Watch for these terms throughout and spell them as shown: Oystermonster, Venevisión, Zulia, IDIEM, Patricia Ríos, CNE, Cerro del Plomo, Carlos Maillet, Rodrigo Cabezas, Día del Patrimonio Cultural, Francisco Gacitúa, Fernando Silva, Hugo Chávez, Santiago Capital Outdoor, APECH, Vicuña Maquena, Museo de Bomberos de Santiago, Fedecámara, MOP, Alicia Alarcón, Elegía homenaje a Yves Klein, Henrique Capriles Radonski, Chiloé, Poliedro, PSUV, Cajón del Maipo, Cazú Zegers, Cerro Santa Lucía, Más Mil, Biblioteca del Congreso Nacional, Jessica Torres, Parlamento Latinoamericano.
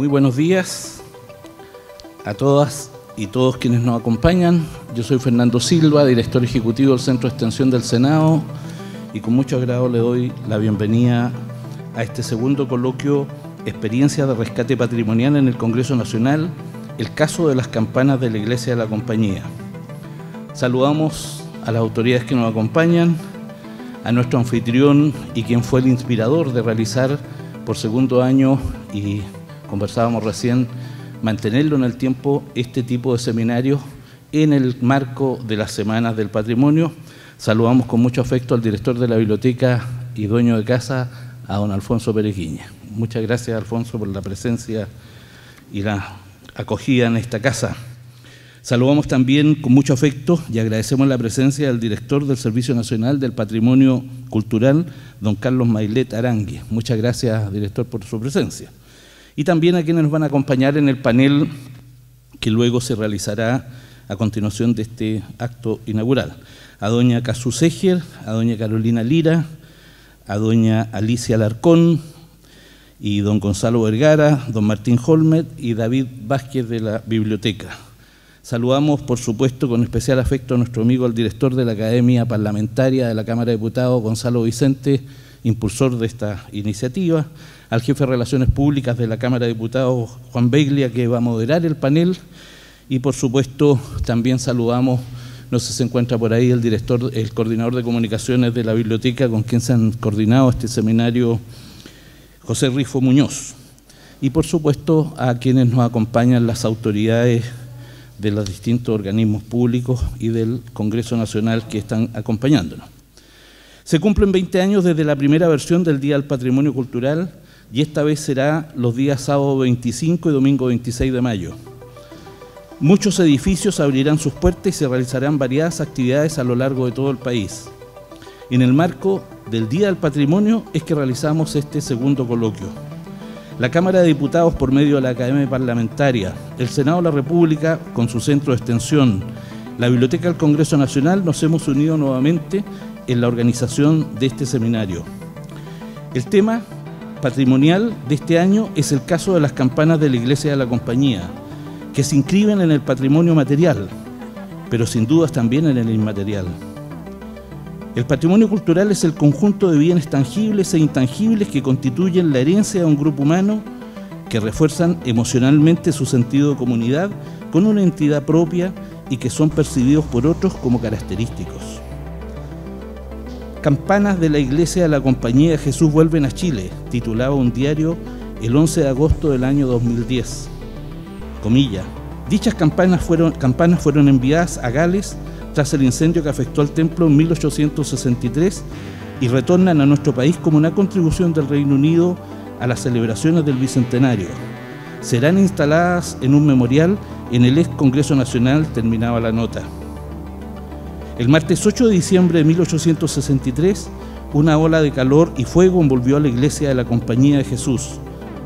Muy buenos días a todas y todos quienes nos acompañan. Yo soy Fernando Silva, director ejecutivo del Centro de Extensión del Senado, y con mucho agrado le doy la bienvenida a este segundo coloquio Experiencia de Rescate Patrimonial en el Congreso Nacional, el caso de las campanas de la Iglesia de la Compañía. Saludamos a las autoridades que nos acompañan, a nuestro anfitrión y quien fue el inspirador de realizar por segundo año, y conversábamos recién, mantenerlo en el tiempo, este tipo de seminarios en el marco de las Semanas del Patrimonio. Saludamos con mucho afecto al director de la biblioteca y dueño de casa, a don Alfonso Pérez Guíñez. Muchas gracias, Alfonso, por la presencia y la acogida en esta casa. Saludamos también con mucho afecto y agradecemos la presencia del director del Servicio Nacional del Patrimonio Cultural, don Carlos Maillet. Muchas gracias, director, por su presencia. Y también a quienes nos van a acompañar en el panel que luego se realizará a continuación de este acto inaugural. A doña Cazú Zegers, a doña Carolina Lira, a doña Alicia Alarcón y don Gonzalo Vergara, don Martín Holmet y David Vázquez de la biblioteca. Saludamos, por supuesto, con especial afecto a nuestro amigo, el director de la Academia Parlamentaria de la Cámara de Diputados, Gonzalo Vicente, impulsor de esta iniciativa, al jefe de Relaciones Públicas de la Cámara de Diputados, Juan Beglia, que va a moderar el panel, y por supuesto también saludamos, no sé si se encuentra por ahí el director, el coordinador de comunicaciones de la biblioteca, con quien se han coordinado este seminario, José Rifo Muñoz, y por supuesto a quienes nos acompañan las autoridades de los distintos organismos públicos y del Congreso Nacional que están acompañándonos. Se cumplen 20 años desde la primera versión del Día del Patrimonio Cultural, y esta vez será los días sábado 25 y domingo 26 de mayo. Muchos edificios abrirán sus puertas y se realizarán variadas actividades a lo largo de todo el país. En el marco del Día del Patrimonio es que realizamos este segundo coloquio. La Cámara de Diputados, por medio de la Academia Parlamentaria, el Senado de la República, con su Centro de Extensión, la Biblioteca del Congreso Nacional, nos hemos unido nuevamente en la organización de este seminario. El tema patrimonial de este año es el caso de las campanas de la Iglesia de la Compañía, que se inscriben en el patrimonio material, pero sin dudas también en el inmaterial. El patrimonio cultural es el conjunto de bienes tangibles e intangibles que constituyen la herencia de un grupo humano, que refuerzan emocionalmente su sentido de comunidad con una entidad propia y que son percibidos por otros como característicos. Campanas de la Iglesia de la Compañía de Jesús vuelven a Chile, titulaba un diario el 11 de agosto del año 2010. Comilla, dichas campanas fueron enviadas a Gales tras el incendio que afectó al templo en 1863 y retornan a nuestro país como una contribución del Reino Unido a las celebraciones del Bicentenario. Serán instaladas en un memorial en el ex Congreso Nacional, terminaba la nota. El martes 8 de diciembre de 1863, una ola de calor y fuego envolvió a la Iglesia de la Compañía de Jesús.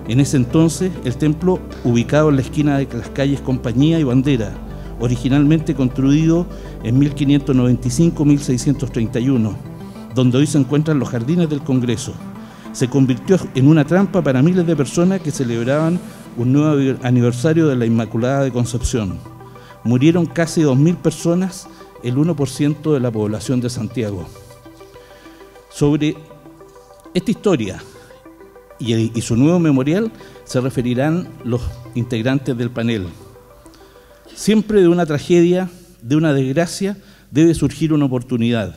En ese entonces, el templo, ubicado en la esquina de las calles Compañía y Bandera, originalmente construido en 1595-1631, donde hoy se encuentran los jardines del Congreso, se convirtió en una trampa para miles de personas que celebraban un nuevo aniversario de la Inmaculada de Concepción. Murieron casi 2.000 personas, el 1% de la población de Santiago. Sobre esta historia y su nuevo memorial se referirán los integrantes del panel. Siempre de una tragedia, de una desgracia, debe surgir una oportunidad.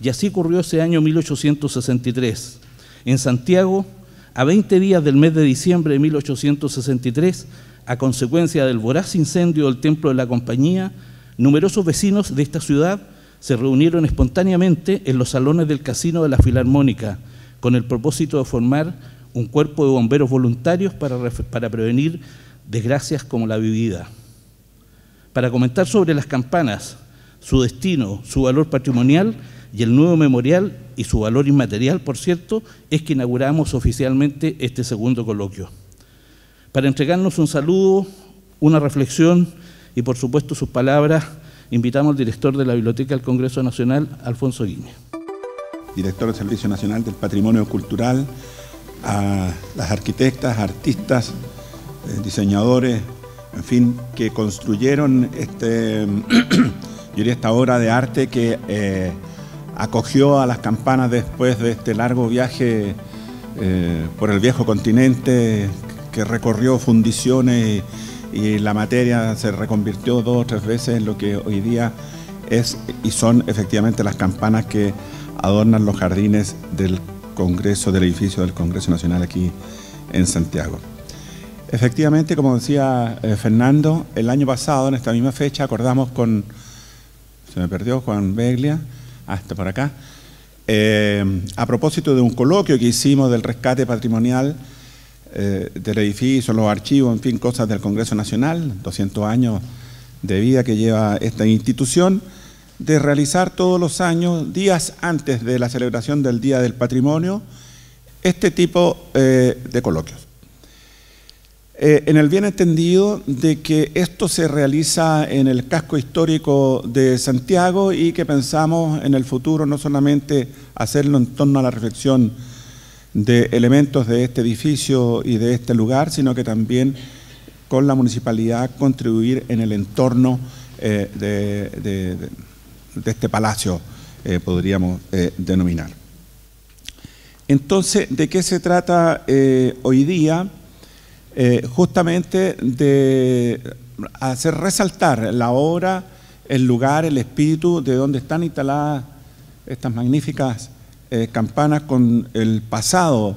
Y así ocurrió ese año 1863. En Santiago, a 20 días del mes de diciembre de 1863, a consecuencia del voraz incendio del Templo de la Compañía, numerosos vecinos de esta ciudad se reunieron espontáneamente en los salones del Casino de la Filarmónica con el propósito de formar un cuerpo de bomberos voluntarios para prevenir desgracias como la vivida. Para comentar sobre las campanas, su destino, su valor patrimonial y el nuevo memorial y su valor inmaterial, por cierto, es que inauguramos oficialmente este segundo coloquio. Para entregarnos un saludo, una reflexión y por supuesto sus palabras, invitamos al director de la Biblioteca del Congreso Nacional, Alfonso Guíñez. Director del Servicio Nacional del Patrimonio Cultural, a las arquitectas, artistas, diseñadores, en fin, que construyeron esta obra de arte que acogió a las campanas después de este largo viaje por el viejo continente, que recorrió fundiciones y la materia se reconvirtió 2 o 3 veces en lo que hoy día es y son efectivamente las campanas que adornan los jardines del Congreso, del edificio del Congreso Nacional aquí en Santiago. Efectivamente, como decía Fernando, el año pasado, en esta misma fecha, acordamos con, se me perdió, Juan Beglia, hasta por acá, a propósito de un coloquio que hicimos del rescate patrimonial del edificio, los archivos, en fin, cosas del Congreso Nacional, 200 años de vida que lleva esta institución, de realizar todos los años, días antes de la celebración del Día del Patrimonio, este tipo de coloquios. En el bien entendido de que esto se realiza en el casco histórico de Santiago y que pensamos en el futuro no solamente hacerlo en torno a la reflexión de elementos de este edificio y de este lugar, sino que también con la municipalidad contribuir en el entorno de este palacio, podríamos denominar. Entonces, ¿de qué se trata hoy día? Justamente de hacer resaltar la obra, el lugar, el espíritu de donde están instaladas estas magníficas campanas con el pasado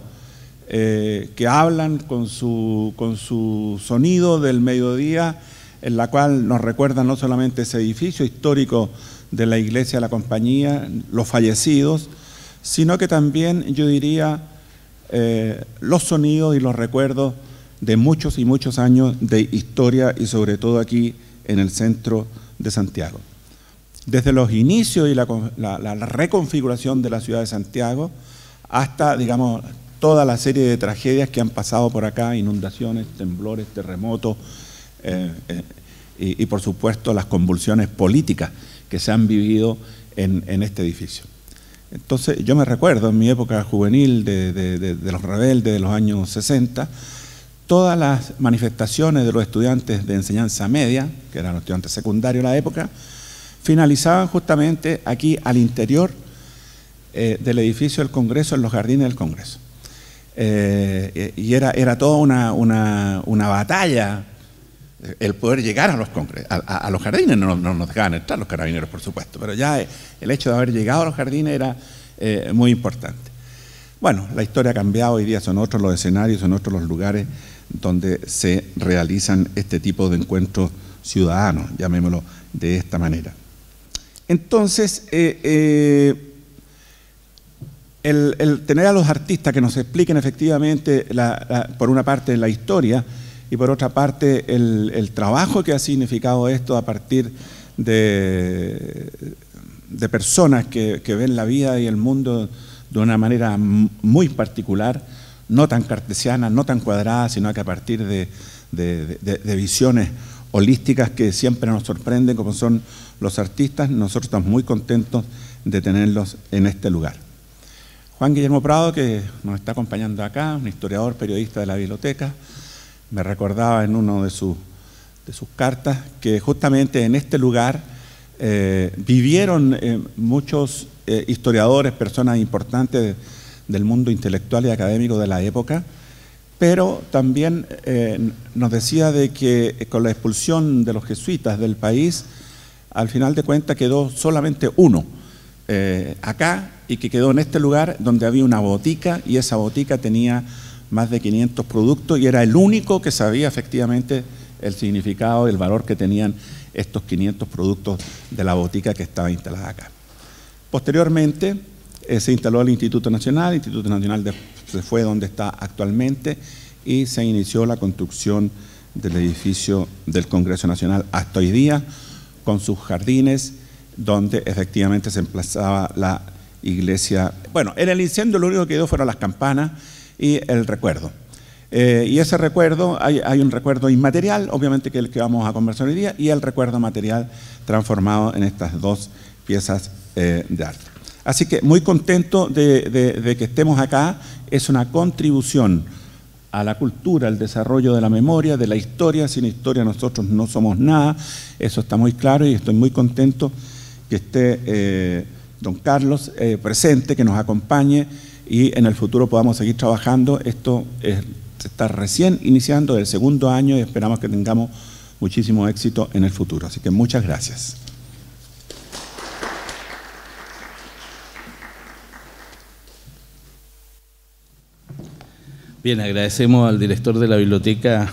que hablan con su sonido del mediodía, en la cual nos recuerda no solamente ese edificio histórico de la Iglesia de la Compañía, los fallecidos, sino que también, yo diría, los sonidos y los recuerdos de muchos y muchos años de historia, y sobre todo aquí en el centro de Santiago. Desde los inicios y la reconfiguración de la ciudad de Santiago hasta, digamos, toda la serie de tragedias que han pasado por acá, inundaciones, temblores, terremotos, y por supuesto las convulsiones políticas que se han vivido en este edificio. Entonces, yo me recuerdo en mi época juvenil de los rebeldes de los años 60, todas las manifestaciones de los estudiantes de enseñanza media, que eran los estudiantes secundarios de la época, finalizaban justamente aquí al interior del edificio del Congreso, en los jardines del Congreso. Y era toda una batalla el poder llegar a los jardines. No nos dejaban entrar los carabineros, por supuesto, pero ya el hecho de haber llegado a los jardines era muy importante. Bueno, la historia ha cambiado, hoy día son otros los escenarios, son otros los lugares donde se realizan este tipo de encuentros ciudadanos, llamémoslo de esta manera. Entonces, el tener a los artistas que nos expliquen efectivamente, por una parte, la historia y por otra parte, el trabajo que ha significado esto a partir de personas que ven la vida y el mundo de una manera muy particular, no tan cartesiana, no tan cuadrada, sino que a partir de visiones holísticas que siempre nos sorprenden, como son los artistas. Nosotros estamos muy contentos de tenerlos en este lugar. Juan Guillermo Prado, que nos está acompañando acá, un historiador, periodista de la biblioteca, me recordaba en uno de sus cartas que justamente en este lugar vivieron muchos historiadores, personas importantes del mundo intelectual y académico de la época, pero también nos decía de que con la expulsión de los jesuitas del país, al final de cuentas quedó solamente uno acá, y que quedó en este lugar donde había una botica, y esa botica tenía más de 500 productos y era el único que sabía efectivamente el significado, el valor que tenían estos 500 productos de la botica que estaba instalada acá. Posteriormente se instaló el Instituto Nacional se fue donde está actualmente y se inició la construcción del edificio del Congreso Nacional hasta hoy día, con sus jardines, donde efectivamente se emplazaba la iglesia. Bueno, en el incendio lo único que quedó fueron las campanas y el recuerdo. Y ese recuerdo, hay un recuerdo inmaterial, obviamente, que es el que vamos a conversar hoy día, y el recuerdo material transformado en estas dos piezas de arte. Así que muy contento de que estemos acá. Es una contribución a la cultura, al desarrollo de la memoria, de la historia. Sin historia nosotros no somos nada, eso está muy claro, y estoy muy contento que esté don Carlos presente, que nos acompañe y en el futuro podamos seguir trabajando. Esto se está recién iniciando, del segundo año, y esperamos que tengamos muchísimo éxito en el futuro. Así que muchas gracias. Bien, agradecemos al director de la biblioteca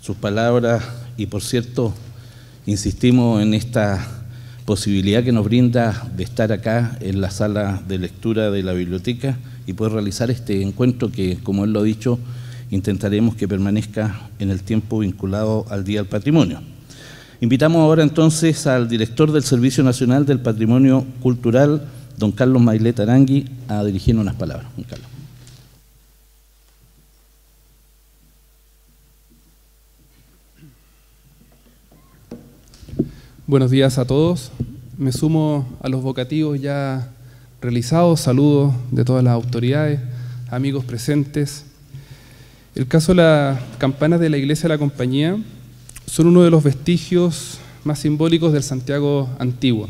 sus palabras y, por cierto, insistimos en esta posibilidad que nos brinda de estar acá en la sala de lectura de la biblioteca y poder realizar este encuentro que, como él lo ha dicho, intentaremos que permanezca en el tiempo vinculado al Día del Patrimonio. Invitamos ahora entonces al director del Servicio Nacional del Patrimonio Cultural, don Carlos Maillet Arangui, a dirigirnos unas palabras. Don Carlos. Buenos días a todos. Me sumo a los vocativos ya realizados, saludos de todas las autoridades, amigos presentes. El caso de las campanas de la Iglesia de la Compañía son uno de los vestigios más simbólicos del Santiago antiguo.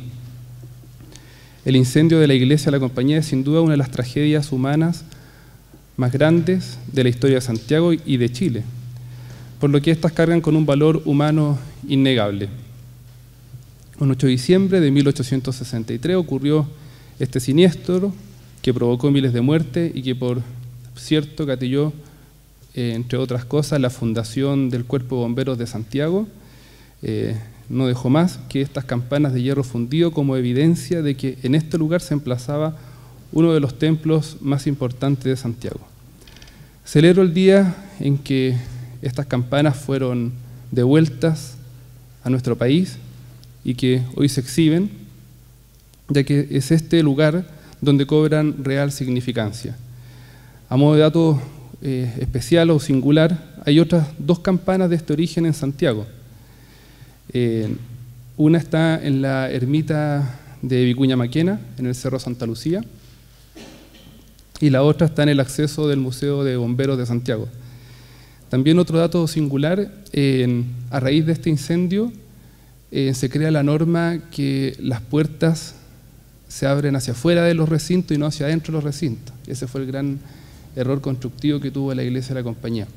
El incendio de la Iglesia de la Compañía es sin duda una de las tragedias humanas más grandes de la historia de Santiago y de Chile, por lo que estas cargan con un valor humano innegable. El 8 de diciembre de 1863 ocurrió este siniestro que provocó miles de muertes y que, por cierto, gatilló, entre otras cosas, la fundación del Cuerpo de Bomberos de Santiago. No dejó más que estas campanas de hierro fundido como evidencia de que en este lugar se emplazaba uno de los templos más importantes de Santiago. Celebro el día en que estas campanas fueron devueltas a nuestro país y que hoy se exhiben, ya que es este lugar donde cobran real significancia. A modo de dato especial o singular, hay otras dos campanas de este origen en Santiago. Una está en la ermita de Vicuña Maquena, en el Cerro Santa Lucía, y la otra está en el acceso del Museo de Bomberos de Santiago. También otro dato singular, a raíz de este incendio, se crea la norma que las puertas se abren hacia afuera de los recintos y no hacia adentro de los recintos. Ese fue el gran error constructivo que tuvo la Iglesia de la Compañía.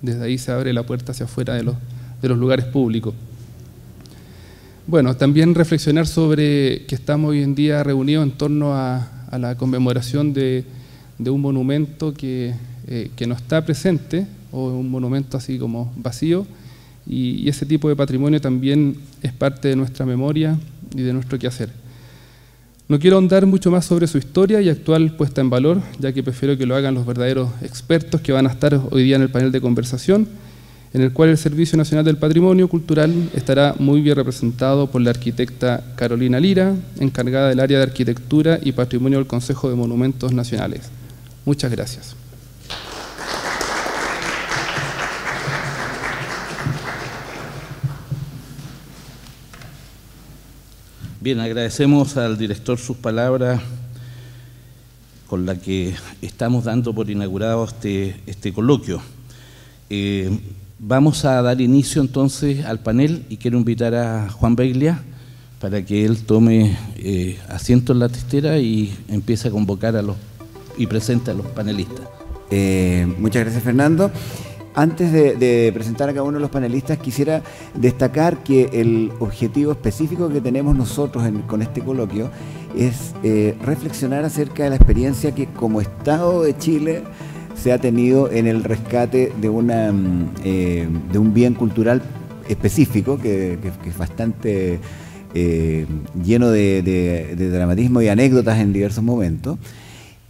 Desde ahí se abre la puerta hacia afuera de los lugares públicos. Bueno, también reflexionar sobre que estamos hoy en día reunidos en torno a la conmemoración de un monumento que no está presente, o un monumento así como vacío, y ese tipo de patrimonio también es parte de nuestra memoria y de nuestro quehacer. No quiero ahondar mucho más sobre su historia y actual puesta en valor, ya que prefiero que lo hagan los verdaderos expertos que van a estar hoy día en el panel de conversación, en el cual el Servicio Nacional del Patrimonio Cultural estará muy bien representado por la arquitecta Carolina Lira, encargada del área de Arquitectura y Patrimonio del Consejo de Monumentos Nacionales. Muchas gracias. Bien, agradecemos al director sus palabras con las que estamos dando por inaugurado este coloquio. Vamos a dar inicio entonces al panel y quiero invitar a Juan Beglia para que él tome asiento en la testera y empiece a convocar y presente a los panelistas. Muchas gracias, Fernando. Antes de presentar a cada uno de los panelistas, quisiera destacar que el objetivo específico que tenemos nosotros con este coloquio es reflexionar acerca de la experiencia que como Estado de Chile se ha tenido en el rescate de un bien cultural específico que es bastante lleno de dramatismo y anécdotas en diversos momentos.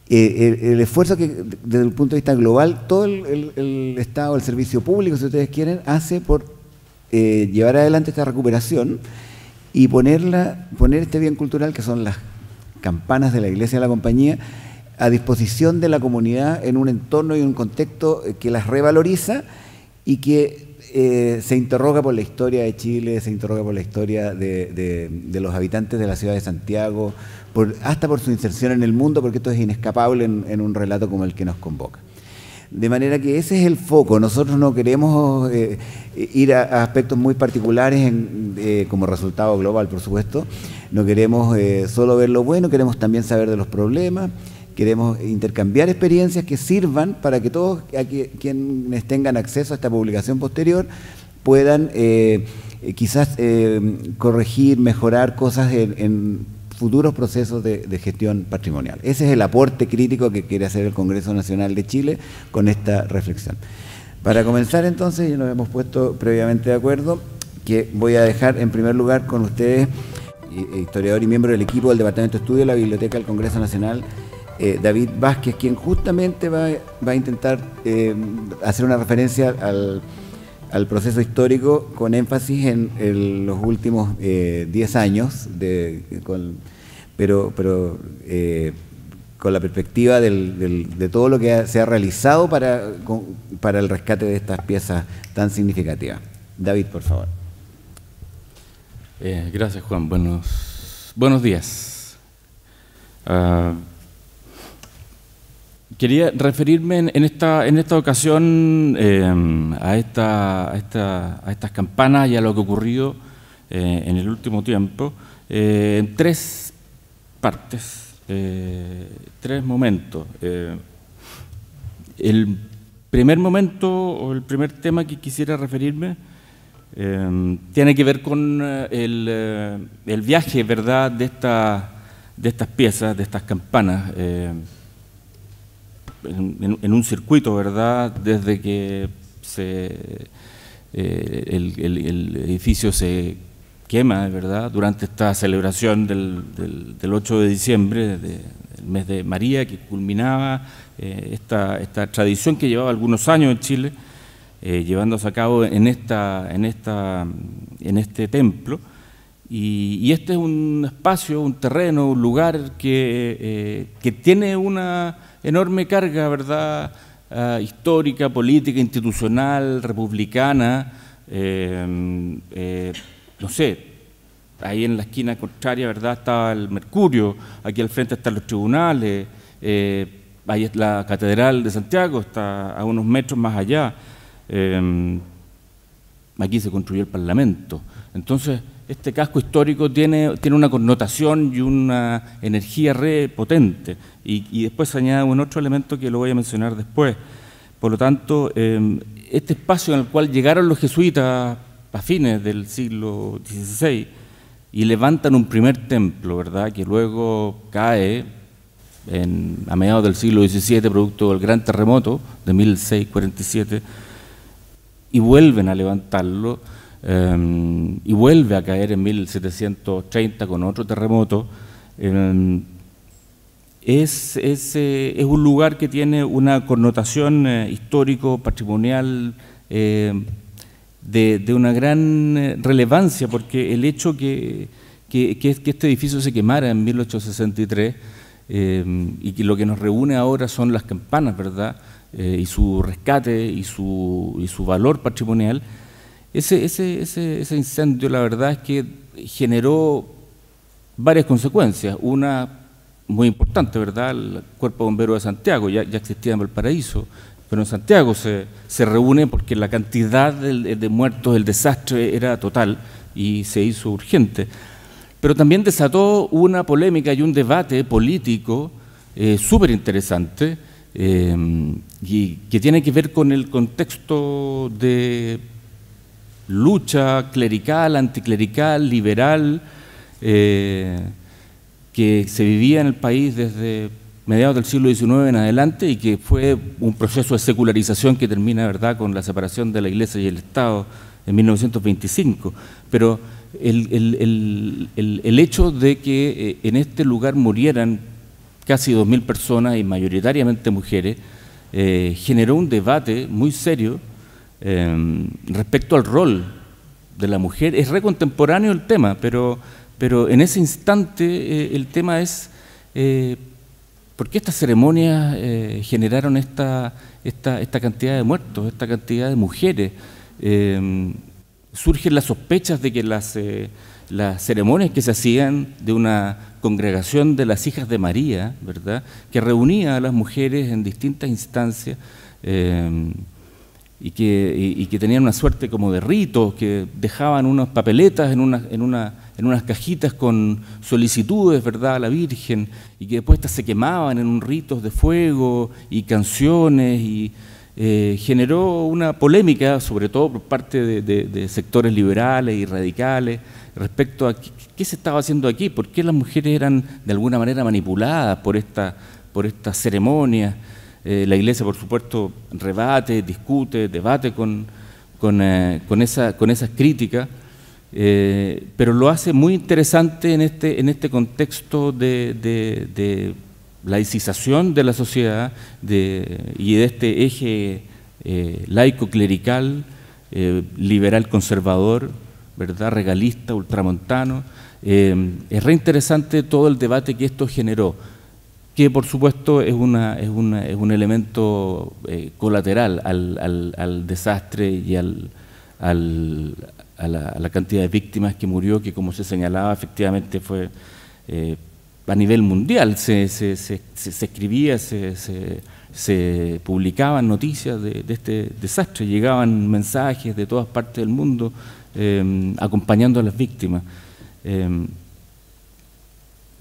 El esfuerzo que, desde el punto de vista global, todo el Estado, el servicio público, si ustedes quieren, hace por llevar adelante esta recuperación y poner este bien cultural, que son las campanas de la Iglesia de la Compañía, a disposición de la comunidad en un entorno y un contexto que las revaloriza y que se interroga por la historia de Chile, se interroga por la historia de los habitantes de la ciudad de Santiago, hasta por su inserción en el mundo, porque esto es inescapable en un relato como el que nos convoca. De manera que ese es el foco. Nosotros no queremos ir a aspectos muy particulares en, como resultado global, por supuesto. No queremos solo ver lo bueno, queremos también saber de los problemas, queremos intercambiar experiencias que sirvan para que todos quienes tengan acceso a esta publicación posterior puedan quizás corregir, mejorar cosas en futuros procesos de gestión patrimonial. Ese es el aporte crítico que quiere hacer el Congreso Nacional de Chile con esta reflexión. Para comenzar entonces, ya nos hemos puesto previamente de acuerdo, que voy a dejar en primer lugar con ustedes, historiador y miembro del equipo del Departamento de Estudio de la Biblioteca del Congreso Nacional, David Vázquez, quien justamente va a intentar hacer una referencia al proceso histórico con énfasis en los últimos 10 años, pero con la perspectiva de todo lo que se ha realizado para el rescate de estas piezas tan significativas. David, por favor. Gracias, Juan. Buenos días. Quería referirme en esta ocasión a estas campanas y a lo que ocurrió en el último tiempo en tres partes, tres momentos. El primer momento o el primer tema que quisiera referirme tiene que ver con el viaje, ¿verdad?, de estas piezas, de estas campanas. En un circuito, ¿verdad?, desde que el edificio se quema, ¿verdad?, durante esta celebración del 8 de diciembre, del mes de María, que culminaba esta tradición que llevaba algunos años en Chile, llevándose a cabo en este templo. Y este es un espacio, un terreno, un lugar que tiene una enorme carga, ¿verdad?, histórica, política, institucional, republicana. No sé, ahí en la esquina contraria, ¿verdad?, estaba el Mercurio, aquí al frente están los tribunales, ahí es la Catedral de Santiago, está a unos metros más allá. Aquí se construyó el Parlamento. Entonces, este casco histórico tiene una connotación y una energía re potente, y después se añade un otro elemento que lo voy a mencionar después. Por lo tanto, este espacio en el cual llegaron los jesuitas a fines del siglo XVI y levantan un primer templo, ¿verdad?, que luego cae a mediados del siglo XVII, producto del gran terremoto de 1647, y vuelven a levantarlo. Y vuelve a caer en 1730 con otro terremoto. Es un lugar que tiene una connotación histórico, patrimonial, de una gran relevancia, porque el hecho que este edificio se quemara en 1863 y que lo que nos reúne ahora son las campanas, ¿verdad?, y su rescate y su valor patrimonial. Ese incendio, la verdad es que generó varias consecuencias. Una muy importante, ¿verdad?, el Cuerpo de Bomberos de Santiago, ya existía en Valparaíso, pero en Santiago se reúne porque la cantidad de muertos, el desastre era total y se hizo urgente. Pero también desató una polémica y un debate político súper interesante y que tiene que ver con el contexto de lucha clerical, anticlerical, liberal, que se vivía en el país desde mediados del siglo XIX en adelante y que fue un proceso de secularización que termina, ¿verdad?, con la separación de la Iglesia y el Estado en 1925. Pero el hecho de que en este lugar murieran casi 2000 personas y mayoritariamente mujeres generó un debate muy serio respecto al rol de la mujer. Es recontemporáneo el tema, pero en ese instante el tema es ¿por qué estas ceremonias generaron esta cantidad de muertos, esta cantidad de mujeres? Surgen las sospechas de que las ceremonias que se hacían de una congregación de las Hijas de María, ¿verdad?, que reunía a las mujeres en distintas instancias, y que tenían una suerte como de ritos, que dejaban unas papeletas en unas cajitas con solicitudes, ¿verdad?, a la Virgen, y que después se quemaban en ritos de fuego y canciones, y generó una polémica, sobre todo por parte de sectores liberales y radicales, respecto a qué se estaba haciendo aquí, por qué las mujeres eran de alguna manera manipuladas por esta ceremonia. La Iglesia, por supuesto, rebate, discute, debate con esas críticas, pero lo hace muy interesante en este contexto de laicización de la sociedad y de este eje laico-clerical, liberal-conservador, ¿verdad?, regalista, ultramontano. Es reinteresante todo el debate que esto generó, que por supuesto es un elemento colateral al desastre y a la cantidad de víctimas que murió, que, como se señalaba, efectivamente fue a nivel mundial. Se escribía, se publicaban noticias de este desastre, llegaban mensajes de todas partes del mundo acompañando a las víctimas.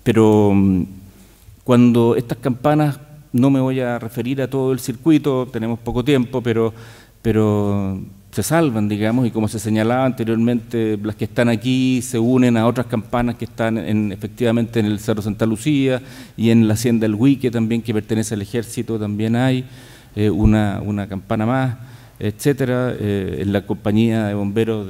Pero cuando estas campanas, no me voy a referir a todo el circuito, tenemos poco tiempo, pero se salvan, digamos, y como se señalaba anteriormente, las que están aquí se unen a otras campanas que están efectivamente en el Cerro Santa Lucía y en la hacienda El Huique también, que pertenece al ejército, también hay una campana más, etcétera. En la Compañía de Bomberos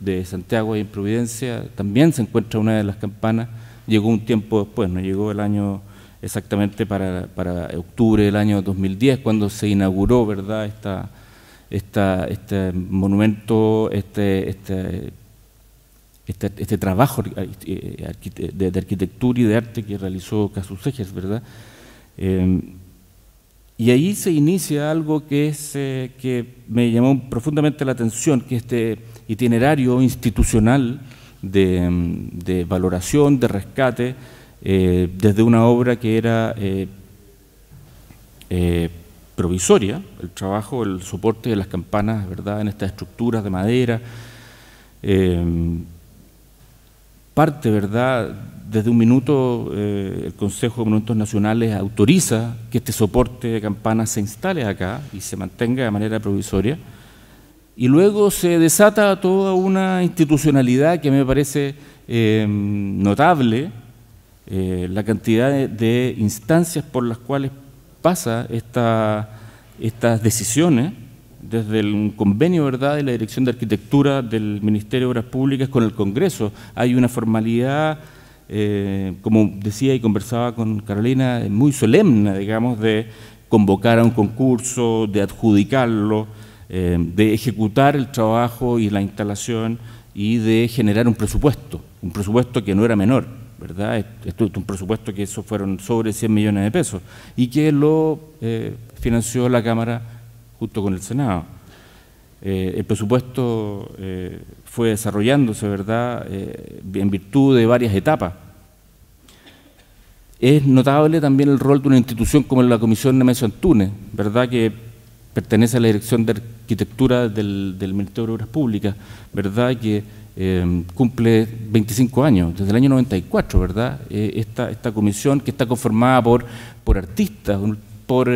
de Santiago y en Providencia también se encuentra una de las campanas. Llegó un tiempo después, no llegó el año exactamente para octubre del año 2010, cuando se inauguró, ¿verdad?, este monumento, este trabajo de arquitectura y de arte que realizó Cazú Zegers, ¿verdad? Y ahí se inicia algo que me llamó profundamente la atención, que este itinerario institucional de valoración, de rescate, desde una obra que era provisoria, el trabajo, el soporte de las campanas, ¿verdad?, en estas estructuras de madera, parte, ¿verdad?, desde un minuto el Consejo de Monumentos Nacionales autoriza que este soporte de campanas se instale acá y se mantenga de manera provisoria, y luego se desata toda una institucionalidad que me parece notable, la cantidad de instancias por las cuales pasa estas decisiones, desde un convenio, ¿verdad?, de la Dirección de Arquitectura del Ministerio de Obras Públicas con el Congreso. Hay una formalidad, como decía y conversaba con Carolina, muy solemne, digamos, de convocar a un concurso, de adjudicarlo, de ejecutar el trabajo y la instalación, y de generar un presupuesto que no era menor, ¿verdad? Esto es un presupuesto que eso fueron sobre 100 millones de pesos y que lo financió la Cámara junto con el Senado. El presupuesto fue desarrollándose, ¿verdad?, en virtud de varias etapas. Es notable también el rol de una institución como la Comisión Nemesio Antúnez, ¿verdad?, que pertenece a la Dirección de Arquitectura del Ministerio de Obras Públicas, ¿verdad?, que cumple 25 años, desde el año 94, ¿verdad? Esta comisión, que está conformada por artistas, por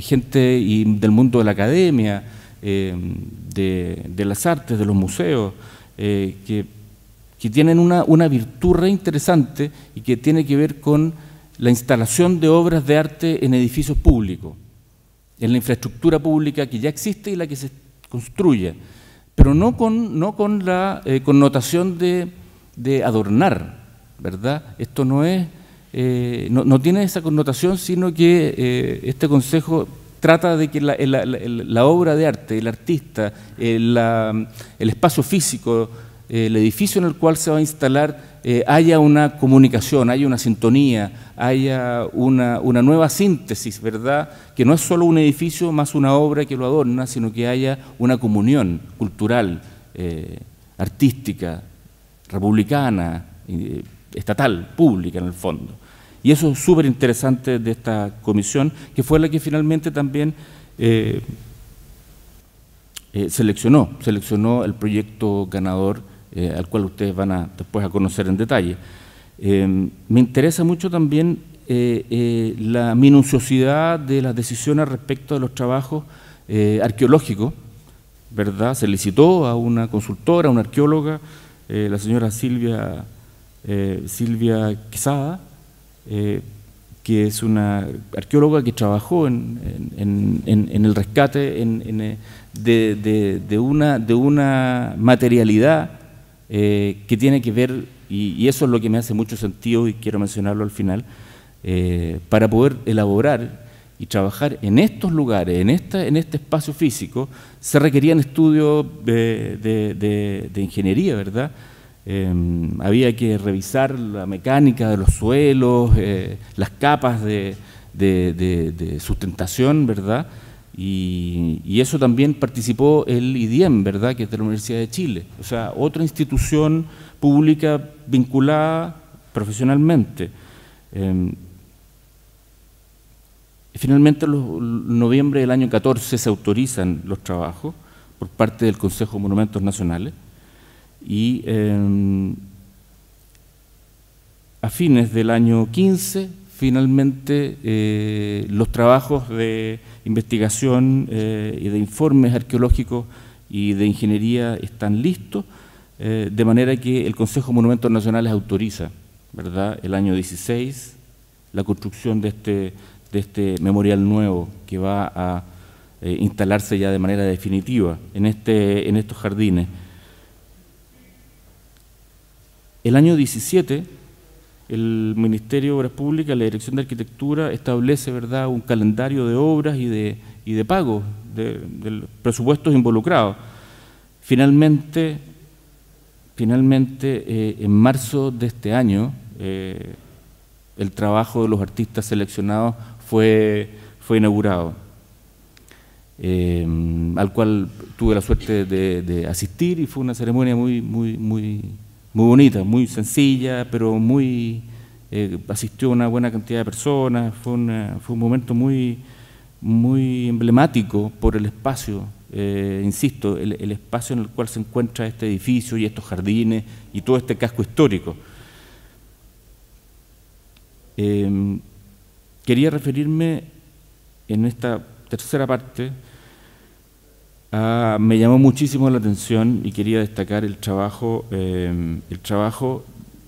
gente del mundo de la academia, de las artes, de los museos, que tienen una virtud re interesante y que tiene que ver con la instalación de obras de arte en edificios públicos, en la infraestructura pública que ya existe y la que se construye, pero no con la connotación de adornar, ¿verdad? Esto no es, no tiene esa connotación, sino que este consejo trata de que la obra de arte, el artista, el espacio físico, el edificio en el cual se va a instalar, haya una comunicación, haya una sintonía, haya una nueva síntesis, ¿verdad?, que no es solo un edificio más una obra que lo adorna, sino que haya una comunión cultural, artística, republicana, estatal, pública en el fondo. Y eso es súper interesante de esta comisión, que fue la que finalmente también seleccionó el proyecto ganador, al cual ustedes van a después a conocer en detalle. Me interesa mucho también la minuciosidad de las decisiones respecto de los trabajos arqueológicos, ¿verdad? Se licitó a una consultora, a una arqueóloga, la señora Silvia Quesada, que es una arqueóloga que trabajó en el rescate de una materialidad que tiene que ver, y eso es lo que me hace mucho sentido y quiero mencionarlo al final, para poder elaborar y trabajar en estos lugares, en este espacio físico, se requerían estudios de ingeniería, ¿verdad? Había que revisar la mecánica de los suelos, las capas de sustentación, ¿verdad? Y eso también participó el IDIEM, ¿verdad?, que es de la Universidad de Chile, o sea, otra institución pública vinculada profesionalmente. Finalmente, en noviembre del año 14 se autorizan los trabajos por parte del Consejo de Monumentos Nacionales y a fines del año 15, finalmente, los trabajos de investigación y de informes arqueológicos y de ingeniería están listos, de manera que el Consejo de Monumentos Nacionales autoriza, ¿verdad?, el año 16, la construcción de este memorial nuevo que va a instalarse ya de manera definitiva en estos jardines. El año 17, el Ministerio de Obras Públicas, la Dirección de Arquitectura, establece, ¿verdad?, un calendario de obras y de pagos de presupuestos involucrados. Finalmente, en marzo de este año, el trabajo de los artistas seleccionados fue inaugurado, al cual tuve la suerte de asistir, y fue una ceremonia muy bonita, muy sencilla, pero muy asistió una buena cantidad de personas. Fue un momento muy emblemático por el espacio, insisto, el espacio en el cual se encuentra este edificio y estos jardines y todo este casco histórico. Quería referirme en esta tercera parte, me llamó muchísimo la atención y quería destacar el trabajo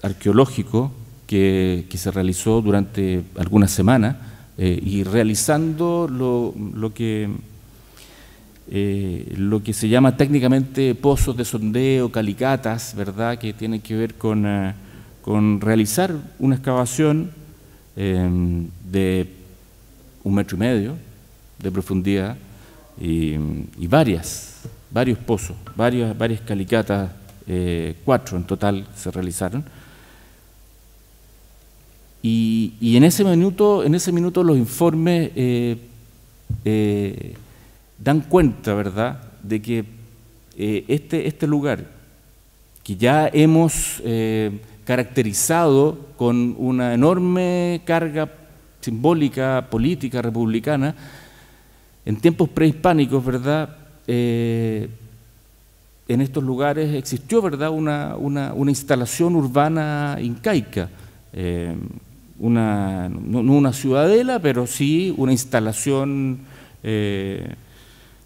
arqueológico que se realizó durante algunas semanas, y realizando lo que se llama técnicamente pozos de sondeo, calicatas, ¿verdad?, que tienen que ver con realizar una excavación de 1,5 metros de profundidad y varios pozos, varias calicatas, 4 en total se realizaron, y en ese minuto los informes dan cuenta, ¿verdad?, de que este lugar que ya hemos caracterizado con una enorme carga simbólica, política, republicana, en tiempos prehispánicos, ¿verdad?, en estos lugares existió, ¿verdad?, una instalación urbana incaica, no una ciudadela, pero sí una instalación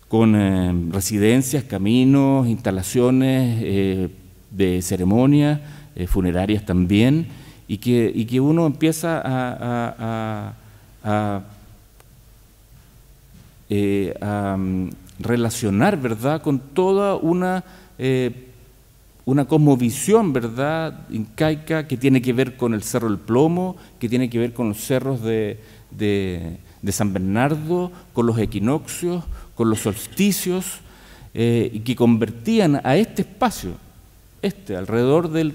con residencias, caminos, instalaciones de ceremonias, funerarias también, y que uno empieza a relacionar, ¿verdad?, con toda una cosmovisión, ¿verdad?, incaica, que tiene que ver con el Cerro del Plomo, que tiene que ver con los cerros de San Bernardo, con los equinoccios, con los solsticios, y que convertían a este espacio, alrededor del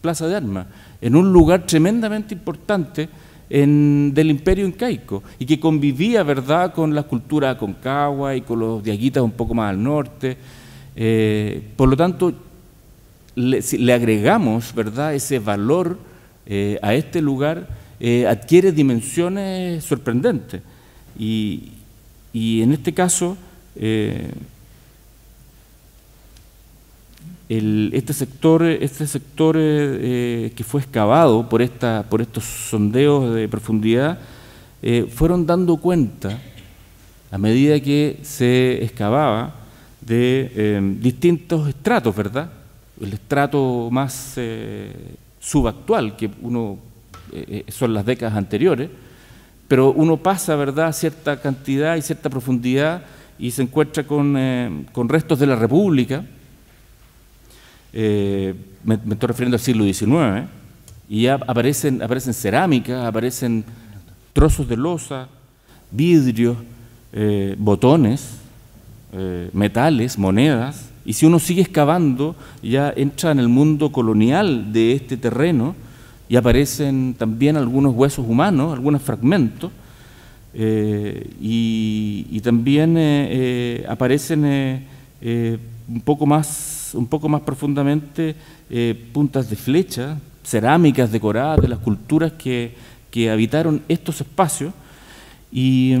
Plaza de Armas, en un lugar tremendamente importante del imperio incaico, y que convivía, ¿verdad?, con la cultura aconcagua y con los diaguitas un poco más al norte. Por lo tanto, si le agregamos, ¿verdad?, ese valor a este lugar, adquiere dimensiones sorprendentes. Y, Y en este caso, este sector que fue excavado por estos sondeos de profundidad, fueron dando cuenta, a medida que se excavaba, de distintos estratos, ¿verdad? El estrato más subactual, que uno son las décadas anteriores, pero uno pasa, ¿verdad?, cierta cantidad y cierta profundidad y se encuentra con restos de la República, me estoy refiriendo al siglo XIX, y ya aparecen cerámicas, aparecen trozos de losa, vidrios, botones, metales, monedas, y si uno sigue excavando, ya entra en el mundo colonial de este terreno y aparecen también algunos huesos humanos, algunos fragmentos, y también aparecen un poco más profundamente puntas de flecha, cerámicas decoradas de las culturas que habitaron estos espacios, y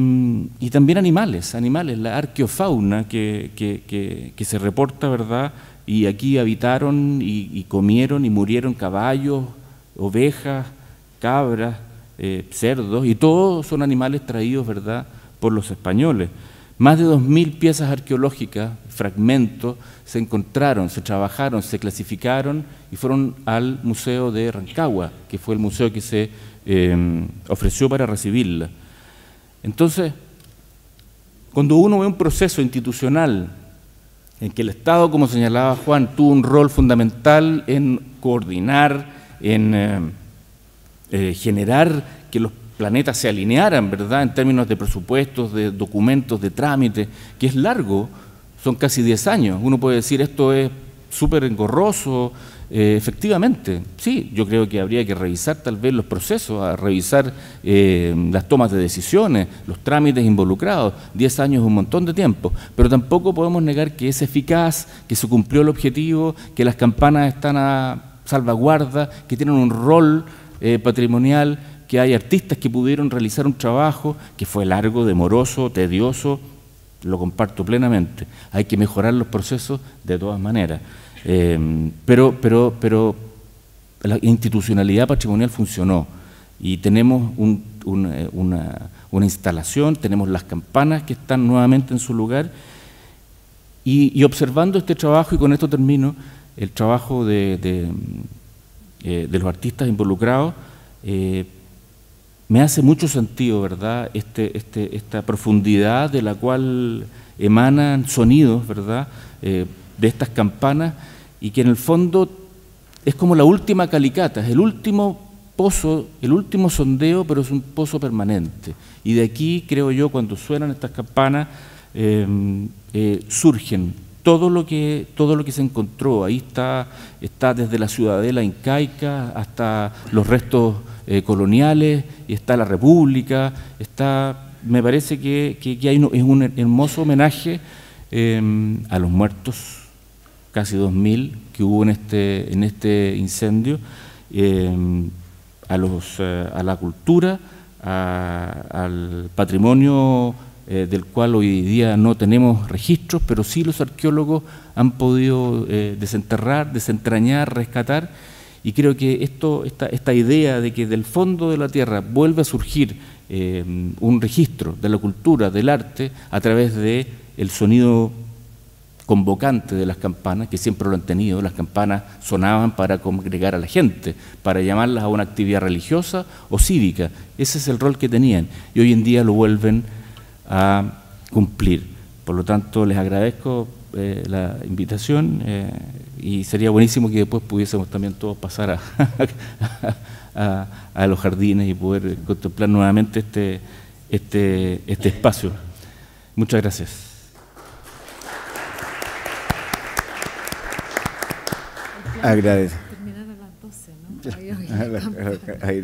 también animales, la arqueofauna que se reporta, ¿verdad? Y aquí habitaron y comieron y murieron caballos, ovejas, cabras, cerdos, y todos son animales traídos, ¿verdad?, por los españoles. Más de 2000 piezas arqueológicas, fragmentos, se encontraron, se trabajaron, se clasificaron y fueron al Museo de Rancagua, que fue el museo que se ofreció para recibirla. Entonces, cuando uno ve un proceso institucional en que el Estado, como señalaba Juan, tuvo un rol fundamental en coordinar, en generar que los planetas se alinearan, ¿verdad?, en términos de presupuestos, de documentos, de trámites, que es largo, son casi 10 años. Uno puede decir, esto es súper engorroso, efectivamente, sí, yo creo que habría que revisar tal vez los procesos, a revisar las tomas de decisiones, los trámites involucrados. 10 años es un montón de tiempo, pero tampoco podemos negar que es eficaz, que se cumplió el objetivo, que las campanas están a salvaguarda, que tienen un rol patrimonial, que hay artistas que pudieron realizar un trabajo que fue largo, demoroso, tedioso, lo comparto plenamente. Hay que mejorar los procesos de todas maneras. Pero la institucionalidad patrimonial funcionó y tenemos una instalación, tenemos las campanas que están nuevamente en su lugar y observando este trabajo, y con esto termino, el trabajo de los artistas involucrados, me hace mucho sentido, ¿verdad?, esta profundidad de la cual emanan sonidos, ¿verdad?, de estas campanas, y que en el fondo es como la última calicata, es el último pozo, el último sondeo, pero es un pozo permanente. Y de aquí, creo yo, cuando suenan estas campanas, surgen todo lo que se encontró. Ahí está desde la ciudadela incaica hasta los restos coloniales, y está la República, me parece que es un hermoso homenaje a los muertos, casi 2000, que hubo en este incendio, a la cultura, al patrimonio del cual hoy día no tenemos registros, pero sí los arqueólogos han podido desenterrar, desentrañar, rescatar, y creo que esta idea de que del fondo de la tierra vuelve a surgir un registro de la cultura, del arte, a través del sonido convocante de las campanas, que siempre lo han tenido. Las campanas sonaban para congregar a la gente, para llamarlas a una actividad religiosa o cívica. Ese es el rol que tenían, y hoy en día lo vuelven a cumplir. Por lo tanto, les agradezco la invitación y sería buenísimo que después pudiésemos también todos pasar a los jardines y poder contemplar nuevamente este espacio. Muchas gracias. Agradezco.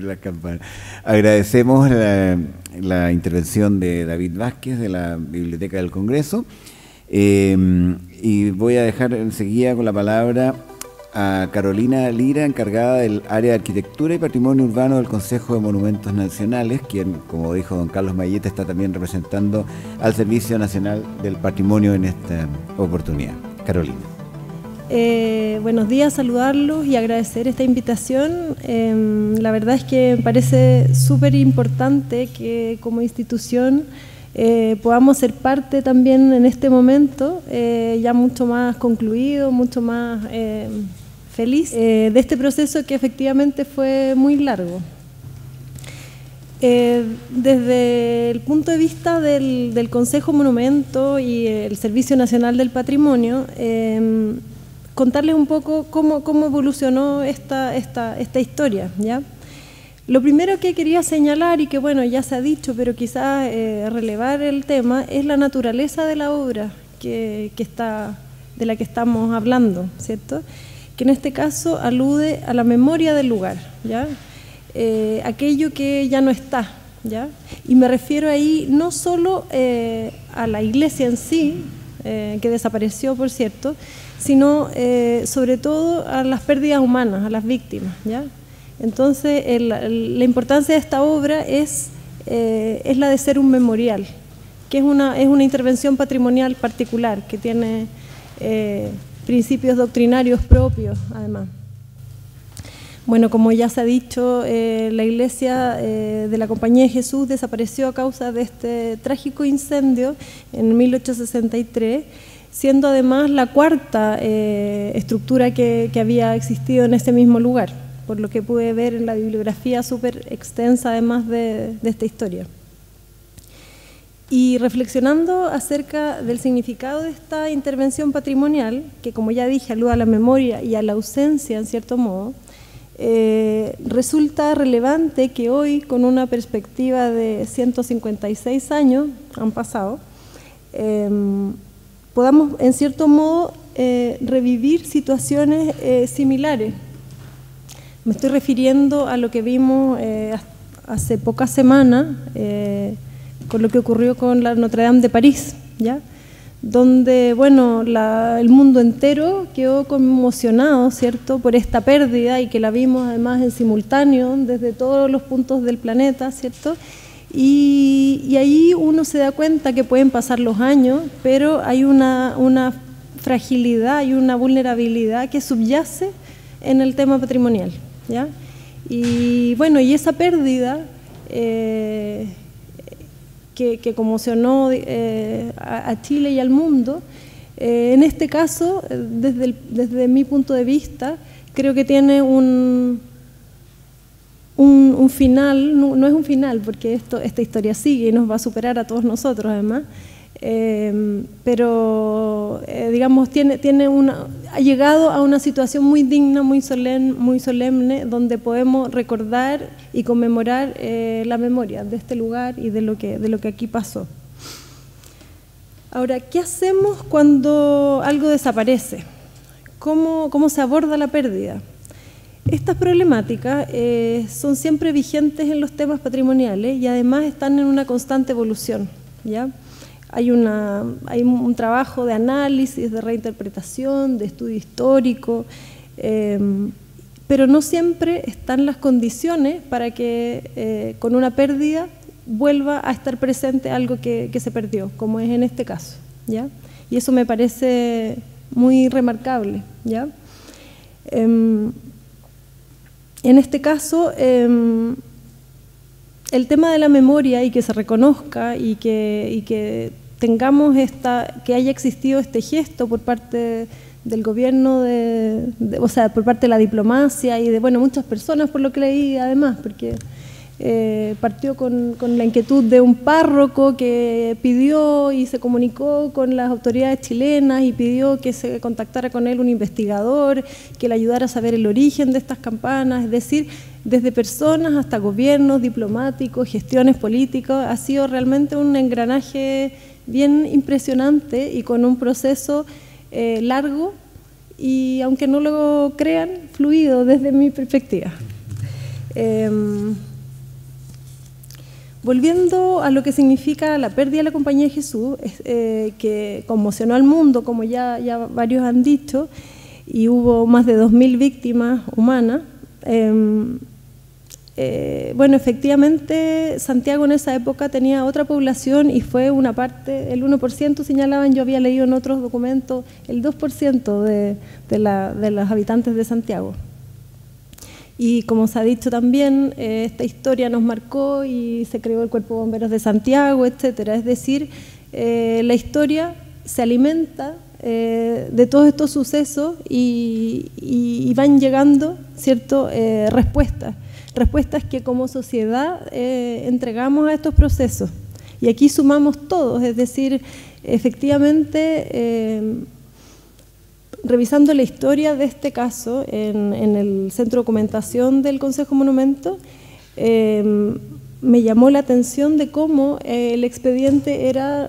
La campana. Agradecemos la intervención de David Vázquez de la Biblioteca del Congreso, y voy a dejar enseguida con la palabra a Carolina Lira, encargada del área de arquitectura y patrimonio urbano del Consejo de Monumentos Nacionales, quien, como dijo don Carlos Maillet, está también representando al Servicio Nacional del Patrimonio en esta oportunidad. Carolina. Buenos días, saludarlos y agradecer esta invitación. La verdad es que me parece súper importante que como institución podamos ser parte también en este momento, ya mucho más concluido, mucho más feliz, de este proceso que efectivamente fue muy largo. Desde el punto de vista del Consejo Monumento y el Servicio Nacional del Patrimonio, contarles un poco cómo evolucionó esta historia, ¿ya? Lo primero que quería señalar, y que bueno, ya se ha dicho, pero quizás relevar el tema, es la naturaleza de la obra de la que estamos hablando, ¿cierto? Que en este caso alude a la memoria del lugar, ¿ya? Aquello que ya no está, ¿ya? Y me refiero ahí no solo a la iglesia en sí, que desapareció, por cierto, sino sobre todo a las pérdidas humanas, a las víctimas, ¿ya? Entonces, la importancia de esta obra es la de ser un memorial, que es una intervención patrimonial particular, que tiene principios doctrinarios propios, además. Bueno, como ya se ha dicho, la Iglesia de la Compañía de Jesús desapareció a causa de este trágico incendio en 1863, siendo además la cuarta estructura que había existido en este mismo lugar, por lo que pude ver en la bibliografía súper extensa además de esta historia. Y reflexionando acerca del significado de esta intervención patrimonial, que como ya dije alude a la memoria y a la ausencia en cierto modo, resulta relevante que hoy, con una perspectiva de 156 años, han pasado, podamos en cierto modo revivir situaciones similares. Me estoy refiriendo a lo que vimos hace pocas semanas con lo que ocurrió con la Notre Dame de París, ¿ya? Donde, bueno, el mundo entero quedó conmocionado, ¿cierto?, por esta pérdida, y que la vimos además en simultáneo desde todos los puntos del planeta, ¿cierto? Y ahí uno se da cuenta que pueden pasar los años, pero hay una fragilidad y una vulnerabilidad que subyace en el tema patrimonial, ¿ya? Y bueno, y esa pérdida que conmocionó a Chile y al mundo, en este caso, desde mi punto de vista, creo que tiene un final, no es un final, porque esta historia sigue y nos va a superar a todos nosotros además, pero digamos ha llegado a una situación muy digna, muy solemne, donde podemos recordar y conmemorar la memoria de este lugar y de lo que aquí pasó. Ahora, ¿qué hacemos cuando algo desaparece? ¿Cómo se aborda la pérdida? Estas problemáticas son siempre vigentes en los temas patrimoniales y además están en una constante evolución, ¿ya? Hay un trabajo de análisis, de reinterpretación, de estudio histórico, pero no siempre están las condiciones para que con una pérdida vuelva a estar presente algo que se perdió, como es en este caso, ¿ya? Y eso me parece muy remarcable, ¿ya? En este caso, el tema de la memoria, y que se reconozca y que tengamos que haya existido este gesto por parte del gobierno, o sea, por parte de la diplomacia y de, bueno, muchas personas, por lo que leí además, porque partió con la inquietud de un párroco que pidió y se comunicó con las autoridades chilenas y pidió que se contactara con él un investigador, que le ayudara a saber el origen de estas campanas, es decir, desde personas hasta gobiernos, diplomáticos, gestiones políticas. Ha sido realmente un engranaje bien impresionante y con un proceso largo y, aunque no lo crean, fluido desde mi perspectiva. Volviendo a lo que significa la pérdida de la Compañía de Jesús, que conmocionó al mundo, como ya varios han dicho, y hubo más de 2.000 víctimas humanas. Bueno, efectivamente, Santiago en esa época tenía otra población y fue una parte, el 1% señalaban, yo había leído en otros documentos, el 2% de los habitantes de Santiago. Y como se ha dicho también, esta historia nos marcó y se creó el Cuerpo de Bomberos de Santiago, etcétera. Es decir, la historia se alimenta de todos estos sucesos y van llegando, ¿cierto?, respuestas. Respuestas que como sociedad entregamos a estos procesos. Y aquí sumamos todos, es decir, efectivamente, revisando la historia de este caso en el Centro de Documentación del Consejo Monumento, me llamó la atención de cómo el expediente eran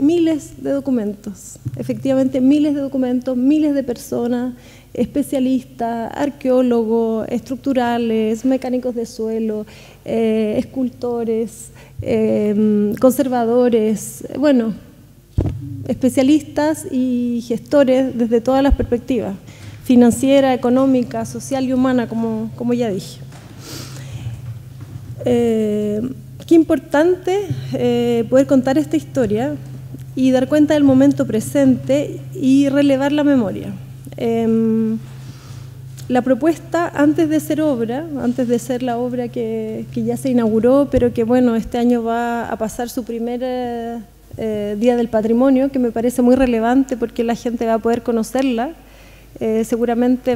miles de documentos, efectivamente miles de documentos, miles de personas, especialistas, arqueólogos, estructurales, mecánicos de suelo, escultores, conservadores, bueno, especialistas y gestores desde todas las perspectivas, financiera, económica, social y humana, como ya dije. Qué importante poder contar esta historia y dar cuenta del momento presente y relevar la memoria. La propuesta, antes de ser obra, antes de ser la obra que ya se inauguró, pero que bueno, este año va a pasar su primer Día del Patrimonio, que me parece muy relevante porque la gente va a poder conocerla, seguramente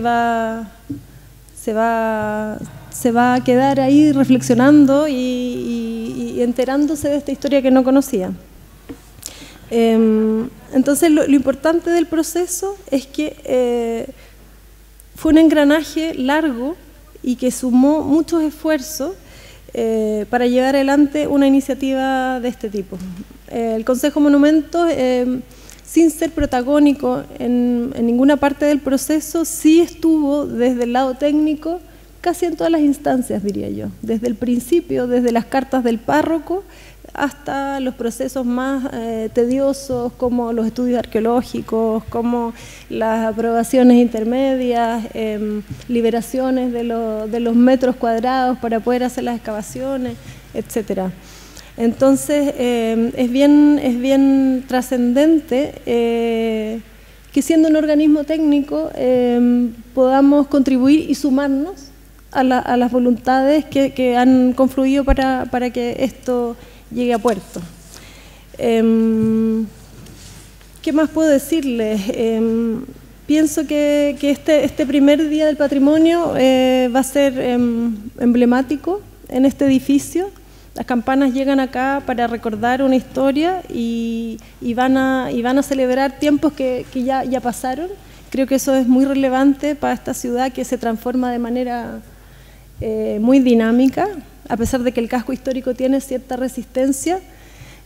se va a quedar ahí reflexionando y enterándose de esta historia que no conocía. Entonces, lo importante del proceso es que fue un engranaje largo y que sumó muchos esfuerzos para llevar adelante una iniciativa de este tipo. El Consejo Monumentos, sin ser protagónico en ninguna parte del proceso, sí estuvo desde el lado técnico casi en todas las instancias, diría yo, desde el principio, desde las cartas del párroco, hasta los procesos más tediosos, como los estudios arqueológicos, como las aprobaciones intermedias, liberaciones de los metros cuadrados para poder hacer las excavaciones, etcétera. Entonces, es bien trascendente que siendo un organismo técnico podamos contribuir y sumarnos a las voluntades que han confluido para que esto llegue a puerto. ¿Qué más puedo decirles? Pienso que este primer Día del Patrimonio va a ser emblemático en este edificio. Las campanas llegan acá para recordar una historia y van a celebrar tiempos que ya pasaron. Creo que eso es muy relevante para esta ciudad que se transforma de manera muy dinámica, a pesar de que el casco histórico tiene cierta resistencia,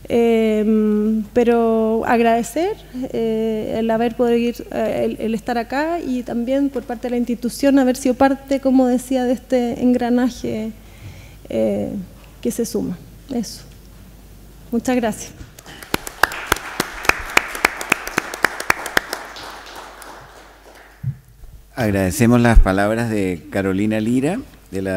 pero agradecer el haber podido ir, el estar acá y también por parte de la institución haber sido parte, como decía, de este engranaje que se suma. Eso. Muchas gracias. Agradecemos las palabras de Carolina Lira, del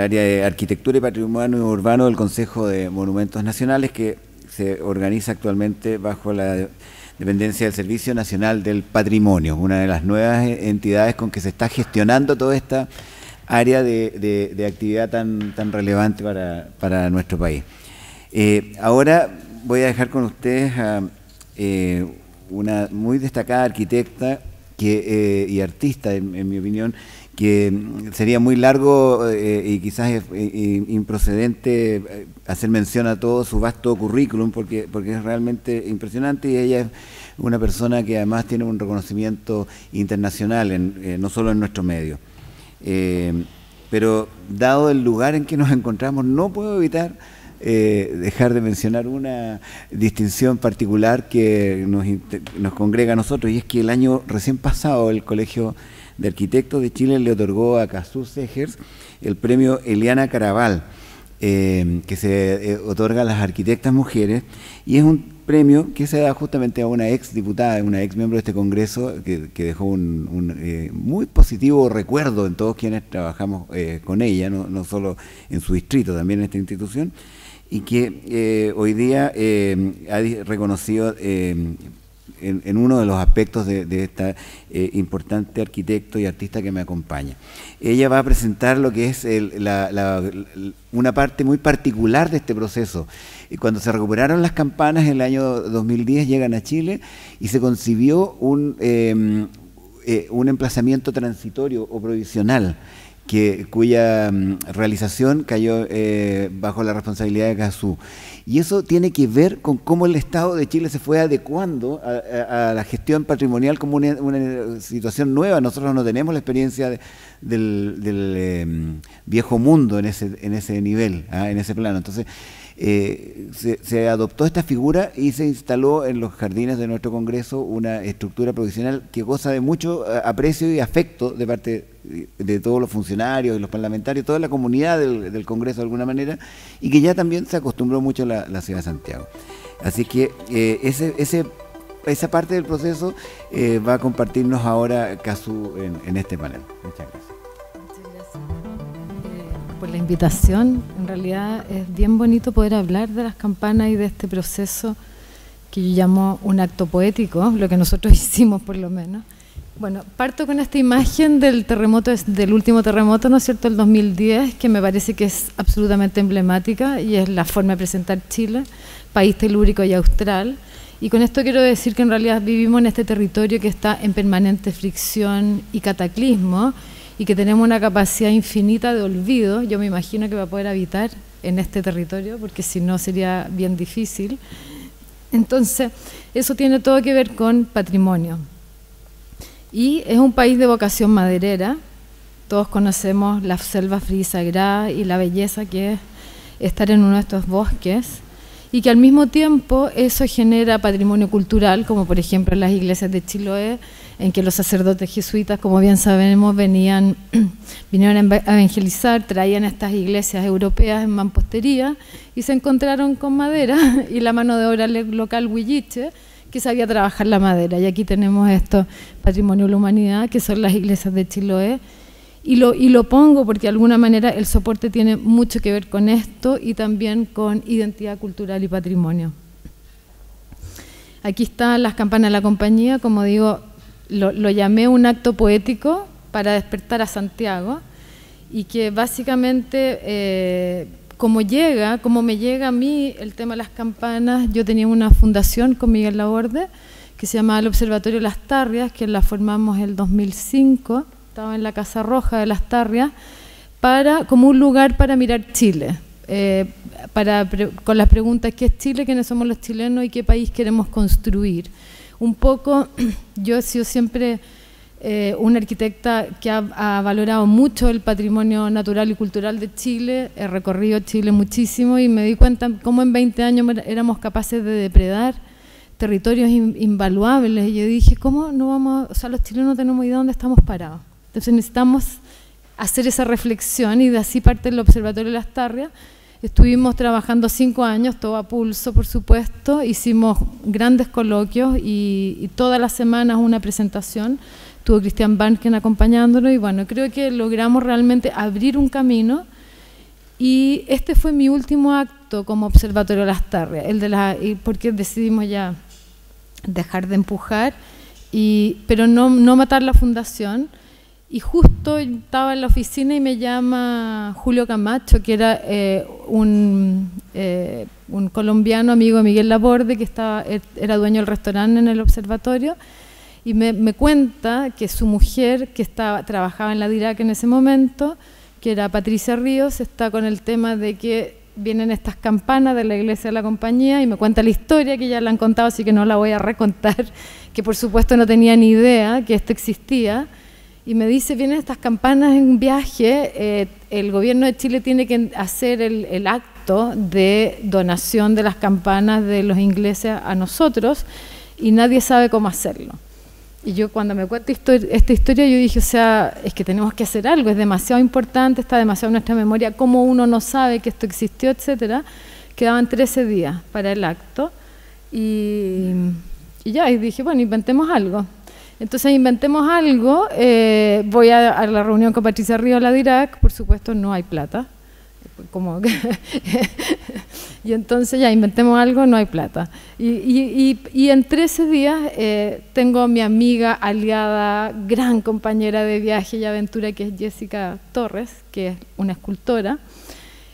área de Arquitectura y Patrimonio Urbano del Consejo de Monumentos Nacionales, que se organiza actualmente bajo la dependencia del Servicio Nacional del Patrimonio, una de las nuevas entidades con que se está gestionando toda esta área de actividad tan relevante para nuestro país. Ahora voy a dejar con ustedes a una muy destacada arquitecta y artista, en mi opinión, que sería muy largo y quizás improcedente hacer mención a todo su vasto currículum, porque es realmente impresionante, y ella es una persona que además tiene un reconocimiento internacional, no solo en nuestro medio. Pero dado el lugar en que nos encontramos, no puedo evitar dejar de mencionar una distinción particular que nos congrega a nosotros, y es que el año recién pasado el Colegio de Arquitectos de Chile le otorgó a Cazú Zegers el premio Eliana Caraval que se otorga a las arquitectas mujeres, y es un premio que se da justamente a una ex diputada, una ex miembro de este Congreso, que dejó un muy positivo recuerdo en todos quienes trabajamos con ella, no solo en su distrito, también en esta institución, y que hoy día ha reconocido en uno de los aspectos de esta importante arquitecto y artista que me acompaña. Ella va a presentar lo que es una parte muy particular de este proceso. Cuando se recuperaron las campanas en el año 2010, llegan a Chile y se concibió un emplazamiento transitorio o provisional, cuya realización cayó bajo la responsabilidad de Cazú. Y eso tiene que ver con cómo el Estado de Chile se fue adecuando a la gestión patrimonial como una situación nueva. Nosotros no tenemos la experiencia del viejo mundo en ese nivel, en ese plano. Entonces, se adoptó esta figura y se instaló en los jardines de nuestro Congreso una estructura provisional que goza de mucho aprecio y afecto de parte de todos los funcionarios, de los parlamentarios, toda la comunidad del Congreso de alguna manera, y que ya también se acostumbró mucho la ciudad de Santiago. Así que esa parte del proceso va a compartirnos ahora Cazú en este panel. Muchas gracias. Por la invitación. En realidad es bien bonito poder hablar de las campanas y de este proceso que yo llamo un acto poético, lo que nosotros hicimos por lo menos. Bueno, parto con esta imagen del terremoto, del último terremoto, ¿no es cierto?, el 2010, que me parece que es absolutamente emblemática y es la forma de presentar Chile, país telúrico y austral. Y con esto quiero decir que en realidad vivimos en este territorio que está en permanente fricción y cataclismo, y que tenemos una capacidad infinita de olvido. Yo me imagino que va a poder habitar en este territorio, porque si no sería bien difícil. Entonces, eso tiene todo que ver con patrimonio. Y es un país de vocación maderera. Todos conocemos la selva fría y sagrada y la belleza que es estar en uno de estos bosques, y que al mismo tiempo eso genera patrimonio cultural, como por ejemplo las iglesias de Chiloé, en que los sacerdotes jesuitas, como bien sabemos, vinieron a evangelizar, traían estas iglesias europeas en mampostería y se encontraron con madera y la mano de obra local huilliche, que sabía trabajar la madera. Y aquí tenemos esto, patrimonio de la humanidad, que son las iglesias de Chiloé. Y lo pongo porque de alguna manera el soporte tiene mucho que ver con esto y también con identidad cultural y patrimonio. Aquí están las campanas de la compañía, como digo, lo llamé un acto poético para despertar a Santiago, y que básicamente como me llega a mí el tema de las campanas. Yo tenía una fundación con Miguel Laborde que se llamaba el Observatorio de Lastarria, que la formamos en el 2005, estaba en la Casa Roja de Lastarria, como un lugar para mirar Chile, con las preguntas: ¿qué es Chile?, ¿quiénes somos los chilenos y qué país queremos construir? Un poco, yo he sido siempre una arquitecta que ha valorado mucho el patrimonio natural y cultural de Chile, he recorrido Chile muchísimo y me di cuenta cómo en 20 años éramos capaces de depredar territorios invaluables, y yo dije, ¿cómo no vamos? O sea, los chilenos no tenemos idea de dónde estamos parados. Entonces necesitamos hacer esa reflexión, y de así parte el Observatorio de Lastarria. Estuvimos trabajando 5 años, todo a pulso, por supuesto. Hicimos grandes coloquios y todas las semanas una presentación. Tuvo Cristian Banken acompañándonos y bueno, creo que logramos realmente abrir un camino. Y este fue mi último acto como Observatorio de Lastarria, porque decidimos ya dejar de empujar, pero no matar la fundación. Y justo estaba en la oficina y me llama Julio Camacho, que era un colombiano amigo de Miguel Laborde, que era dueño del restaurante en el observatorio, y me cuenta que su mujer, que trabajaba en la Dirac en ese momento, que era Patricia Ríos, está con el tema de que vienen estas campanas de la Iglesia de la Compañía, y me cuenta la historia, que ya la han contado, así que no la voy a recontar, que por supuesto no tenía ni idea que esto existía. Y me dice, vienen estas campanas en viaje, el gobierno de Chile tiene que hacer el acto de donación de las campanas de los ingleses a nosotros y nadie sabe cómo hacerlo. Y yo cuando me cuento esta historia, yo dije, o sea, es que tenemos que hacer algo, es demasiado importante, está demasiado en nuestra memoria, cómo uno no sabe que esto existió, etcétera. Quedaban 13 días para el acto y ya, y dije, bueno, inventemos algo. Entonces inventemos algo, voy a la reunión con Patricia Ríos, la Dirac, por supuesto no hay plata, como y entonces ya inventemos algo, no hay plata. Y en 13 días tengo a mi amiga, aliada, gran compañera de viaje y aventura, que es Jessica Torres, que es una escultora,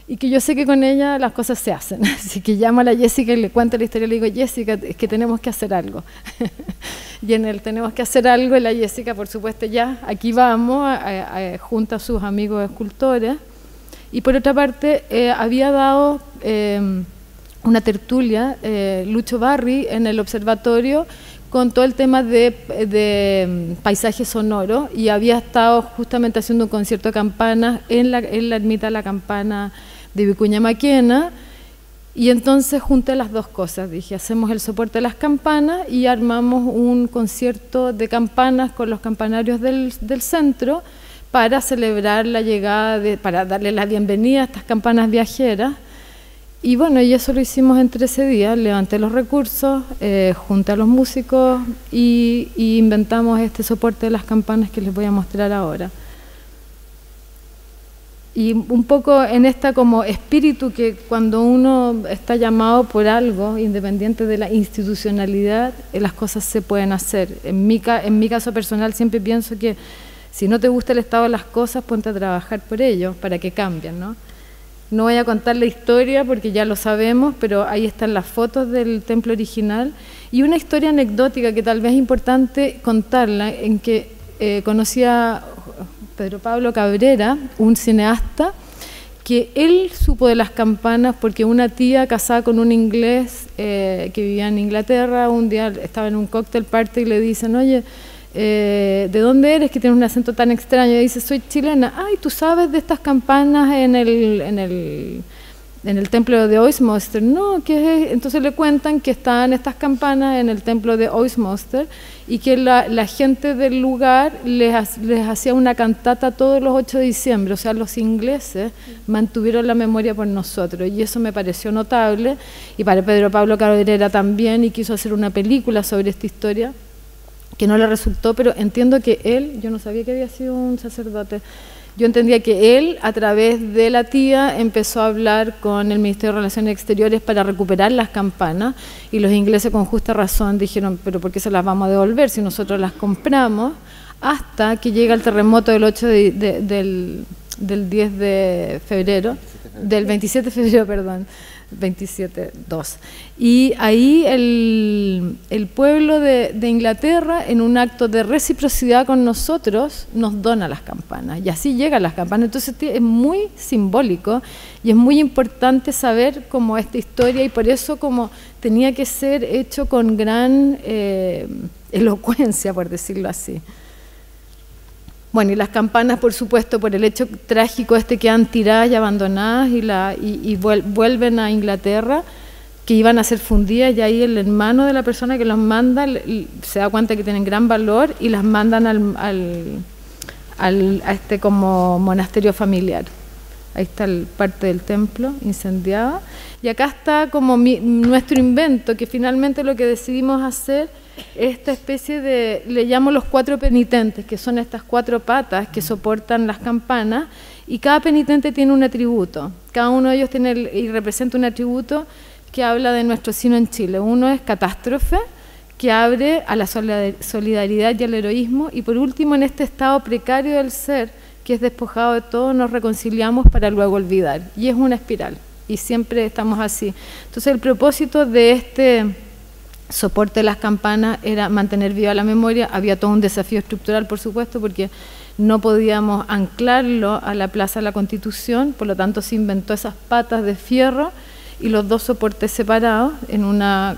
y que yo sé que con ella las cosas se hacen. Así que llamo a la Jessica y le cuento la historia, le digo, Jessica, es que tenemos que hacer algo. Y en el tenemos que hacer algo, y la Jessica, por supuesto, ya, aquí vamos, junto a sus amigos escultores. Y por otra parte, había dado una tertulia, Lucho Barri, en el observatorio, con todo el tema de paisaje sonoro, y había estado justamente haciendo un concierto de campanas en la ermita de la Campana de Vicuña Maquena, y entonces junté las dos cosas, dije, hacemos el soporte de las campanas y armamos un concierto de campanas con los campanarios del centro, para celebrar la llegada, para darle la bienvenida a estas campanas viajeras. Y bueno, y eso lo hicimos en 13 días, levanté los recursos, junté a los músicos y inventamos este soporte de las campanas que les voy a mostrar ahora. Y un poco en esta como espíritu que cuando uno está llamado por algo, independiente de la institucionalidad, las cosas se pueden hacer. En mi caso personal siempre pienso que si no te gusta el estado de las cosas, ponte a trabajar por ello, para que cambien, ¿no? No voy a contar la historia porque ya lo sabemos, pero ahí están las fotos del templo original. Y una historia anecdótica que tal vez es importante contarla, en que conocí a Pedro Pablo Cabrera, un cineasta, que él supo de las campanas porque una tía casada con un inglés que vivía en Inglaterra, un día estaba en un cóctel party y le dicen, oye, ¿de dónde eres que tienes un acento tan extraño? Y dice, soy chilena. Ay, ¿tú sabes de estas campanas en el templo de Oystermonster? No, ¿qué es? Entonces le cuentan que están estas campanas en el templo de Oystermonster y que la gente del lugar les hacía una cantata todos los 8 de diciembre, o sea, los ingleses mantuvieron la memoria por nosotros, y eso me pareció notable, y para Pedro Pablo Cabrera también, y quiso hacer una película sobre esta historia, que no le resultó, pero entiendo que él, yo no sabía que había sido un sacerdote, yo entendía que él, a través de la tía, empezó a hablar con el Ministerio de Relaciones Exteriores para recuperar las campanas, y los ingleses con justa razón dijeron, pero ¿por qué se las vamos a devolver si nosotros las compramos? Hasta que llega el terremoto del 10 de febrero, del 27 de febrero, perdón, 27.2. Y ahí el pueblo de Inglaterra, en un acto de reciprocidad con nosotros, nos dona las campanas, y así llegan las campanas. Entonces es muy simbólico y es muy importante saber como esta historia, y por eso como tenía que ser hecho con gran elocuencia, por decirlo así. Bueno, y las campanas, por supuesto, por el hecho trágico este, quedan tiradas y abandonadas y vuelven a Inglaterra, que iban a ser fundidas, y ahí el hermano de la persona que los manda se da cuenta que tienen gran valor y las mandan a este como monasterio familiar. Ahí está parte del templo incendiada. Y acá está como nuestro invento, que finalmente lo que decidimos hacer, esta especie de, le llamo los 4 penitentes, que son estas 4 patas que soportan las campanas, y cada penitente tiene un atributo, cada uno de ellos tiene y representa un atributo que habla de nuestro sino en Chile. Uno es catástrofe, que abre a la solidaridad y al heroísmo, y por último, en este estado precario del ser, que es despojado de todo, nos reconciliamos para luego olvidar, y es una espiral, y siempre estamos así. Entonces el propósito de este soporte de las campanas era mantener viva la memoria. Había todo un desafío estructural, por supuesto, porque no podíamos anclarlo a la Plaza de la Constitución, por lo tanto se inventó esas patas de fierro y los dos soportes separados en una,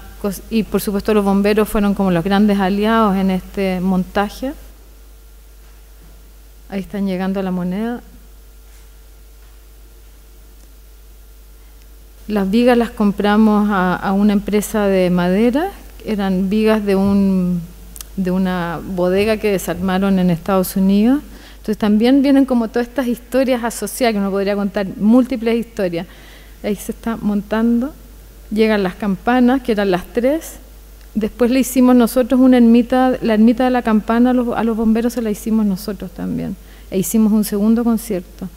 y por supuesto los bomberos fueron como los grandes aliados en este montaje. Ahí están llegando a la moneda. Las vigas las compramos a una empresa de madera, eran vigas de un de una bodega que desarmaron en Estados Unidos. Entonces también vienen como todas estas historias asociadas, que uno podría contar múltiples historias. Ahí se está montando, llegan las campanas, que eran las 3. Después le hicimos nosotros una ermita, la ermita de la campana a los bomberos se la hicimos nosotros también. E hicimos un segundo concierto.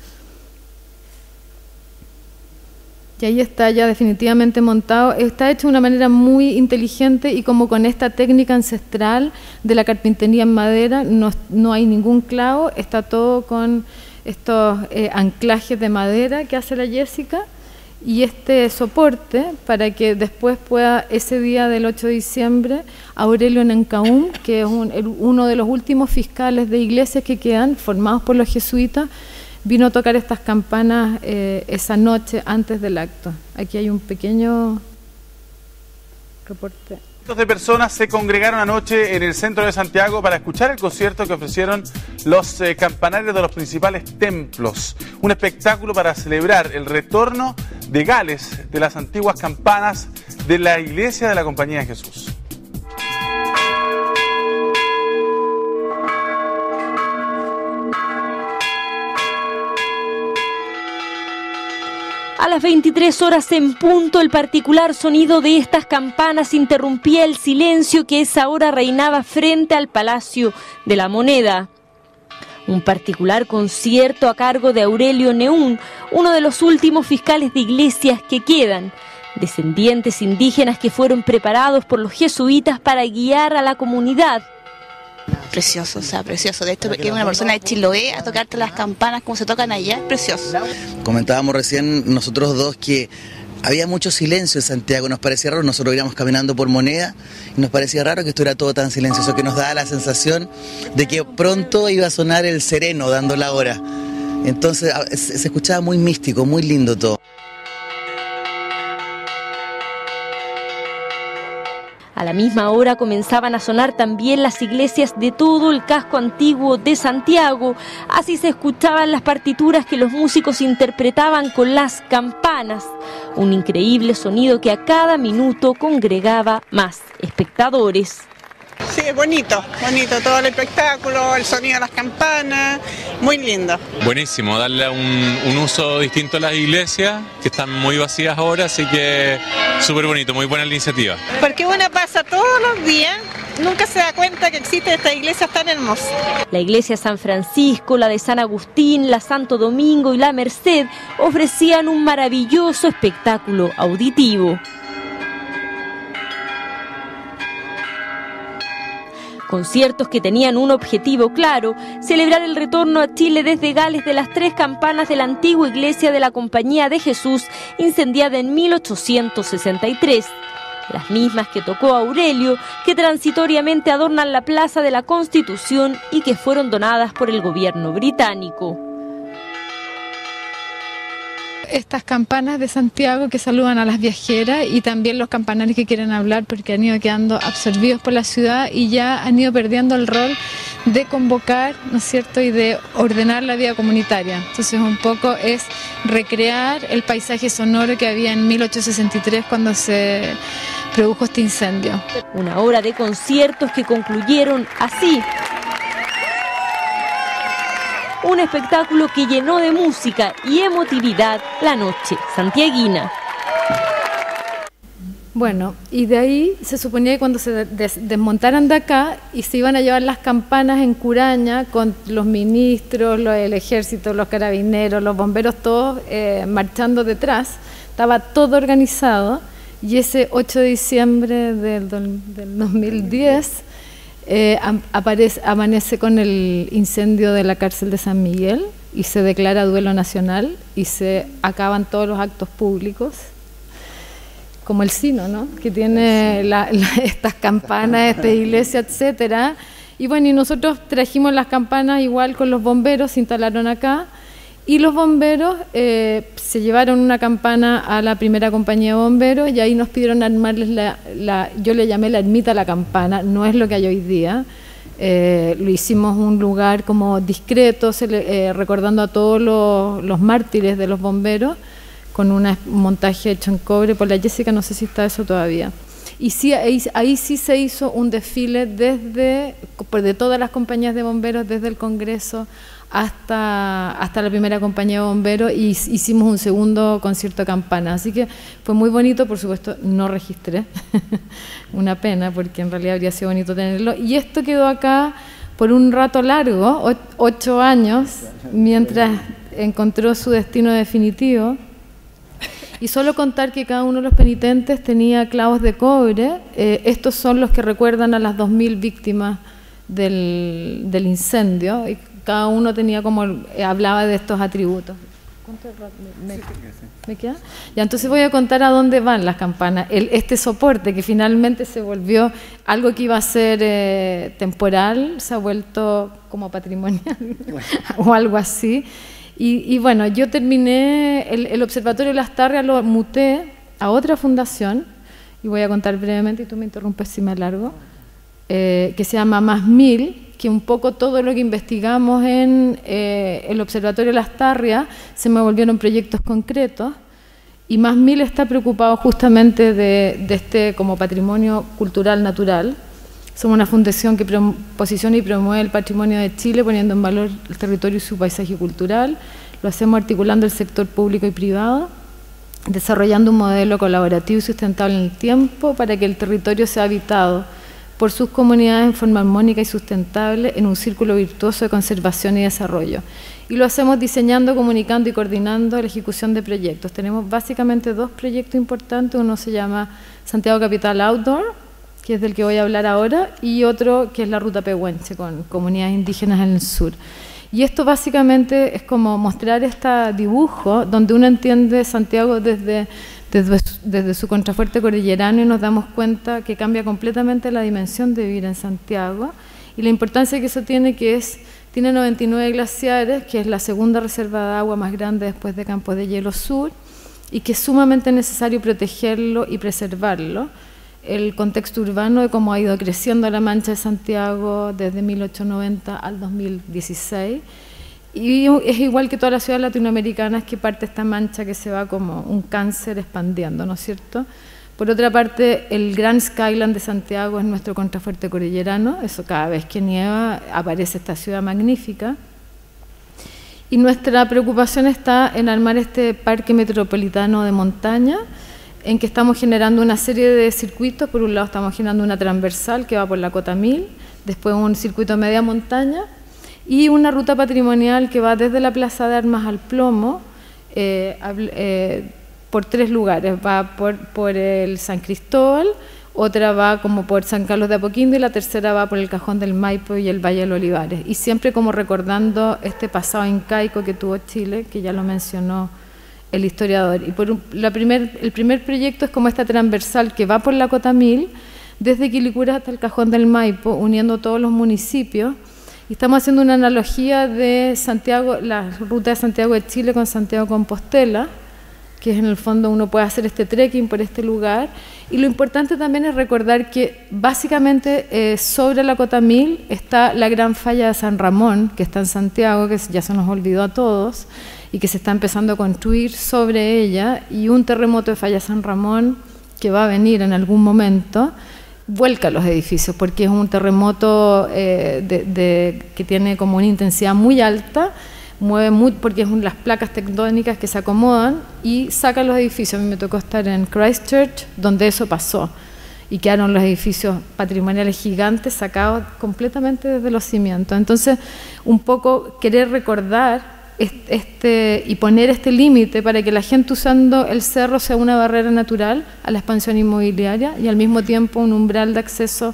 Y ahí está ya definitivamente montado, está hecho de una manera muy inteligente y como con esta técnica ancestral de la carpintería en madera, no hay ningún clavo, está todo con estos anclajes de madera que hace la Jessica y este soporte para que después pueda, ese día del 8 de diciembre, Aurelio Nencaún, que es uno de los últimos fiscales de iglesias que quedan, formados por los jesuitas, vino a tocar estas campanas esa noche antes del acto. Aquí hay un pequeño reporte. Cientos de personas se congregaron anoche en el centro de Santiago para escuchar el concierto que ofrecieron los campanarios de los principales templos. Un espectáculo para celebrar el retorno de Gales de las antiguas campanas de la Iglesia de la Compañía de Jesús. A las 23 horas en punto, el particular sonido de estas campanas interrumpía el silencio que esa hora reinaba frente al Palacio de la Moneda. Un particular concierto a cargo de Aurelio Nencaún, uno de los últimos fiscales de iglesias que quedan, descendientes indígenas que fueron preparados por los jesuitas para guiar a la comunidad. Precioso, o sea, precioso. De esto que una persona de Chiloé a tocarte las campanas como se tocan allá, es precioso. Comentábamos recién nosotros dos que había mucho silencio en Santiago, nos parecía raro, nosotros íbamos caminando por Moneda y nos parecía raro que estuviera todo tan silencioso, que nos daba la sensación de que pronto iba a sonar el sereno dando la hora. Entonces se escuchaba muy místico, muy lindo todo. A la misma hora comenzaban a sonar también las iglesias de todo el casco antiguo de Santiago. Así se escuchaban las partituras que los músicos interpretaban con las campanas. Un increíble sonido que a cada minuto congregaba más espectadores. Sí, es bonito, bonito todo el espectáculo, el sonido de las campanas, muy lindo. Buenísimo, darle un uso distinto a las iglesias, que están muy vacías ahora, así que súper bonito, muy buena la iniciativa. Porque uno pasa todos los días, nunca se da cuenta que existen estas iglesias tan hermosas. La iglesia San Francisco, la de San Agustín, la Santo Domingo y la Merced ofrecían un maravilloso espectáculo auditivo. Conciertos que tenían un objetivo claro, celebrar el retorno a Chile desde Gales de las 3 campanas de la antigua iglesia de la Compañía de Jesús, incendiada en 1863. Las mismas que tocó Aurelio, que transitoriamente adornan la Plaza de la Constitución y que fueron donadas por el gobierno británico. Estas campanas de Santiago que saludan a las viajeras y también los campanarios que quieren hablar porque han ido quedando absorbidos por la ciudad y ya han ido perdiendo el rol de convocar, ¿no es cierto?, y de ordenar la vida comunitaria. Entonces un poco es recrear el paisaje sonoro que había en 1863 cuando se produjo este incendio. Una hora de conciertos que concluyeron así. Un espectáculo que llenó de música y emotividad la noche santiaguina. Bueno, y de ahí se suponía que cuando se desmontaran de acá y se iban a llevar las campanas en Curaña con los ministros, el ejército, los carabineros, los bomberos, todos marchando detrás. Estaba todo organizado y ese 8 de diciembre del 2010... amanece con el incendio de la cárcel de San Miguel y se declara duelo nacional y se acaban todos los actos públicos como el Sino, ¿no?, que tiene estas campanas, esta iglesia, etcétera. Y bueno, y nosotros trajimos las campanas igual con los bomberos, se instalaron acá y los bomberos se llevaron una campana a la primera compañía de bomberos y ahí nos pidieron armarles yo le llamé la ermita a la campana, no es lo que hay hoy día, lo hicimos un lugar como discreto, recordando a todos los mártires de los bomberos, con un montaje hecho en cobre por la Jessica, no sé si está eso todavía. y sí, ahí sí se hizo un desfile de todas las compañías de bomberos, desde el Congreso hasta la primera compañía de bomberos, y hicimos un segundo concierto de campana, así que fue muy bonito. Por supuesto no registré, una pena, porque en realidad habría sido bonito tenerlo, y esto quedó acá por un rato largo, 8 años, mientras encontró su destino definitivo. Y solo contar que cada uno de los penitentes tenía clavos de cobre. Estos son los que recuerdan a las 2000 víctimas del incendio, y cada uno tenía como, hablaba de estos atributos. ¿Cuánto me queda? Ya, entonces voy a contar a dónde van las campanas. Este soporte, que finalmente se volvió algo que iba a ser temporal, se ha vuelto como patrimonial o algo así. Y bueno, yo terminé, el Observatorio de Lastarria lo muté a otra fundación, y voy a contar brevemente, y tú me interrumpes si me alargo, que se llama Más Mil, que un poco todo lo que investigamos en el Observatorio de Lastarria se me volvieron proyectos concretos, y Más Mil está preocupado justamente de este como patrimonio cultural natural. Somos una fundación que posiciona y promueve el patrimonio de Chile, poniendo en valor el territorio y su paisaje cultural. Lo hacemos articulando el sector público y privado, desarrollando un modelo colaborativo y sustentable en el tiempo para que el territorio sea habitado por sus comunidades en forma armónica y sustentable, en un círculo virtuoso de conservación y desarrollo. Y lo hacemos diseñando, comunicando y coordinando la ejecución de proyectos. Tenemos básicamente dos proyectos importantes. Uno se llama Santiago Capital Outdoor, que es del que voy a hablar ahora, y otro que es la Ruta Pehuenche, con comunidades indígenas en el sur. Y esto básicamente es como mostrar este dibujo, donde uno entiende Santiago desde su contrafuerte cordillerano, y nos damos cuenta que cambia completamente la dimensión de vivir en Santiago, y la importancia que eso tiene, que es, tiene 99 glaciares, que es la segunda reserva de agua más grande después de Campos de Hielo Sur, y que es sumamente necesario protegerlo y preservarlo. El contexto urbano de cómo ha ido creciendo la Mancha de Santiago desde 1890 al 2016, y es igual que todas las ciudades latinoamericanas, que parte esta mancha que se va como un cáncer expandiendo, ¿no es cierto? Por otra parte, el Gran Skyline de Santiago es nuestro contrafuerte cordillerano, eso cada vez que nieva aparece esta ciudad magnífica, y nuestra preocupación está en armar este parque metropolitano de montaña, en que estamos generando una serie de circuitos. Por un lado estamos generando una transversal que va por la Cota Mil, después un circuito media montaña, y una ruta patrimonial que va desde la Plaza de Armas al Plomo, por 3 lugares, va por el San Cristóbal, otra va como por San Carlos de Apoquindo, y la tercera va por el Cajón del Maipo y el Valle de los Olivares, y siempre como recordando este pasado incaico que tuvo Chile, que ya lo mencionó el historiador. Y el primer proyecto es como esta transversal que va por la Cota Mil, desde Quilicura hasta el Cajón del Maipo, uniendo todos los municipios. Y estamos haciendo una analogía de Santiago, la ruta de Santiago de Chile con Santiago Compostela, que es en el fondo uno puede hacer este trekking por este lugar. Y lo importante también es recordar que básicamente sobre la Cota Mil está la gran Falla de San Ramón, que está en Santiago, que ya se nos olvidó a todos, y que se está empezando a construir sobre ella, y un terremoto de Falla San Ramón, que va a venir en algún momento, vuelca los edificios, porque es un terremoto que tiene como una intensidad muy alta, mueve mucho, porque es las placas tectónicas que se acomodan, y saca los edificios. A mí me tocó estar en Christchurch, donde eso pasó, y quedaron los edificios patrimoniales gigantes sacados completamente desde los cimientos. Entonces, un poco querer recordar y poner este límite para que la gente usando el cerro sea una barrera natural a la expansión inmobiliaria, y al mismo tiempo un umbral de acceso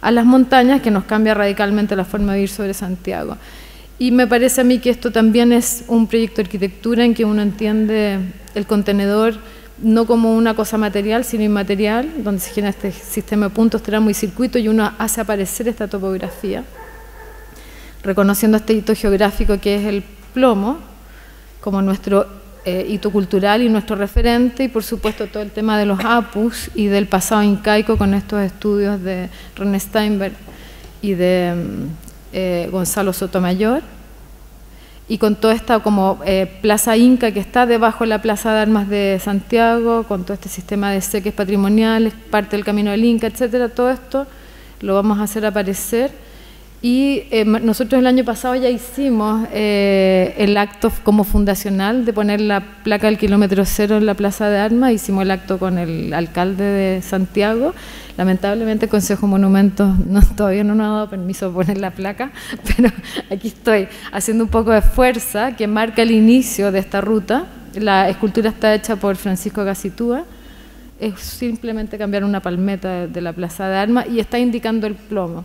a las montañas que nos cambia radicalmente la forma de vivir sobre Santiago. Y me parece a mí que esto también es un proyecto de arquitectura en que uno entiende el contenedor no como una cosa material, sino inmaterial, donde se genera este sistema de puntos, tramo y circuito, y uno hace aparecer esta topografía, reconociendo este hito geográfico que es el Plomo, como nuestro hito cultural y nuestro referente, y por supuesto todo el tema de los apus y del pasado incaico, con estos estudios de René Steinberg y de Gonzalo Sotomayor. y con toda esta como Plaza Inca que está debajo de la Plaza de Armas de Santiago, con todo este sistema de seques patrimoniales, parte del Camino del Inca, etcétera, todo esto lo vamos a hacer aparecer. Y nosotros el año pasado ya hicimos el acto como fundacional de poner la placa del kilómetro cero en la Plaza de Armas, hicimos el acto con el alcalde de Santiago. Lamentablemente el Consejo de Monumentos todavía no nos ha dado permiso de poner la placa, pero aquí estoy haciendo un poco de fuerza que marca el inicio de esta ruta. La escultura está hecha por Francisco Gacitúa, es simplemente cambiar una palmeta de la Plaza de Armas y está indicando el plomo,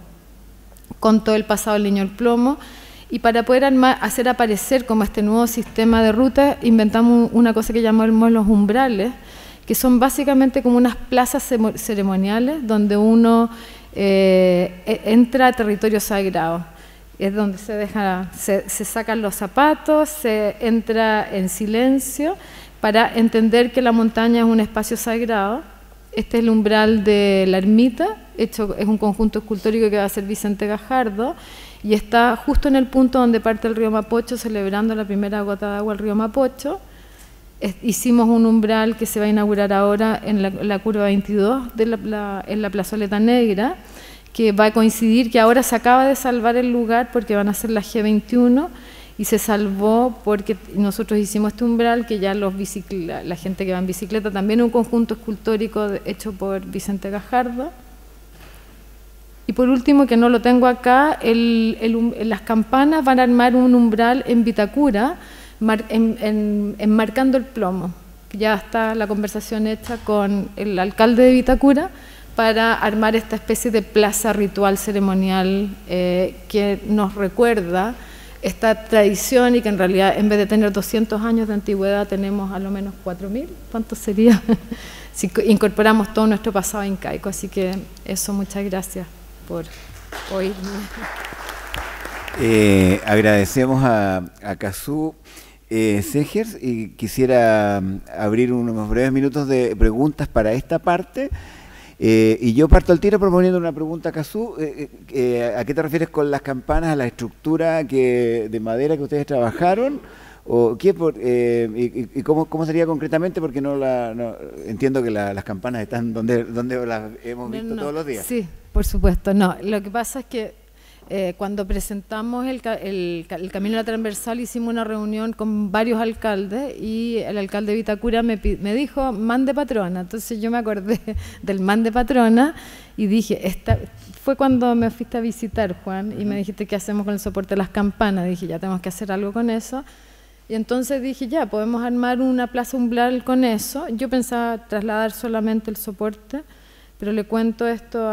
con todo el pasado del Niño del Plomo. Y para poder hacer aparecer como este nuevo sistema de ruta, inventamos una cosa que llamamos los umbrales, que son básicamente como unas plazas ceremoniales donde uno entra a territorio sagrado. Es donde se sacan los zapatos, se entra en silencio para entender que la montaña es un espacio sagrado. Este es el umbral de la ermita, es un conjunto escultórico que va a hacer Vicente Gajardo, y está justo en el punto donde parte el río Mapocho, celebrando la primera gota de agua al río Mapocho. Hicimos un umbral que se va a inaugurar ahora en la curva 22, en la plazoleta negra, que va a coincidir que ahora se acaba de salvar el lugar porque van a hacer la G21, y se salvó porque nosotros hicimos este umbral que ya la gente que va en bicicleta, también un conjunto escultórico hecho por Vicente Gajardo. Y por último, que no lo tengo acá, las campanas van a armar un umbral en Vitacura, enmarcando el plomo. Ya está la conversación hecha con el alcalde de Vitacura para armar esta especie de plaza ritual ceremonial que nos recuerda esta tradición, y que en realidad en vez de tener 200 años de antigüedad tenemos a lo menos 4.000, ¿cuánto sería? Si incorporamos todo nuestro pasado incaico. Así que eso, muchas gracias por hoy. Agradecemos a Cazú Zegers, y quisiera abrir unos breves minutos de preguntas para esta parte. Y yo parto al tiro proponiendo una pregunta a Cazú. ¿A qué te refieres con las campanas? ¿A la estructura de madera que ustedes trabajaron? ¿O qué y cómo sería concretamente? Porque no entiendo que las campanas están donde las hemos visto todos los días. Sí, por supuesto. No, lo que pasa es que cuando presentamos el Camino de la Transversal hicimos una reunión con varios alcaldes, y el alcalde de Vitacura me dijo man de patrona. Entonces yo me acordé del man de patrona y dije, fue cuando me fuiste a visitar, Juan, y me dijiste qué hacemos con el soporte de las campanas. Dije, ya tenemos que hacer algo con eso. Y entonces dije, ya, podemos armar una plaza umbral con eso. Yo pensaba trasladar solamente el soporte, pero le cuento esto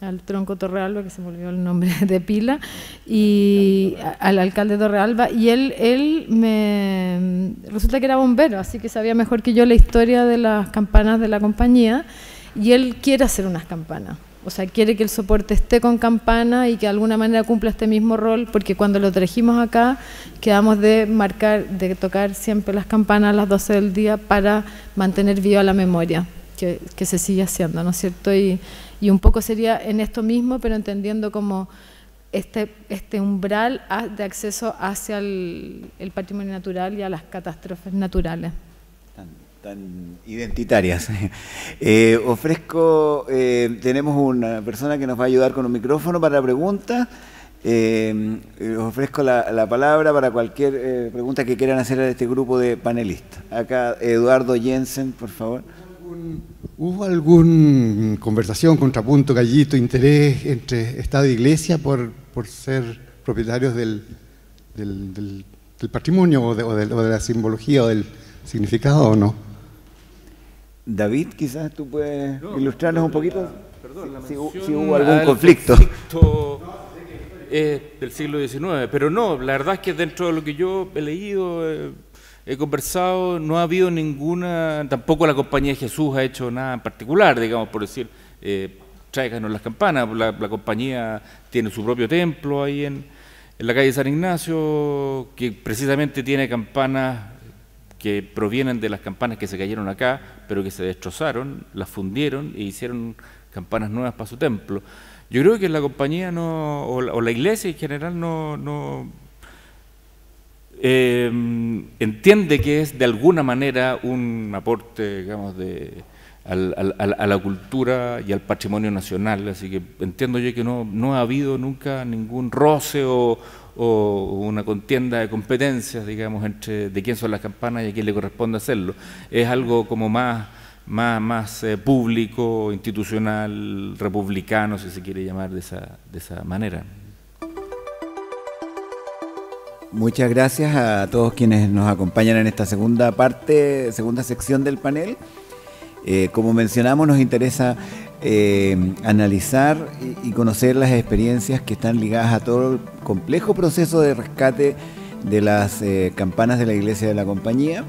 al tronco Torrealba, que se me olvidó el nombre de pila, y al alcalde Torrealba, y él me resulta que era bombero, así que sabía mejor que yo la historia de las campanas de la compañía, y él quiere hacer unas campanas, o sea, quiere que el soporte esté con campana y que de alguna manera cumpla este mismo rol, porque cuando lo trajimos acá quedamos de tocar siempre las campanas a las 12 del día para mantener viva la memoria, que se sigue haciendo, ¿no es cierto? Y un poco sería en esto mismo, pero entendiendo como este umbral de acceso hacia el patrimonio natural y a las catástrofes naturales. Tan identitarias. Tenemos una persona que nos va a ayudar con un micrófono para preguntas. Os ofrezco la palabra para cualquier pregunta que quieran hacer a este grupo de panelistas. Acá, Eduardo Jensen, por favor. ¿Hubo alguna conversación, contrapunto, gallito, interés entre Estado e Iglesia por ser propietarios del patrimonio o de la simbología o del significado, o no? David, quizás tú puedes ilustrarnos un poquito. Si hubo algún conflicto del siglo XIX, pero no, la verdad es que dentro de lo que yo he leído... he conversado, no ha habido ninguna, tampoco la Compañía de Jesús ha hecho nada en particular, digamos, por decir, tráiganos las campanas. La Compañía tiene su propio templo ahí en la calle San Ignacio, que precisamente tiene campanas que provienen de las campanas que se cayeron acá, pero que se destrozaron, las fundieron e hicieron campanas nuevas para su templo. Yo creo que la Compañía no, o la Iglesia en general no entiende que es de alguna manera un aporte, digamos, a la cultura y al patrimonio nacional, así que entiendo yo que no ha habido nunca ningún roce o una contienda de competencias, digamos, entre de quién son las campanas y a quién le corresponde hacerlo. Es algo como más público, institucional, republicano, si se quiere llamar de esa manera. Muchas gracias a todos quienes nos acompañan en esta segunda parte, segunda sección del panel. Como mencionamos, nos interesa analizar y conocer las experiencias que están ligadas a todo el complejo proceso de rescate de las campanas de la Iglesia de la Compañía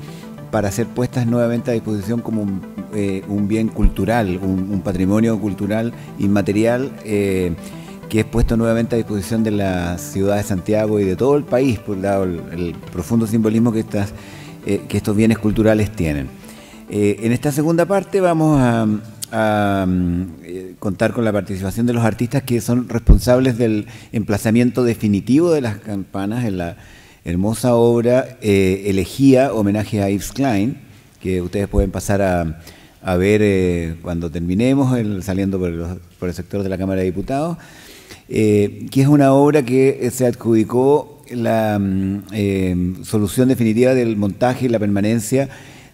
para ser puestas nuevamente a disposición como un bien cultural, un patrimonio cultural inmaterial que es puesto nuevamente a disposición de la ciudad de Santiago y de todo el país, por un lado el profundo simbolismo que estos bienes culturales tienen. En esta segunda parte vamos a contar con la participación de los artistas que son responsables del emplazamiento definitivo de las campanas en la hermosa obra Elegía, homenaje a Yves Klein, que ustedes pueden pasar a ver cuando terminemos, saliendo por el sector de la Cámara de Diputados, que es una obra que se adjudicó la solución definitiva del montaje y la permanencia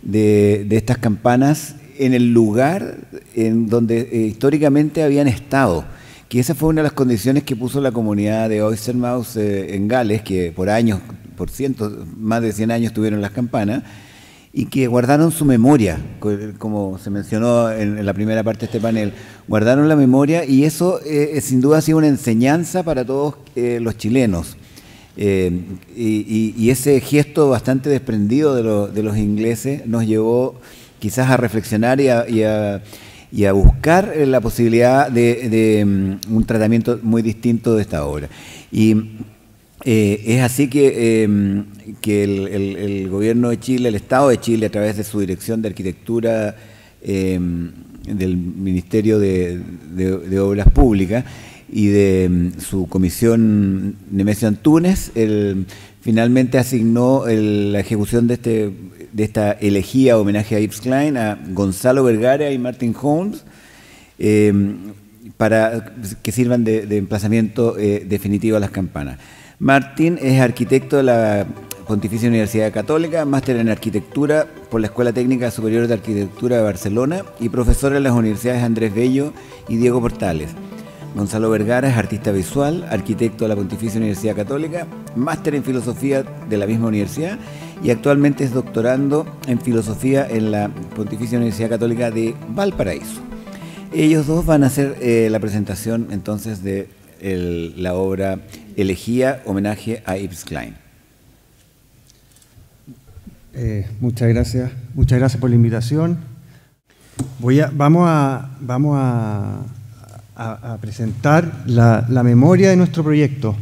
de estas campanas en el lugar en donde históricamente habían estado, que esa fue una de las condiciones que puso la comunidad de Oystermonster en Gales, que por años, por cientos, más de 100 años tuvieron las campanas, y que guardaron su memoria, como se mencionó en la primera parte de este panel, guardaron la memoria, y eso sin duda ha sido una enseñanza para todos los chilenos. Y ese gesto bastante desprendido de los ingleses nos llevó quizás a reflexionar y a buscar la posibilidad de un tratamiento muy distinto de esta obra. Y es así que el gobierno de Chile, el Estado de Chile, a través de su dirección de arquitectura del Ministerio de Obras Públicas, y de su comisión Nemesio Antúnez, finalmente asignó la ejecución de esta elegía homenaje a Yves Klein a Gonzalo Vergara y Martin Holmes para que sirvan de emplazamiento definitivo a las campanas. Martin es arquitecto de la Pontificia Universidad Católica, máster en arquitectura por la Escuela Técnica Superior de Arquitectura de Barcelona y profesor en las universidades Andrés Bello y Diego Portales. Gonzalo Vergara es artista visual, arquitecto de la Pontificia Universidad Católica, máster en filosofía de la misma universidad y actualmente es doctorando en filosofía en la Pontificia Universidad Católica de Valparaíso. Ellos dos van a hacer la presentación entonces de la obra Elegía, homenaje a Yves Klein. Muchas gracias por la invitación. Vamos a presentar la memoria de nuestro proyecto.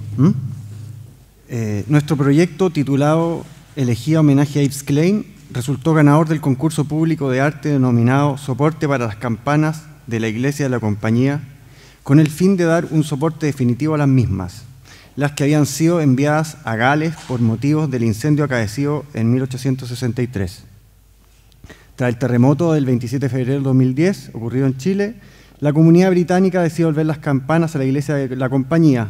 Nuestro proyecto, titulado Elegía homenaje a Yves Klein, resultó ganador del concurso público de arte denominado Soporte para las Campanas de la Iglesia de la Compañía, con el fin de dar un soporte definitivo a las mismas, las que habían sido enviadas a Gales por motivos del incendio acaecido en 1863. Tras el terremoto del 27 de febrero de 2010, ocurrido en Chile, la comunidad británica decidió volver las campanas a la Iglesia de la Compañía,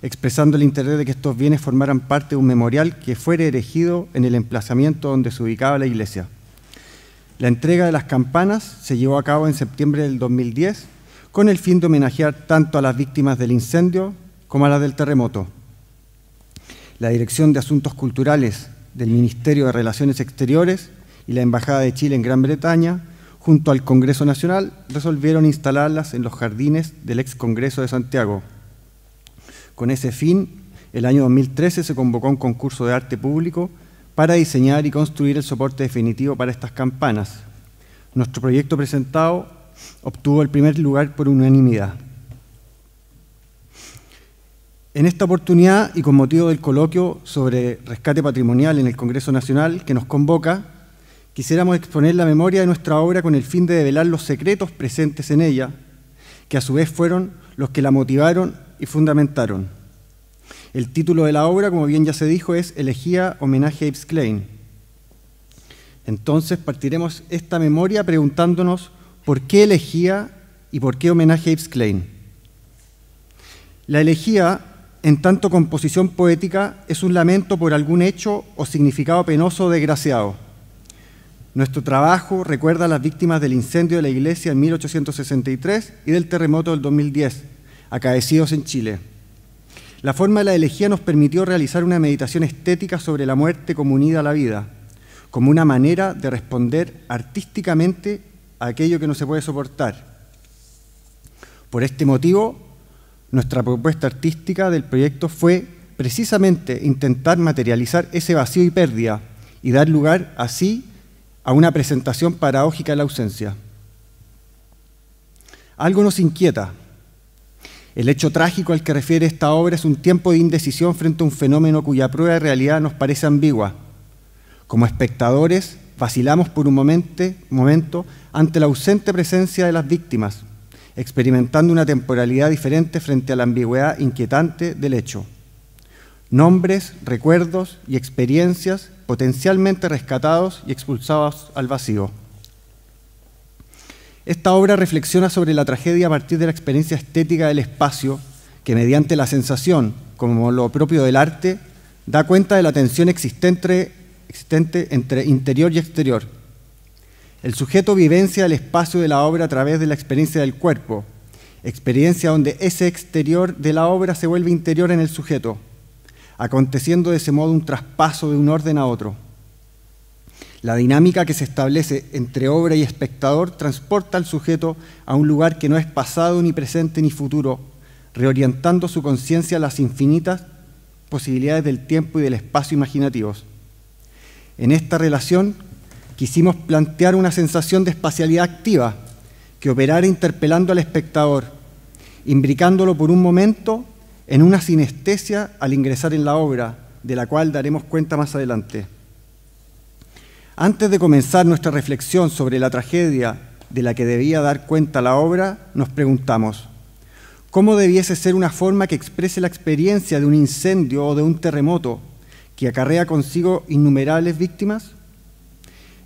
expresando el interés de que estos bienes formaran parte de un memorial que fuera erigido en el emplazamiento donde se ubicaba la iglesia. La entrega de las campanas se llevó a cabo en septiembre del 2010, con el fin de homenajear tanto a las víctimas del incendio como a las del terremoto. La Dirección de Asuntos Culturales del Ministerio de Relaciones Exteriores y la Embajada de Chile en Gran Bretaña, junto al Congreso Nacional, resolvieron instalarlas en los jardines del ex Congreso de Santiago. Con ese fin, el año 2013 se convocó un concurso de arte público para diseñar y construir el soporte definitivo para estas campanas. Nuestro proyecto presentado obtuvo el primer lugar por unanimidad. En esta oportunidad y con motivo del coloquio sobre rescate patrimonial en el Congreso Nacional que nos convoca, quisiéramos exponer la memoria de nuestra obra con el fin de develar los secretos presentes en ella, que a su vez fueron los que la motivaron y fundamentaron. El título de la obra, como bien ya se dijo, es Elegía homenaje a Yves Klein. Entonces partiremos esta memoria preguntándonos por qué elegía y por qué homenaje a Yves Klein. La elegía, en tanto composición poética, es un lamento por algún hecho o significado penoso o desgraciado. Nuestro trabajo recuerda a las víctimas del incendio de la iglesia en 1863 y del terremoto del 2010, acaecidos en Chile. La forma de la elegía nos permitió realizar una meditación estética sobre la muerte como unida a la vida, como una manera de responder artísticamente a aquello que no se puede soportar. Por este motivo, nuestra propuesta artística del proyecto fue precisamente intentar materializar ese vacío y pérdida y dar lugar así a una presentación paradójica de la ausencia. Algo nos inquieta. El hecho trágico al que refiere esta obra es un tiempo de indecisión frente a un fenómeno cuya prueba de realidad nos parece ambigua. Como espectadores, vacilamos por un momento ante la ausente presencia de las víctimas, experimentando una temporalidad diferente frente a la ambigüedad inquietante del hecho. Nombres, recuerdos y experiencias potencialmente rescatados y expulsados al vacío. Esta obra reflexiona sobre la tragedia a partir de la experiencia estética del espacio que, mediante la sensación, como lo propio del arte, da cuenta de la tensión existente entre interior y exterior. El sujeto vivencia el espacio de la obra a través de la experiencia del cuerpo, experiencia donde ese exterior de la obra se vuelve interior en el sujeto, aconteciendo de ese modo un traspaso de un orden a otro. La dinámica que se establece entre obra y espectador transporta al sujeto a un lugar que no es pasado, ni presente, ni futuro, reorientando su conciencia a las infinitas posibilidades del tiempo y del espacio imaginativos. En esta relación, quisimos plantear una sensación de espacialidad activa que operara interpelando al espectador, imbricándolo por un momento en una sinestesia al ingresar en la obra, de la cual daremos cuenta más adelante. Antes de comenzar nuestra reflexión sobre la tragedia de la que debía dar cuenta la obra, nos preguntamos, ¿cómo debiese ser una forma que exprese la experiencia de un incendio o de un terremoto que acarrea consigo innumerables víctimas?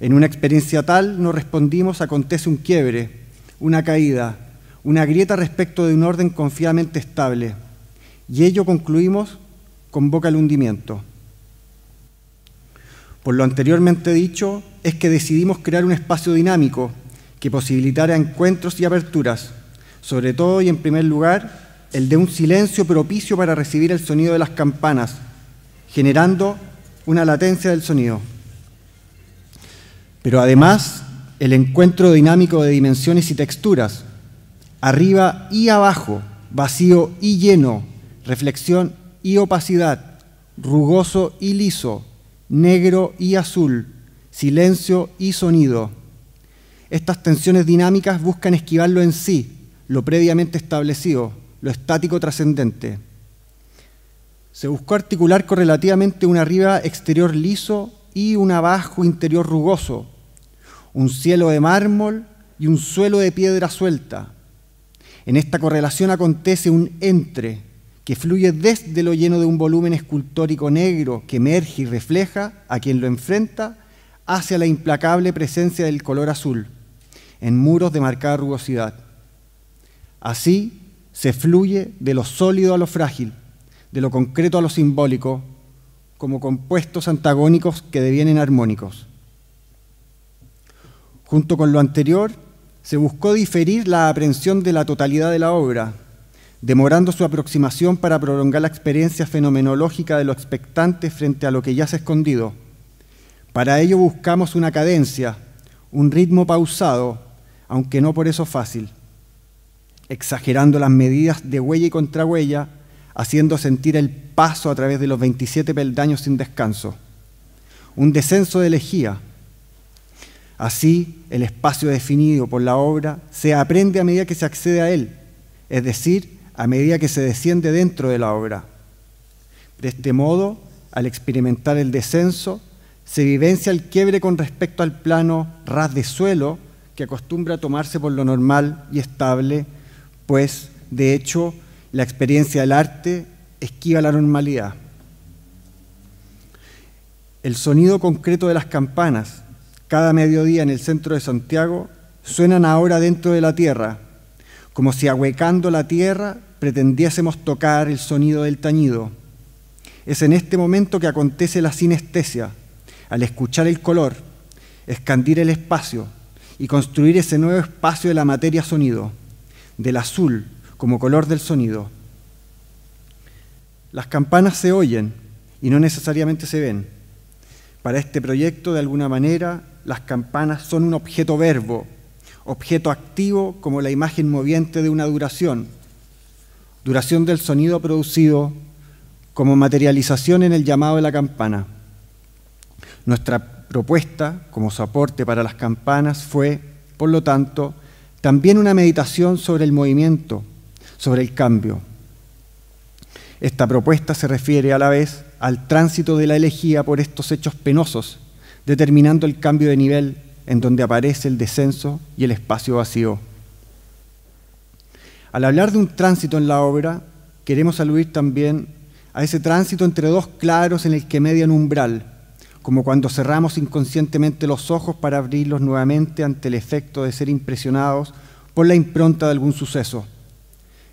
En una experiencia tal, nos respondimos, acontece un quiebre, una caída, una grieta respecto de un orden confiadamente estable, y ello, concluimos, convoca el hundimiento. Por lo anteriormente dicho, es que decidimos crear un espacio dinámico que posibilitara encuentros y aperturas, sobre todo y en primer lugar, el de un silencio propicio para recibir el sonido de las campanas, generando una latencia del sonido. Pero además, el encuentro dinámico de dimensiones y texturas, arriba y abajo, vacío y lleno, reflexión y opacidad, rugoso y liso, negro y azul, silencio y sonido. Estas tensiones dinámicas buscan esquivar lo en sí, lo previamente establecido, lo estático trascendente. Se buscó articular correlativamente un arriba exterior liso y un abajo interior rugoso, un cielo de mármol y un suelo de piedra suelta. En esta correlación acontece un entre, que fluye desde lo lleno de un volumen escultórico negro que emerge y refleja a quien lo enfrenta hacia la implacable presencia del color azul, en muros de marcada rugosidad. Así se fluye de lo sólido a lo frágil, de lo concreto a lo simbólico, como compuestos antagónicos que devienen armónicos. Junto con lo anterior, se buscó diferir la aprehensión de la totalidad de la obra, demorando su aproximación para prolongar la experiencia fenomenológica de lo expectante frente a lo que ya se ha escondido. Para ello buscamos una cadencia, un ritmo pausado, aunque no por eso fácil, exagerando las medidas de huella y contrahuella, haciendo sentir el paso a través de los 27 peldaños sin descanso. Un descenso de elegía. Así, el espacio definido por la obra se aprende a medida que se accede a él, es decir, a medida que se desciende dentro de la obra. De este modo, al experimentar el descenso, se vivencia el quiebre con respecto al plano ras de suelo que acostumbra a tomarse por lo normal y estable, pues, de hecho, la experiencia del arte esquiva la normalidad. El sonido concreto de las campanas, cada mediodía en el centro de Santiago, suenan ahora dentro de la tierra, como si ahuecando la tierra pretendiésemos tocar el sonido del tañido. Es en este momento que acontece la sinestesia, al escuchar el color, escandir el espacio y construir ese nuevo espacio de la materia sonido, del azul como color del sonido. Las campanas se oyen y no necesariamente se ven. Para este proyecto, de alguna manera, las campanas son un objeto verbo, objeto activo como la imagen moviente de una duración, duración del sonido producido como materialización en el llamado de la campana. Nuestra propuesta como soporte para las campanas fue, por lo tanto, también una meditación sobre el movimiento, sobre el cambio. Esta propuesta se refiere a la vez al tránsito de la elegía por estos hechos penosos, determinando el cambio de nivel en donde aparece el descenso y el espacio vacío. Al hablar de un tránsito en la obra, queremos aludir también a ese tránsito entre dos claros en el que median umbral, como cuando cerramos inconscientemente los ojos para abrirlos nuevamente ante el efecto de ser impresionados por la impronta de algún suceso.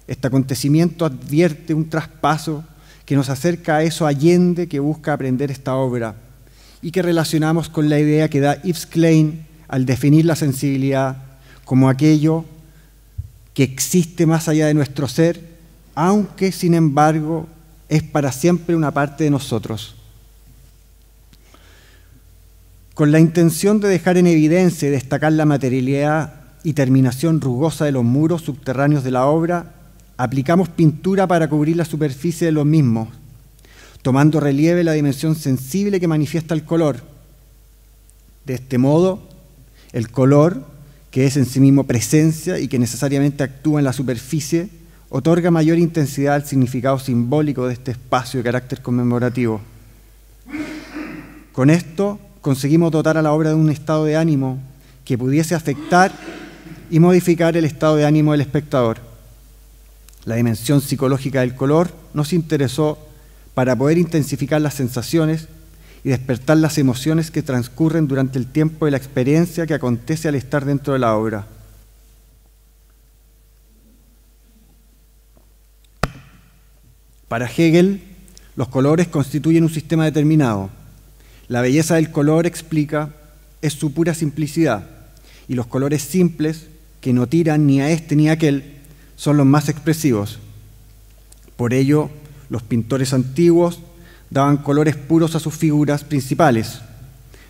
Este acontecimiento advierte un traspaso que nos acerca a eso allende que busca aprender esta obra y que relacionamos con la idea que da Yves Klein al definir la sensibilidad como aquello que existe más allá de nuestro ser, aunque, sin embargo, es para siempre una parte de nosotros. Con la intención de dejar en evidencia y destacar la materialidad y terminación rugosa de los muros subterráneos de la obra, aplicamos pintura para cubrir la superficie de los mismos, tomando relieve la dimensión sensible que manifiesta el color. De este modo, el color, que es en sí mismo presencia y que necesariamente actúa en la superficie, otorga mayor intensidad al significado simbólico de este espacio de carácter conmemorativo. Con esto conseguimos dotar a la obra de un estado de ánimo que pudiese afectar y modificar el estado de ánimo del espectador. La dimensión psicológica del color nos interesó para poder intensificar las sensaciones y despertar las emociones que transcurren durante el tiempo de la experiencia que acontece al estar dentro de la obra. Para Hegel, los colores constituyen un sistema determinado. La belleza del color, explica, es su pura simplicidad, y los colores simples, que no tiran ni a este ni a aquel, son los más expresivos. Por ello, los pintores antiguos daban colores puros a sus figuras principales.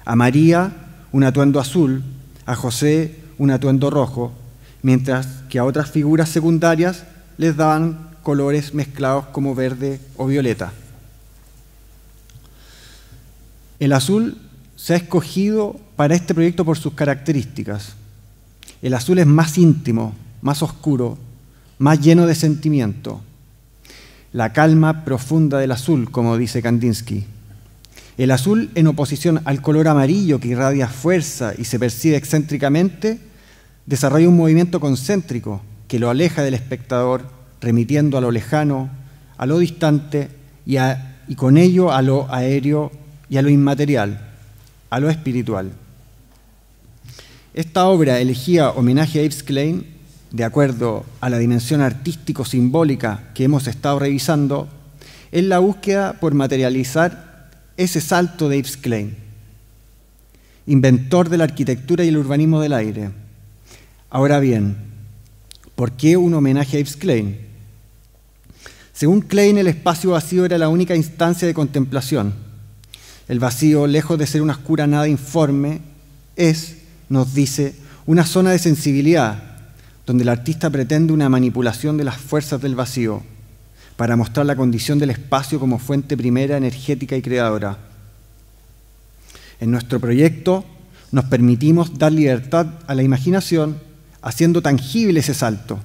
A María, un atuendo azul, a José, un atuendo rojo, mientras que a otras figuras secundarias les daban colores mezclados como verde o violeta. El azul se ha escogido para este proyecto por sus características. El azul es más íntimo, más oscuro, más lleno de sentimiento. La calma profunda del azul, como dice Kandinsky. El azul, en oposición al color amarillo que irradia fuerza y se percibe excéntricamente, desarrolla un movimiento concéntrico que lo aleja del espectador, remitiendo a lo lejano, a lo distante y con ello a lo aéreo y a lo inmaterial, a lo espiritual. Esta obra, Elegía homenaje a Yves Klein, de acuerdo a la dimensión artístico-simbólica que hemos estado revisando, es la búsqueda por materializar ese salto de Yves Klein, inventor de la arquitectura y el urbanismo del aire. Ahora bien, ¿por qué un homenaje a Yves Klein? Según Klein, el espacio vacío era la única instancia de contemplación. El vacío, lejos de ser una oscura nada informe, es, nos dice, una zona de sensibilidad, donde el artista pretende una manipulación de las fuerzas del vacío para mostrar la condición del espacio como fuente primera, energética y creadora. En nuestro proyecto nos permitimos dar libertad a la imaginación haciendo tangible ese salto,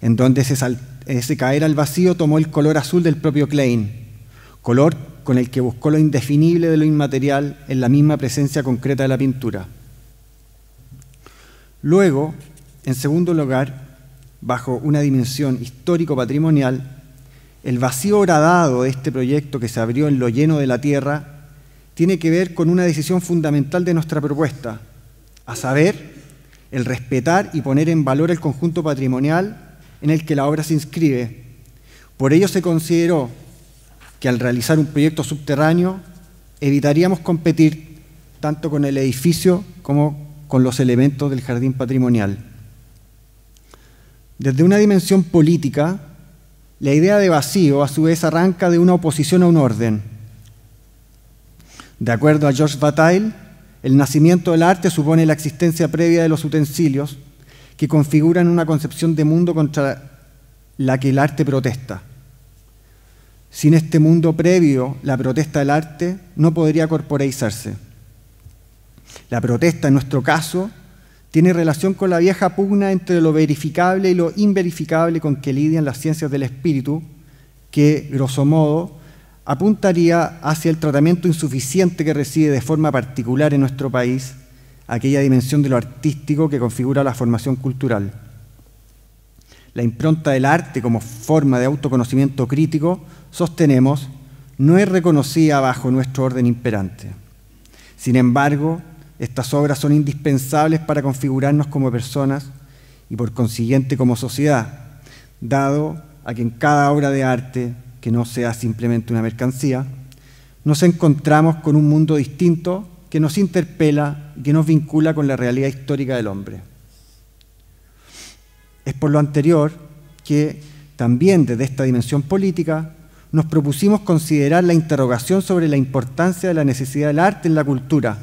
en donde ese caer al vacío tomó el color azul del propio Klein, color con el que buscó lo indefinible de lo inmaterial en la misma presencia concreta de la pintura. Luego, en segundo lugar, bajo una dimensión histórico-patrimonial, El vacío horadado de este proyecto que se abrió en lo lleno de la tierra tiene que ver con una decisión fundamental de nuestra propuesta, a saber, el respetar y poner en valor el conjunto patrimonial en el que la obra se inscribe. Por ello se consideró que al realizar un proyecto subterráneo evitaríamos competir tanto con el edificio como con los elementos del jardín patrimonial. Desde una dimensión política, la idea de vacío a su vez arranca de una oposición a un orden. De acuerdo a Georges Bataille, el nacimiento del arte supone la existencia previa de los utensilios que configuran una concepción de mundo contra la que el arte protesta. Sin este mundo previo, la protesta del arte no podría corporeizarse. La protesta, en nuestro caso, tiene relación con la vieja pugna entre lo verificable y lo inverificable con que lidian las ciencias del espíritu, que, grosso modo, apuntaría hacia el tratamiento insuficiente que recibe de forma particular en nuestro país aquella dimensión de lo artístico que configura la formación cultural. La impronta del arte como forma de autoconocimiento crítico, sostenemos, no es reconocida bajo nuestro orden imperante. Sin embargo, estas obras son indispensables para configurarnos como personas y por consiguiente como sociedad, dado a que en cada obra de arte, que no sea simplemente una mercancía, nos encontramos con un mundo distinto que nos interpela y que nos vincula con la realidad histórica del hombre. Es por lo anterior que, también desde esta dimensión política, nos propusimos considerar la interrogación sobre la importancia de la necesidad del arte en la cultura,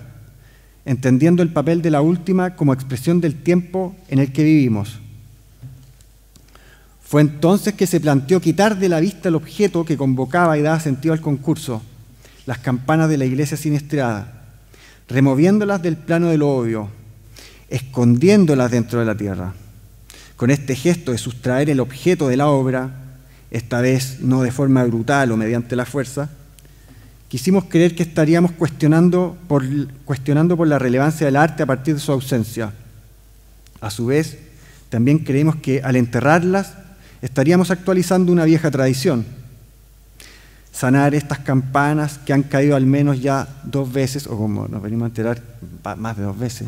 entendiendo el papel de la última como expresión del tiempo en el que vivimos. Fue entonces que se planteó quitar de la vista el objeto que convocaba y daba sentido al concurso, las campanas de la iglesia siniestrada, removiéndolas del plano de lo obvio, escondiéndolas dentro de la tierra. Con este gesto de sustraer el objeto de la obra, esta vez no de forma brutal o mediante la fuerza, quisimos creer que estaríamos cuestionando por la relevancia del arte a partir de su ausencia. A su vez, también creemos que al enterrarlas estaríamos actualizando una vieja tradición. Sanar estas campanas que han caído al menos ya 2 veces, o como nos venimos a enterar, más de 2 veces.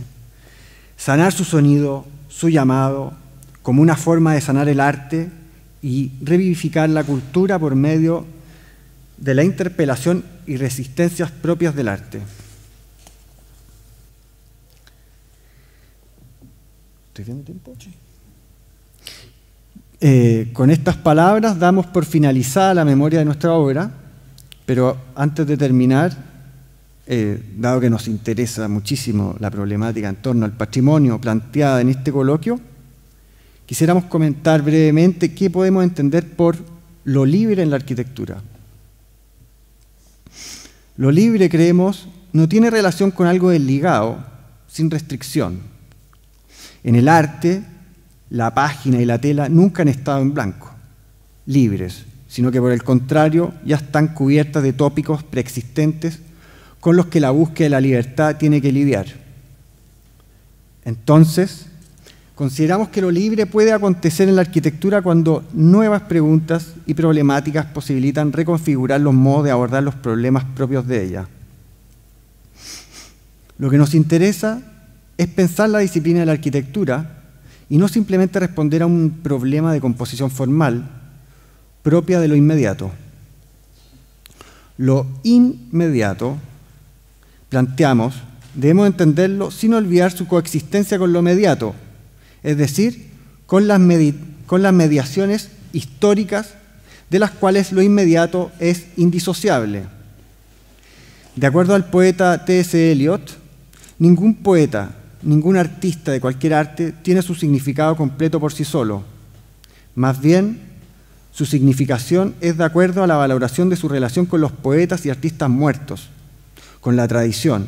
Sanar su sonido, su llamado, como una forma de sanar el arte y revivificar la cultura por medio de la interpelación y resistencias propias del arte. ¿Estoy viendo tiempo? Sí. Con estas palabras damos por finalizada la memoria de nuestra obra, pero antes de terminar, dado que nos interesa muchísimo la problemática en torno al patrimonio planteada en este coloquio, quisiéramos comentar brevemente qué podemos entender por lo libre en la arquitectura. Lo libre, creemos, no tiene relación con algo desligado, sin restricción. En el arte, la página y la tela nunca han estado en blanco, libres, sino que por el contrario ya están cubiertas de tópicos preexistentes con los que la búsqueda de la libertad tiene que lidiar. Entonces, consideramos que lo libre puede acontecer en la arquitectura cuando nuevas preguntas y problemáticas posibilitan reconfigurar los modos de abordar los problemas propios de ella. Lo que nos interesa es pensar la disciplina de la arquitectura y no simplemente responder a un problema de composición formal propia de lo inmediato. Lo inmediato, planteamos, debemos entenderlo sin olvidar su coexistencia con lo mediato, es decir, con las mediaciones históricas de las cuales lo inmediato es indisociable. De acuerdo al poeta T.S. Eliot, ningún poeta, ningún artista de cualquier arte tiene su significado completo por sí solo. Más bien, su significación es de acuerdo a la valoración de su relación con los poetas y artistas muertos, con la tradición.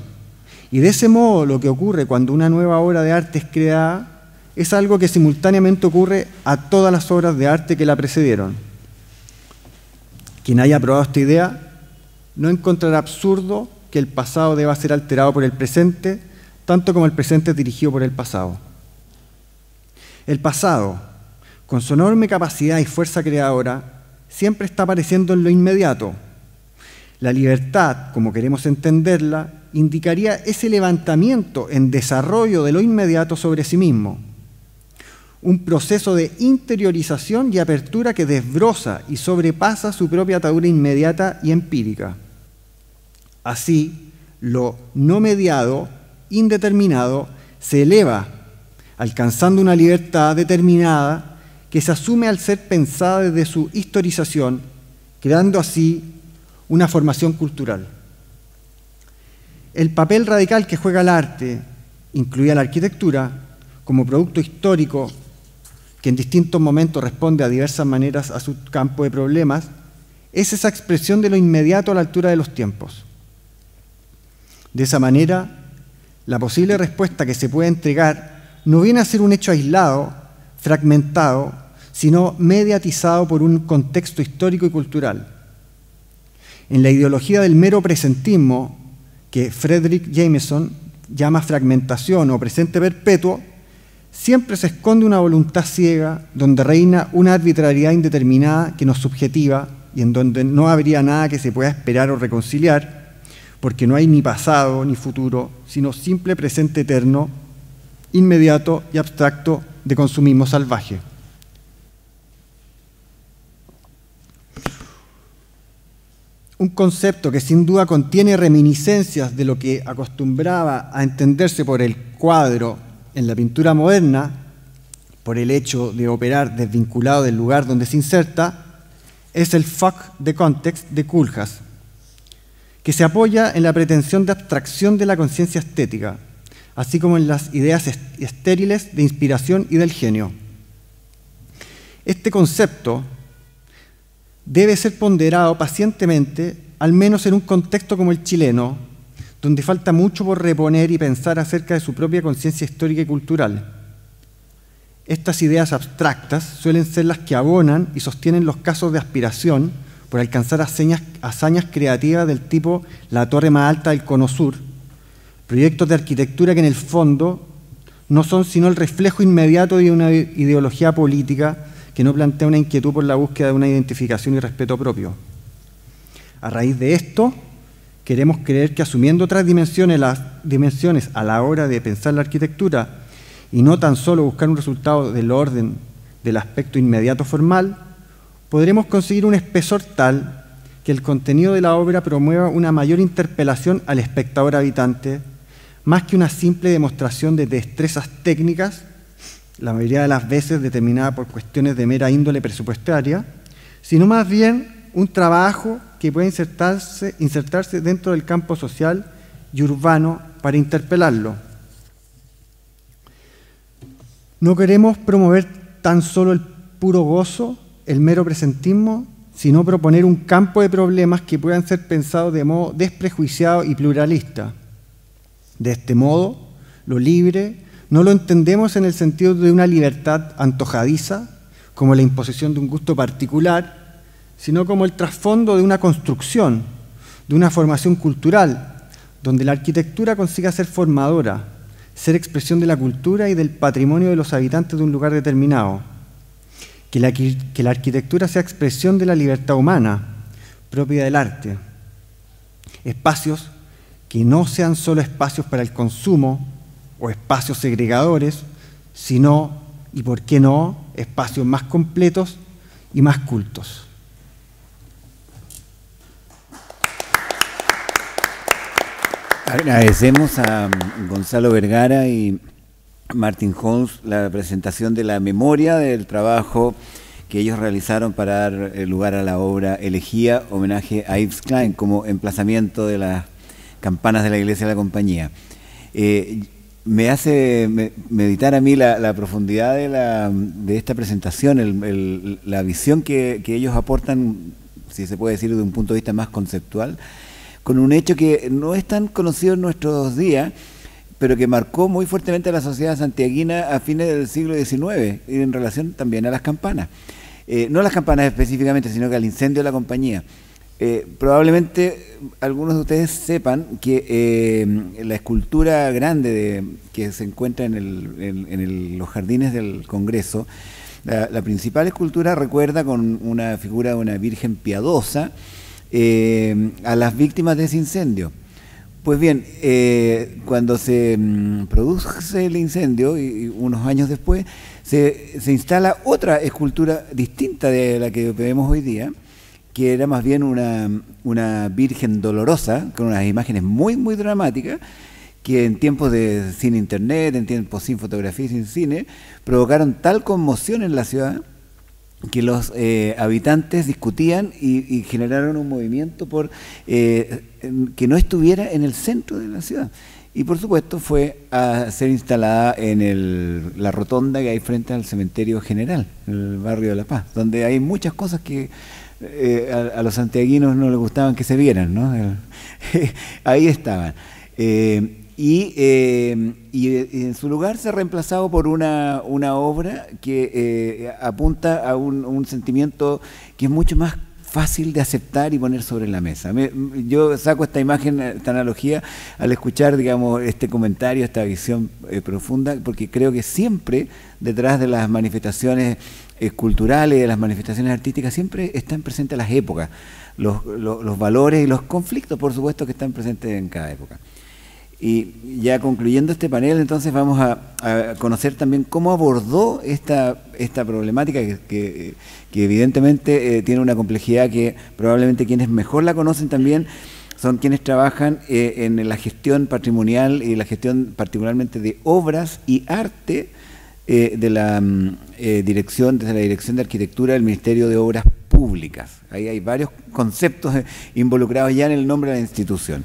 Y de ese modo, lo que ocurre cuando una nueva obra de arte es creada es algo que simultáneamente ocurre a todas las obras de arte que la precedieron. Quien haya probado esta idea no encontrará absurdo que el pasado deba ser alterado por el presente, tanto como el presente es dirigido por el pasado. El pasado, con su enorme capacidad y fuerza creadora, siempre está apareciendo en lo inmediato. La libertad, como queremos entenderla, indicaría ese levantamiento en desarrollo de lo inmediato sobre sí mismo. Un proceso de interiorización y apertura que desbroza y sobrepasa su propia atadura inmediata y empírica. Así, lo no mediado, indeterminado, se eleva, alcanzando una libertad determinada que se asume al ser pensada desde su historización, creando así una formación cultural. El papel radical que juega el arte, incluida la arquitectura, como producto histórico que en distintos momentos responde a diversas maneras a su campo de problemas, es esa expresión de lo inmediato a la altura de los tiempos. De esa manera, la posible respuesta que se puede entregar no viene a ser un hecho aislado, fragmentado, sino mediatizado por un contexto histórico y cultural. En la ideología del mero presentismo, que Frederick Jameson llama fragmentación o presente perpetuo, siempre se esconde una voluntad ciega donde reina una arbitrariedad indeterminada que nos subjetiva y en donde no habría nada que se pueda esperar o reconciliar, porque no hay ni pasado ni futuro, sino simple presente eterno, inmediato y abstracto de consumismo salvaje. Un concepto que sin duda contiene reminiscencias de lo que acostumbraba a entenderse por el cuadro en la pintura moderna, por el hecho de operar desvinculado del lugar donde se inserta, es el fuck de context de Koolhaas, que se apoya en la pretensión de abstracción de la conciencia estética, así como en las ideas estériles de inspiración y del genio. Este concepto debe ser ponderado pacientemente, al menos en un contexto como el chileno, donde falta mucho por reponer y pensar acerca de su propia conciencia histórica y cultural. Estas ideas abstractas suelen ser las que abonan y sostienen los casos de aspiración por alcanzar hazañas creativas del tipo la torre más alta del Cono Sur, proyectos de arquitectura que en el fondo no son sino el reflejo inmediato de una ideología política que no plantea una inquietud por la búsqueda de una identificación y respeto propio. A raíz de esto, queremos creer que asumiendo otras dimensiones, a la hora de pensar la arquitectura, y no tan solo buscar un resultado del orden del aspecto inmediato formal, podremos conseguir un espesor tal que el contenido de la obra promueva una mayor interpelación al espectador habitante, más que una simple demostración de destrezas técnicas, la mayoría de las veces determinada por cuestiones de mera índole presupuestaria, sino más bien un trabajo que puede insertarse dentro del campo social y urbano para interpelarlo. No queremos promover tan solo el puro gozo, el mero presentismo, sino proponer un campo de problemas que puedan ser pensados de modo desprejuiciado y pluralista. De este modo, lo libre no lo entendemos en el sentido de una libertad antojadiza, como la imposición de un gusto particular, sino como el trasfondo de una construcción, de una formación cultural, donde la arquitectura consiga ser formadora, ser expresión de la cultura y del patrimonio de los habitantes de un lugar determinado. Que la arquitectura sea expresión de la libertad humana, propia del arte. Espacios que no sean solo espacios para el consumo o espacios segregadores, sino, y por qué no, espacios más completos y más cultos. Agradecemos a Gonzalo Vergara y Martin Holmes la presentación de la memoria del trabajo que ellos realizaron para dar lugar a la obra Elegía, homenaje a Yves Klein, como emplazamiento de las campanas de la Iglesia de la Compañía. Me hace meditar a mí la profundidad de esta presentación, la visión que ellos aportan, si se puede decir, de un punto de vista más conceptual, con un hecho que no es tan conocido en nuestros días, pero que marcó muy fuertemente a la sociedad santiaguina a fines del siglo XIX, y en relación también a las campanas. No las campanas específicamente, sino que al incendio de la compañía. Probablemente algunos de ustedes sepan que la escultura grande que se encuentra en los jardines del Congreso La principal escultura recuerda con una figura de una virgen piadosa a las víctimas de ese incendio. Pues bien, cuando se produce el incendio, y unos años después, se instala otra escultura distinta de la que vemos hoy día, que era más bien una virgen dolorosa, con unas imágenes muy, muy dramáticas, que en tiempos de sin internet, en tiempos sin fotografía y sin cine, provocaron tal conmoción en la ciudad que los habitantes discutían y generaron un movimiento por que no estuviera en el centro de la ciudad. Y por supuesto fue a ser instalada en la rotonda que hay frente al cementerio general, en el barrio de La Paz, donde hay muchas cosas que a los santiaguinos no les gustaban que se vieran, ¿no? Ahí estaban. Y en su lugar se ha reemplazado por una obra que apunta a un sentimiento que es mucho más fácil de aceptar y poner sobre la mesa. Yo saco esta imagen, esta analogía, al escuchar, digamos, este comentario, esta visión profunda, porque creo que siempre detrás de las manifestaciones culturales, de las manifestaciones artísticas, siempre están presentes las épocas, los valores y los conflictos, por supuesto, que están presentes en cada época. Y ya concluyendo este panel, entonces vamos a conocer también cómo abordó esta problemática que evidentemente tiene una complejidad que probablemente quienes mejor la conocen también son quienes trabajan en la gestión patrimonial y la gestión particularmente de obras y arte desde la Dirección de Arquitectura del Ministerio de Obras Públicas. Ahí hay varios conceptos involucrados ya en el nombre de la institución.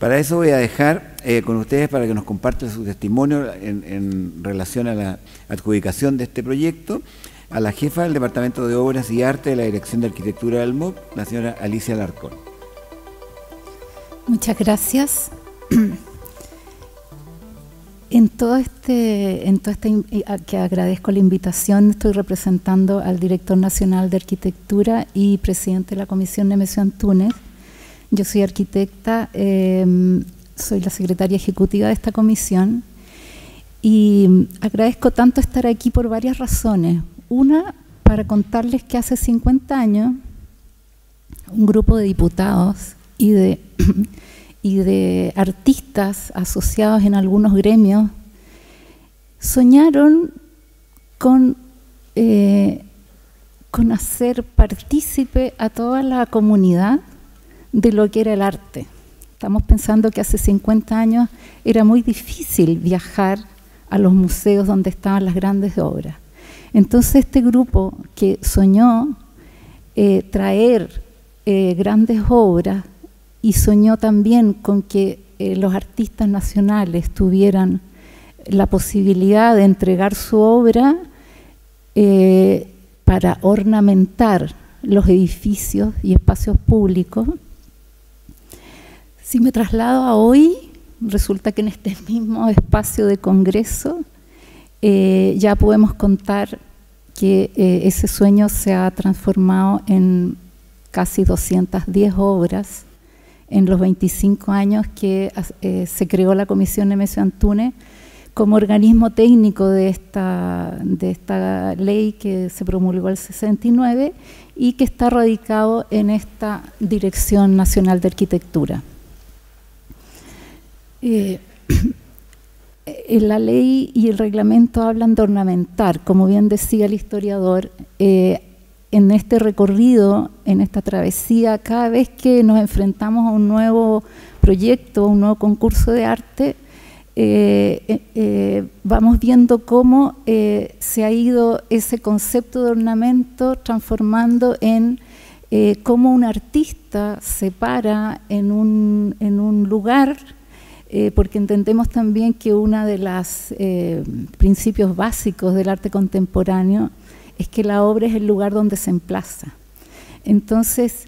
Para eso voy a dejar con ustedes para que nos compartan su testimonio en relación a la adjudicación de este proyecto a la jefa del Departamento de Obras y Arte de la Dirección de Arquitectura del MOP, la señora Alicia Alarcón. Muchas gracias. Que agradezco la invitación, estoy representando al Director Nacional de Arquitectura y presidente de la Comisión Nemesio Antúnez. Yo soy arquitecta, soy la secretaria ejecutiva de esta comisión y agradezco tanto estar aquí por varias razones. Una, para contarles que hace 50 años un grupo de diputados y de artistas asociados en algunos gremios soñaron con hacer partícipe a toda la comunidad de lo que era el arte. Estamos pensando que hace 50 años era muy difícil viajar a los museos donde estaban las grandes obras. Entonces este grupo que soñó traer grandes obras y soñó también con que los artistas nacionales tuvieran la posibilidad de entregar su obra para ornamentar los edificios y espacios públicos. Si me traslado a hoy, resulta que en este mismo espacio de congreso ya podemos contar que ese sueño se ha transformado en casi 210 obras en los 25 años que se creó la Comisión Nemesio Antúnez como organismo técnico de esta ley que se promulgó el 69 y que está radicado en esta Dirección Nacional de Arquitectura. La ley y el reglamento hablan de ornamentar, como bien decía el historiador, en este recorrido, en esta travesía, cada vez que nos enfrentamos a un nuevo proyecto, a un nuevo concurso de arte, vamos viendo cómo se ha ido ese concepto de ornamento transformando en cómo un artista se para en un lugar. Porque entendemos también que uno de los principios básicos del arte contemporáneo es que la obra es el lugar donde se emplaza. Entonces,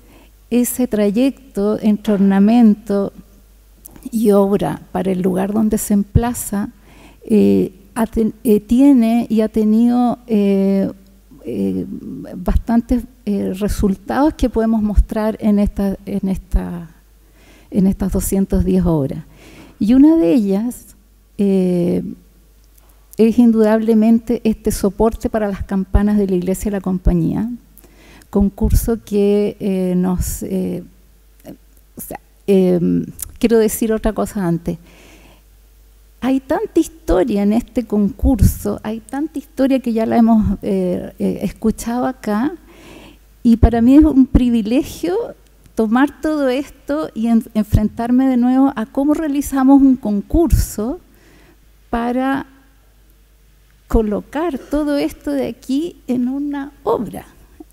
ese trayecto entre ornamento y obra para el lugar donde se emplaza ha tenido bastantes resultados que podemos mostrar en estas 210 obras. Y una de ellas es indudablemente este soporte para las campanas de la Iglesia de la Compañía, concurso que nos... quiero decir otra cosa antes. Hay tanta historia en este concurso, hay tanta historia que ya la hemos escuchado acá, y para mí es un privilegio tomar todo esto y enfrentarme de nuevo a cómo realizamos un concurso para colocar todo esto de aquí en una obra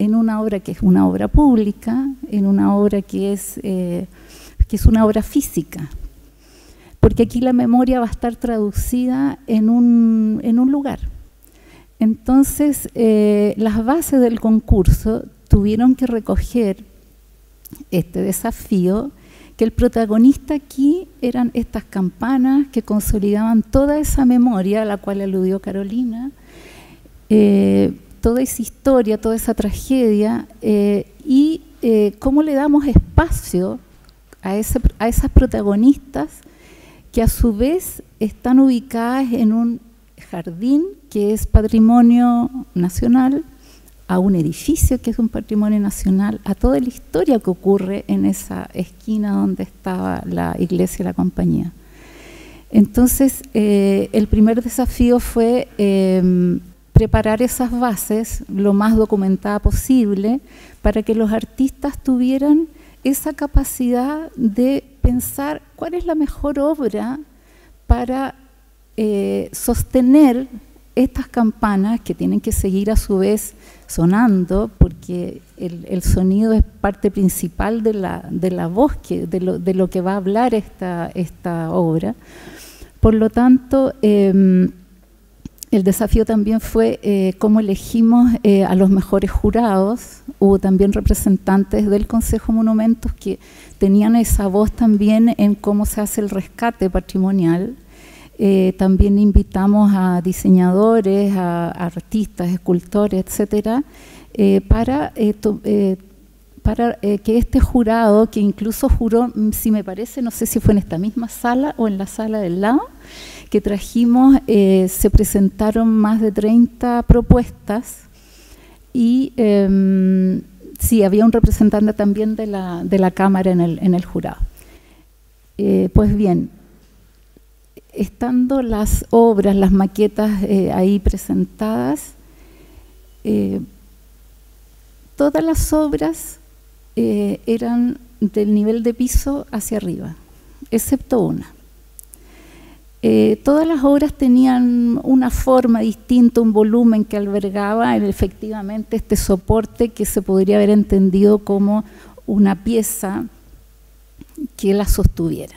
que es una obra pública, en una obra que es una obra física, porque aquí la memoria va a estar traducida en un lugar. Entonces, las bases del concurso tuvieron que recoger este desafío, que el protagonista aquí eran estas campanas que consolidaban toda esa memoria a la cual aludió Carolina, toda esa historia, toda esa tragedia, y cómo le damos espacio a esas protagonistas que a su vez están ubicadas en un jardín que es patrimonio nacional, a un edificio que es un patrimonio nacional, a toda la historia que ocurre en esa esquina donde estaba la Iglesia de la Compañía. Entonces, el primer desafío fue preparar esas bases lo más documentada posible para que los artistas tuvieran esa capacidad de pensar cuál es la mejor obra para sostener estas campanas que tienen que seguir a su vez sonando, porque el sonido es parte principal de la voz, de lo que va a hablar esta obra. Por lo tanto, el desafío también fue cómo elegimos a los mejores jurados. Hubo también representantes del Consejo de Monumentos que tenían esa voz también en cómo se hace el rescate patrimonial. También invitamos a diseñadores, a artistas, escultores, etcétera, para que este jurado, que incluso juró, si me parece, no sé si fue en esta misma sala o en la sala del lado, que trajimos, se presentaron más de 30 propuestas y sí, había un representante también de la Cámara en el jurado. Pues bien, estando las obras, las maquetas ahí presentadas, todas las obras eran del nivel de piso hacia arriba, excepto una. Todas las obras tenían una forma distinta, un volumen que albergaba efectivamente este soporte que se podría haber entendido como una pieza que la sostuviera.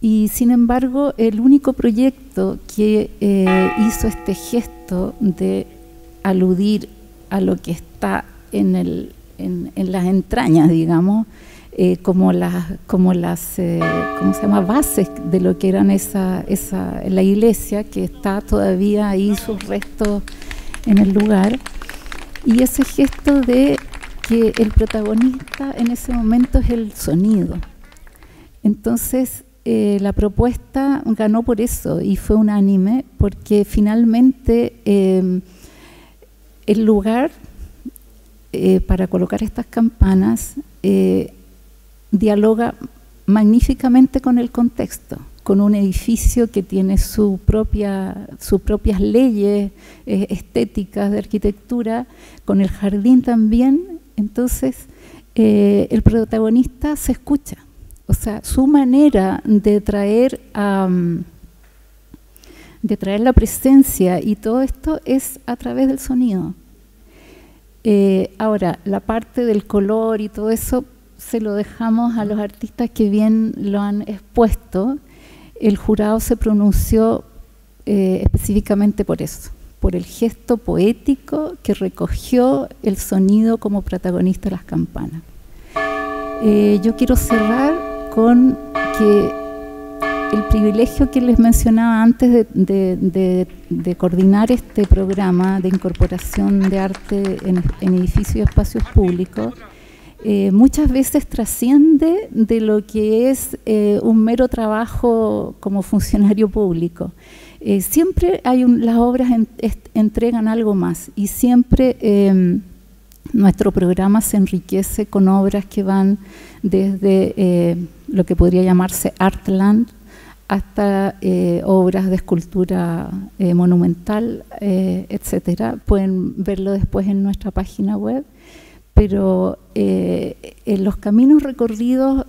Y sin embargo, el único proyecto que hizo este gesto de aludir a lo que está en las entrañas, digamos, como las ¿cómo se llama?, bases de lo que eran la iglesia, que está todavía ahí sus restos en el lugar, y ese gesto de que el protagonista en ese momento es el sonido. Entonces, la propuesta ganó por eso y fue unánime, porque finalmente el lugar para colocar estas campanas dialoga magníficamente con el contexto, con un edificio que tiene sus propias leyes estéticas de arquitectura, con el jardín también. Entonces, el protagonista se escucha. O sea, su manera de traer la presencia y todo esto es a través del sonido. Ahora, la parte del color y todo eso se lo dejamos a los artistas que bien lo han expuesto. El jurado se pronunció específicamente por eso, por el gesto poético que recogió el sonido como protagonista de las campanas. Yo quiero cerrar con que el privilegio que les mencionaba antes de coordinar este programa de incorporación de arte en edificios y espacios públicos, muchas veces trasciende de lo que es un mero trabajo como funcionario público. siempre hay las obras entregan algo más, y siempre nuestro programa se enriquece con obras que van desde lo que podría llamarse Artland hasta obras de escultura monumental, etcétera. Pueden verlo después en nuestra página web, pero en los caminos recorridos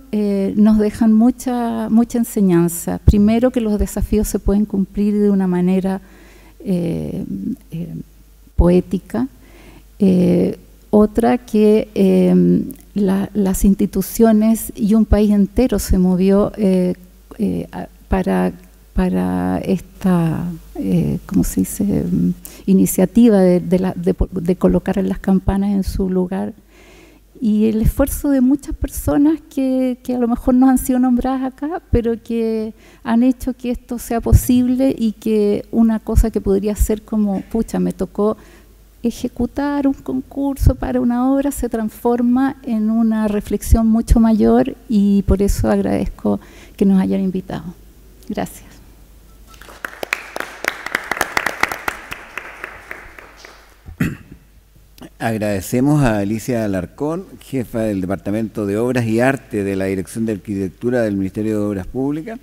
nos dejan mucha enseñanza. Primero, que los desafíos se pueden cumplir de una manera poética. Otra, que las instituciones y un país entero se movió para esta, ¿cómo se dice?, iniciativa de colocar las campanas en su lugar, y el esfuerzo de muchas personas que a lo mejor no han sido nombradas acá, pero que han hecho que esto sea posible, y que una cosa que podría ser como, pucha, me tocó ejecutar un concurso para una obra, se transforma en una reflexión mucho mayor, y por eso agradezco que nos hayan invitado. Gracias. Agradecemos a Alicia Alarcón, jefa del Departamento de Obras y Arte de la Dirección de Arquitectura del Ministerio de Obras Públicas,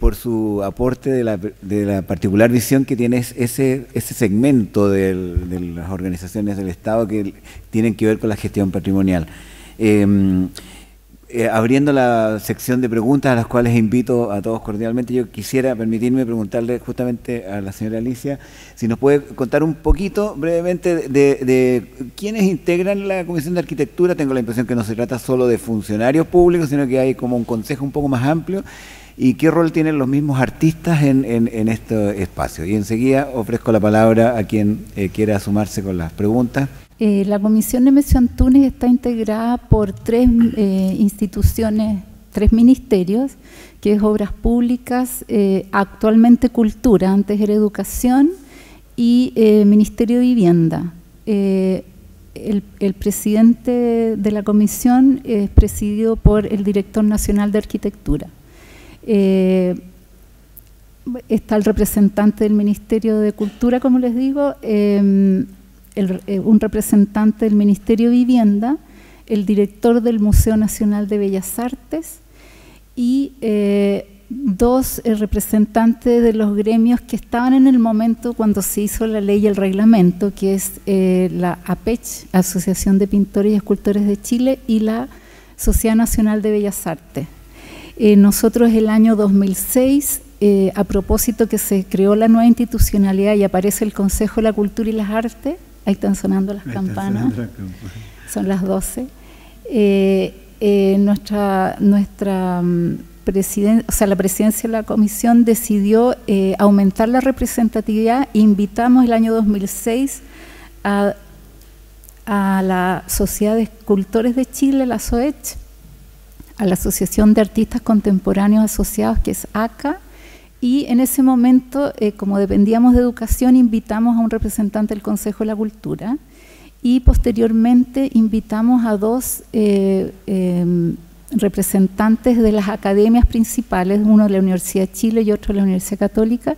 por su aporte de la particular visión que tiene ese segmento de las organizaciones del Estado que tienen que ver con la gestión patrimonial. Abriendo la sección de preguntas, a las cuales invito a todos cordialmente, yo quisiera permitirme preguntarle justamente a la señora Alicia si nos puede contar un poquito brevemente de quiénes integran la Comisión de Arquitectura. Tengo la impresión que no se trata solo de funcionarios públicos, sino que hay como un consejo un poco más amplio, y qué rol tienen los mismos artistas en este espacio. Y enseguida ofrezco la palabra a quien quiera sumarse con las preguntas. La Comisión Nemesio Antúnez está integrada por tres instituciones, tres ministerios, que es Obras Públicas, actualmente Cultura, antes era Educación, y Ministerio de Vivienda. El presidente de la comisión es presidido por el director nacional de Arquitectura. Está el representante del Ministerio de Cultura, como les digo, un representante del Ministerio de Vivienda, el director del Museo Nacional de Bellas Artes y dos representantes de los gremios que estaban en el momento cuando se hizo la ley y el reglamento, que es la APECH, Asociación de Pintores y Escultores de Chile, y la Sociedad Nacional de Bellas Artes. Nosotros el año 2006, a propósito que se creó la nueva institucionalidad y aparece el Consejo de la Cultura y las Artes, ahí están sonando las campanas, son las 12. Nuestra presidencia, o sea, la presidencia de la comisión decidió aumentar la representatividad. Invitamos el año 2006 a la Sociedad de Escultores de Chile, la SOECH, a la Asociación de Artistas Contemporáneos Asociados, que es ACA, y en ese momento, como dependíamos de Educación, invitamos a un representante del Consejo de la Cultura, y posteriormente invitamos a dos representantes de las academias principales, uno de la Universidad de Chile y otro de la Universidad Católica,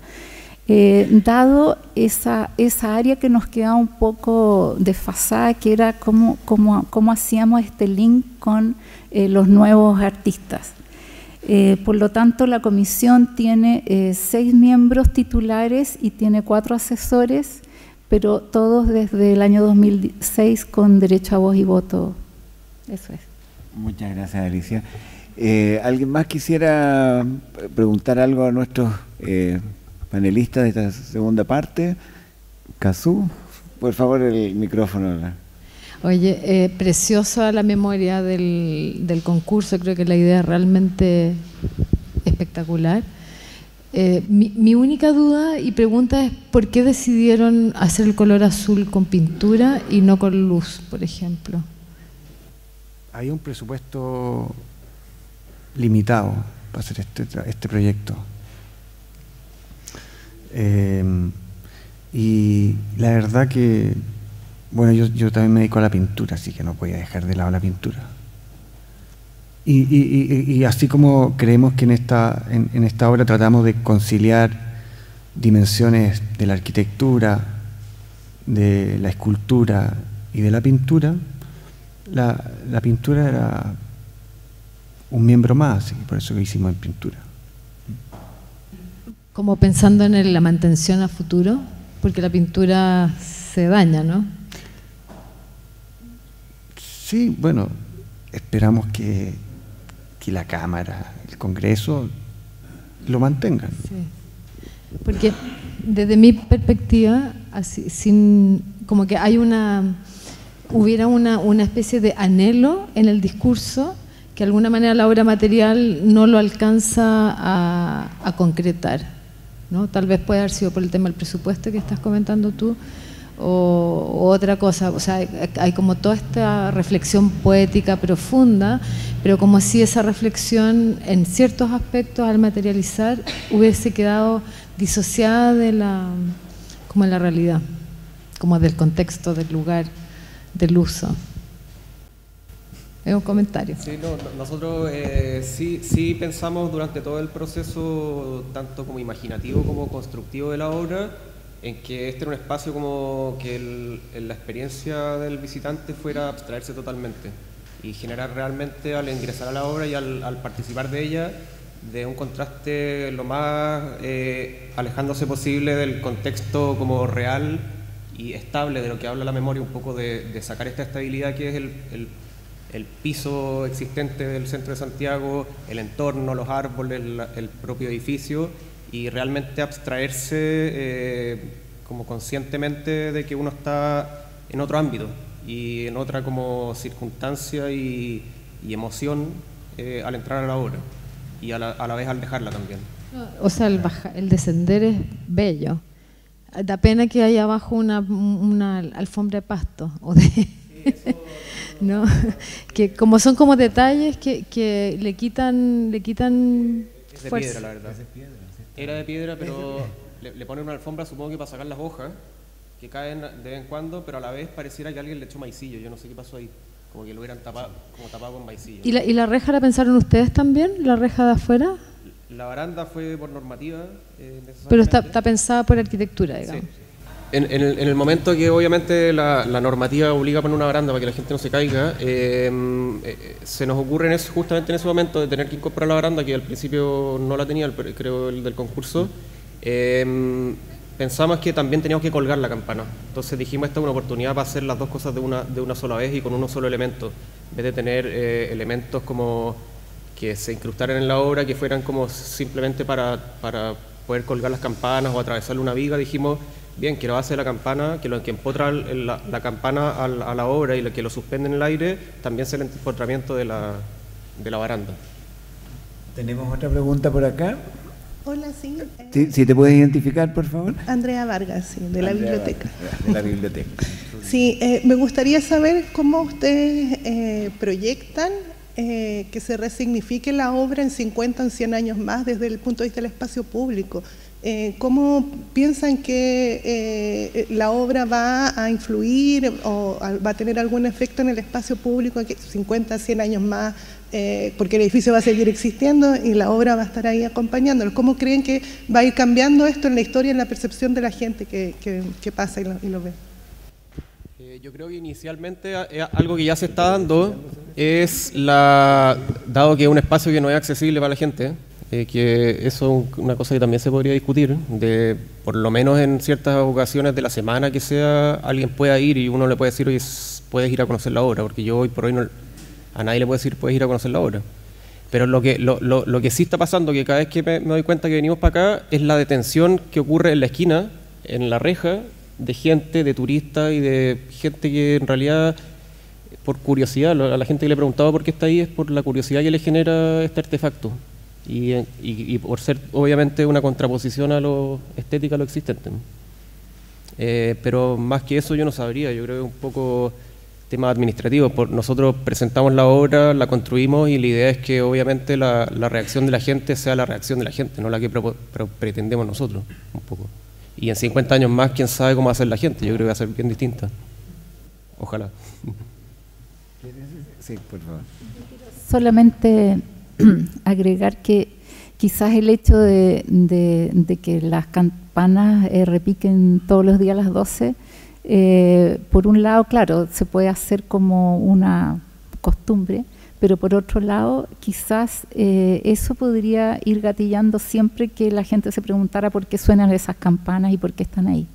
dado esa área que nos quedaba un poco desfasada, que era cómo hacíamos este link con los nuevos artistas. Por lo tanto, la comisión tiene 6 miembros titulares y tiene 4 asesores, pero todos desde el año 2006 con derecho a voz y voto. Eso es. Muchas gracias, Alicia. ¿Alguien más quisiera preguntar algo a nuestros panelistas de esta segunda parte? Cazú, por favor, el micrófono. Oye, preciosa la memoria del concurso, creo que la idea es realmente espectacular. Mi única duda y pregunta es ¿por qué decidieron hacer el color azul con pintura y no con luz, por ejemplo? Hay un presupuesto limitado para hacer este proyecto. Y la verdad que bueno, yo también me dedico a la pintura, así que no podía dejar de lado la pintura. Y así como creemos que en esta obra tratamos de conciliar dimensiones de la arquitectura, de la escultura y de la pintura, la pintura era un miembro más, y por eso que hicimos en pintura. Como pensando en la mantención a futuro, porque la pintura se daña, ¿no? Sí, bueno, esperamos que la Cámara, el Congreso, lo mantengan. Sí. Porque desde mi perspectiva, así, como que hay hubiera una especie de anhelo en el discurso que de alguna manera la obra material no lo alcanza a concretar, ¿no? Tal vez puede haber sido por el tema del presupuesto que estás comentando tú, o otra cosa. O sea, hay como toda esta reflexión poética profunda, pero como si esa reflexión en ciertos aspectos al materializar hubiese quedado disociada de la realidad, como del contexto, del lugar, del uso. Es un comentario. Sí, no, nosotros sí pensamos durante todo el proceso, tanto como imaginativo como constructivo de la obra, en que este era un espacio como que la experiencia del visitante fuera abstraerse totalmente y generar realmente, al ingresar a la obra y al participar de ella, de un contraste lo más alejándose posible del contexto como real y estable de lo que habla la memoria, un poco de sacar esta estabilidad que es el piso existente del centro de Santiago, el entorno, los árboles, el propio edificio, y realmente abstraerse como conscientemente de que uno está en otro ámbito y en otra como circunstancia y emoción al entrar a la obra y a la vez al dejarla también. O sea, el descender es bello. Da pena que haya abajo una alfombra de pasto o de... ¿no? Que como son como detalles que le quitan es de fuerza. Piedra, la verdad. Era de piedra, pero le ponen una alfombra, supongo que para sacar las hojas que caen de vez en cuando, pero a la vez pareciera que alguien le echó maicillo. Yo no sé qué pasó ahí, como que lo hubieran tapado, como tapado con maicillo. ¿Y la reja la pensaron ustedes también? ¿La reja de afuera? La baranda fue por normativa. Pero está pensada por arquitectura, digamos. Sí. En el momento que obviamente la normativa obliga a poner una baranda para que la gente no se caiga, se nos ocurre justamente en ese momento de tener que incorporar la baranda, que al principio no la tenía, creo, el del concurso. Pensamos que también teníamos que colgar la campana. Entonces dijimos, esta es una oportunidad para hacer las dos cosas de una sola vez y con un solo elemento, en vez de tener elementos como que se incrustaran en la obra, que fueran como simplemente para poder colgar las campanas o atravesarle una viga. Dijimos, bien, que lo hace la campana, que lo que empotra la campana a la obra y lo que lo suspende en el aire, también es el empotramiento de la baranda. Tenemos otra pregunta por acá. Hola, sí. Si te puedes identificar, por favor. Andrea Vargas, sí, de la biblioteca. De la biblioteca. Sí, me gustaría saber cómo ustedes proyectan que se resignifique la obra en 50 o 100 años más desde el punto de vista del espacio público. ¿Cómo piensan que la obra va a influir o va a tener algún efecto en el espacio público 50, 100 años más? Porque el edificio va a seguir existiendo y la obra va a estar ahí acompañándonos. ¿Cómo creen que va a ir cambiando esto en la historia, en la percepción de la gente que pasa y lo ve? Yo creo que inicialmente algo que ya se está dando es, dado que es un espacio que no es accesible para la gente, que eso es una cosa que también se podría discutir, de por lo menos en ciertas ocasiones de la semana que sea, alguien pueda ir y uno le puede decir, oye, puedes ir a conocer la obra, porque yo hoy por hoy no, a nadie le puedo decir, puedes ir a conocer la obra. Pero lo que sí está pasando, que cada vez que me doy cuenta que venimos para acá, es la detención que ocurre en la esquina, en la reja, de gente, de turistas y de gente que en realidad, por curiosidad, a la gente que le he preguntado por qué está ahí, es por la curiosidad que le genera este artefacto. Y por ser obviamente una contraposición a lo estética, a lo existente. Pero más que eso yo no sabría, yo creo que es un poco tema administrativo. Nosotros presentamos la obra, la construimos y la idea es que obviamente la reacción de la gente sea la reacción de la gente, no la que pretendemos nosotros un poco. Y en 50 años más, quién sabe cómo va a ser la gente, yo creo que va a ser bien distinta. Ojalá. Sí, por favor. Solamente agregar que quizás el hecho de que las campanas repiquen todos los días a las 12, por un lado, claro, se puede hacer como una costumbre, pero por otro lado, quizás eso podría ir gatillando siempre que la gente se preguntara por qué suenan esas campanas y por qué están ahí.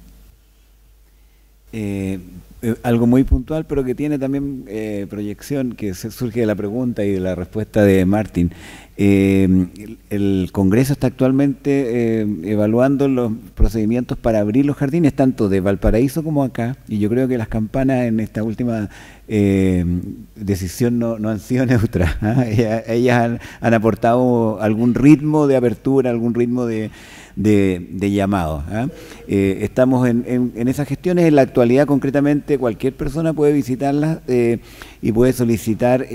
Algo muy puntual, pero que tiene también proyección, que surge de la pregunta y de la respuesta de Martín. El Congreso está actualmente evaluando los procedimientos para abrir los jardines, tanto de Valparaíso como acá, y yo creo que las campanas en esta última decisión no han sido neutras, ¿eh? Ellas han aportado algún ritmo de apertura, algún ritmo de llamado, ¿eh? Estamos en esas gestiones. En la actualidad, concretamente, cualquier persona puede visitarlas y puede solicitar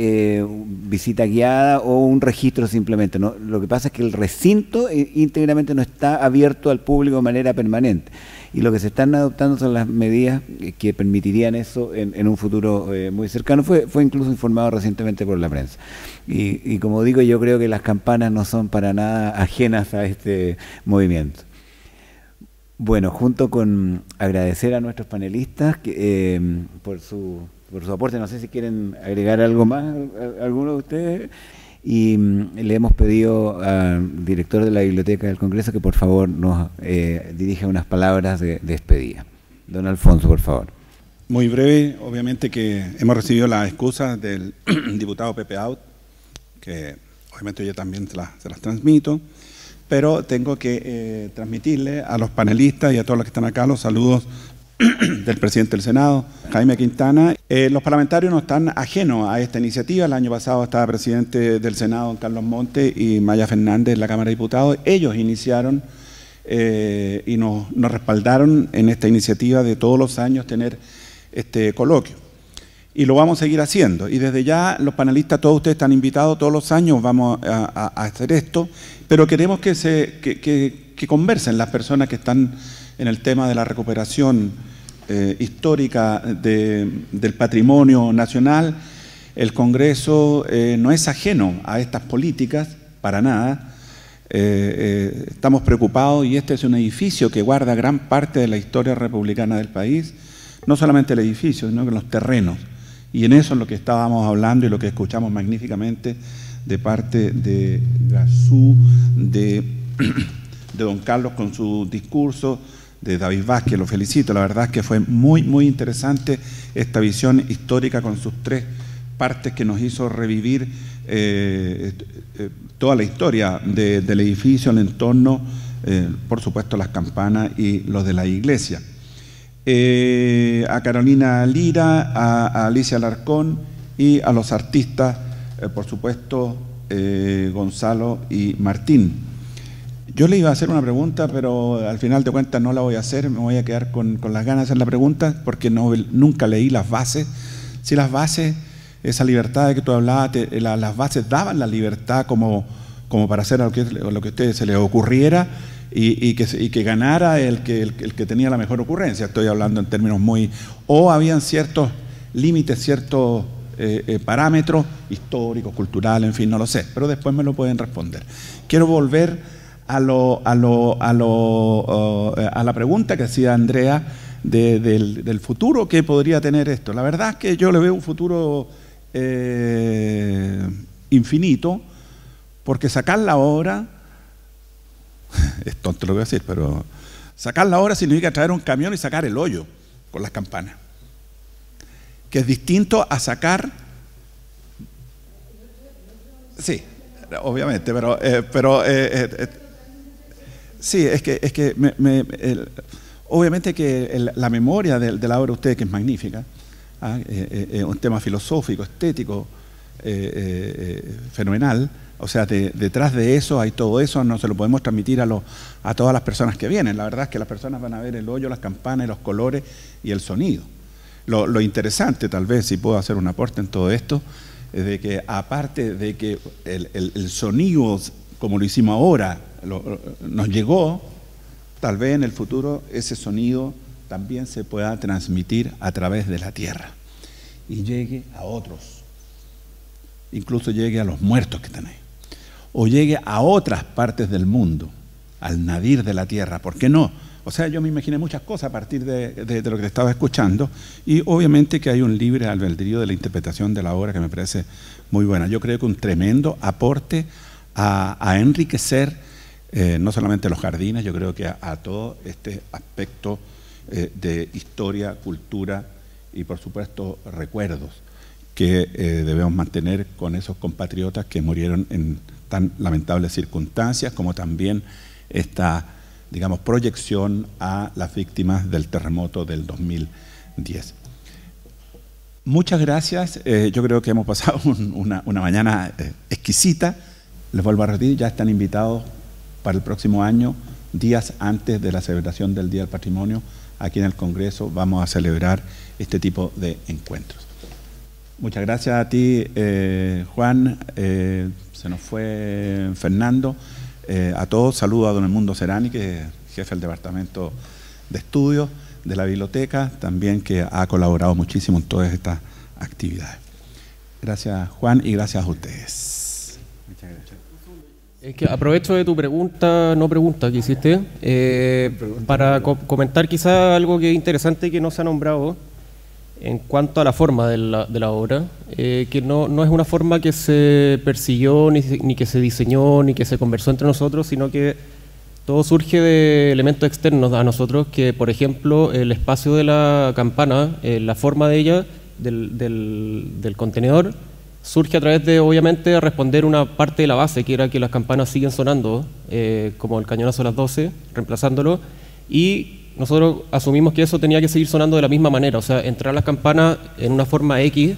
visita guiada o un registro simplemente, ¿no? Lo que pasa es que el recinto íntegramente no está abierto al público de manera permanente, y lo que se están adoptando son las medidas que permitirían eso en un futuro muy cercano. Fue incluso informado recientemente por la prensa. Y como digo, yo creo que las campanas no son para nada ajenas a este movimiento. Bueno, junto con agradecer a nuestros panelistas que, por su aporte, no sé si quieren agregar algo más, alguno de ustedes, y le hemos pedido al director de la Biblioteca del Congreso que por favor nos dirija unas palabras de despedida. Don Alfonso, por favor. Muy breve. Obviamente que hemos recibido las excusas del diputado Pepe Out, que obviamente yo también se las transmito, pero tengo que transmitirle a los panelistas y a todos los que están acá los saludos del presidente del Senado, Jaime Quintana. Los parlamentarios no están ajenos a esta iniciativa. El año pasado estaba presidente del Senado, don Carlos Montes, y Maya Fernández en la Cámara de Diputados. Ellos iniciaron y nos respaldaron en esta iniciativa de todos los años tener este coloquio. Y lo vamos a seguir haciendo. Y desde ya, los panelistas, todos ustedes están invitados, todos los años vamos a hacer esto, pero queremos que conversen las personas que están en el tema de la recuperación histórica del patrimonio nacional. El Congreso no es ajeno a estas políticas, para nada. Estamos preocupados, y este es un edificio que guarda gran parte de la historia republicana del país, no solamente el edificio, sino que los terrenos. Y en eso es lo que estábamos hablando y lo que escuchamos magníficamente de parte de Cazú, de don Carlos con su discurso, de David Vázquez, lo felicito. La verdad es que fue muy, muy interesante esta visión histórica con sus tres partes que nos hizo revivir toda la historia del edificio, el entorno, por supuesto las campanas y los de la iglesia. A Carolina Lira, a Alicia Alarcón y a los artistas, por supuesto, Gonzalo y Martín. Yo le iba a hacer una pregunta, pero al final de cuentas no la voy a hacer, me voy a quedar con las ganas de hacer la pregunta, porque nunca leí las bases. Si las bases, esa libertad de que tú hablabas, las bases daban la libertad como para hacer lo que a ustedes se les ocurriera y que ganara el que tenía la mejor ocurrencia, estoy hablando en términos muy... ¿O habían ciertos límites, ciertos parámetros históricos, culturales, en fin, no lo sé, pero después me lo pueden responder? Quiero volver a la pregunta que hacía Andrea del futuro que podría tener esto. La verdad es que yo le veo un futuro infinito, porque sacar la obra, es tonto lo que voy a decir, pero sacar la obra significa traer un camión y sacar el hoyo con las campanas, que es distinto a sacar... Sí, obviamente, sí, es que obviamente que la memoria de la obra de ustedes, que es magnífica, un tema filosófico, estético, fenomenal, o sea, detrás de eso hay todo eso, no se lo podemos transmitir a todas las personas que vienen. La verdad es que las personas van a ver el hoyo, las campanas, los colores y el sonido. Lo interesante, tal vez, si puedo hacer un aporte en todo esto, es de que aparte de que el sonido, como lo hicimos ahora, nos llegó, tal vez en el futuro ese sonido también se pueda transmitir a través de la tierra y llegue a otros, incluso llegue a los muertos que están ahí. o llegue a otras partes del mundo, al nadir de la tierra, ¿por qué no? O sea, yo me imaginé muchas cosas a partir de lo que te estaba escuchando, y obviamente que hay un libre albedrío de la interpretación de la obra que me parece muy buena. Yo creo que un tremendo aporte a enriquecer no solamente los jardines, yo creo que a todo este aspecto de historia, cultura y por supuesto recuerdos que debemos mantener con esos compatriotas que murieron en tan lamentables circunstancias, como también esta, digamos, proyección a las víctimas del terremoto del 2010. Muchas gracias, yo creo que hemos pasado una mañana exquisita. Les vuelvo a repetir, ya están invitados para el próximo año, días antes de la celebración del Día del Patrimonio, aquí en el Congreso vamos a celebrar este tipo de encuentros. Muchas gracias a ti, Juan, se nos fue Fernando. A todos, saludo a don Edmundo Serani, que es jefe del Departamento de Estudios de la Biblioteca, también que ha colaborado muchísimo en todas estas actividades. Gracias, Juan, y gracias a ustedes. Muchas gracias. Es que aprovecho de tu pregunta, no pregunta que hiciste, para comentar quizá algo que es interesante que no se ha nombrado en cuanto a la forma de la obra, que no es una forma que se persiguió, ni que se diseñó, ni que se conversó entre nosotros, sino que todo surge de elementos externos a nosotros, que por ejemplo el espacio de la campana, la forma de ella, del contenedor, surge a través de, obviamente, responder una parte de la base, que era que las campanas siguen sonando, como el cañonazo a las 12, reemplazándolo, y nosotros asumimos que eso tenía que seguir sonando de la misma manera, o sea, entrar las campanas en una forma X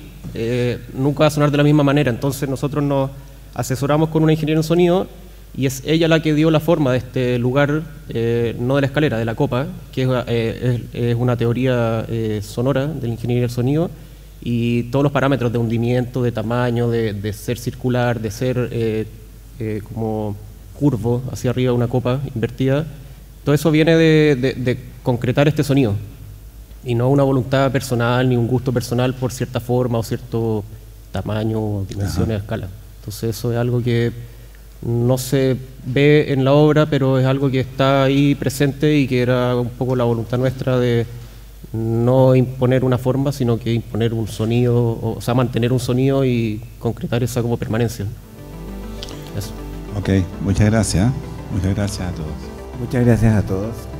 nunca va a sonar de la misma manera, entonces nosotros nos asesoramos con una ingeniera en sonido y es ella la que dio la forma de este lugar, no de la escalera, de la copa, que es una teoría sonora del ingeniero en sonido, y todos los parámetros de hundimiento, de tamaño, de ser circular, de ser como curvo hacia arriba, una copa invertida. Todo eso viene de concretar este sonido, y no una voluntad personal ni un gusto personal por cierta forma o cierto tamaño o dimensiones, ajá, escala. Entonces eso es algo que no se ve en la obra, pero es algo que está ahí presente y que era un poco la voluntad nuestra de no imponer una forma, sino que imponer un sonido, o sea, mantener un sonido y concretar esa como permanencia. Eso. Ok, muchas gracias a todos. Muchas gracias a todos.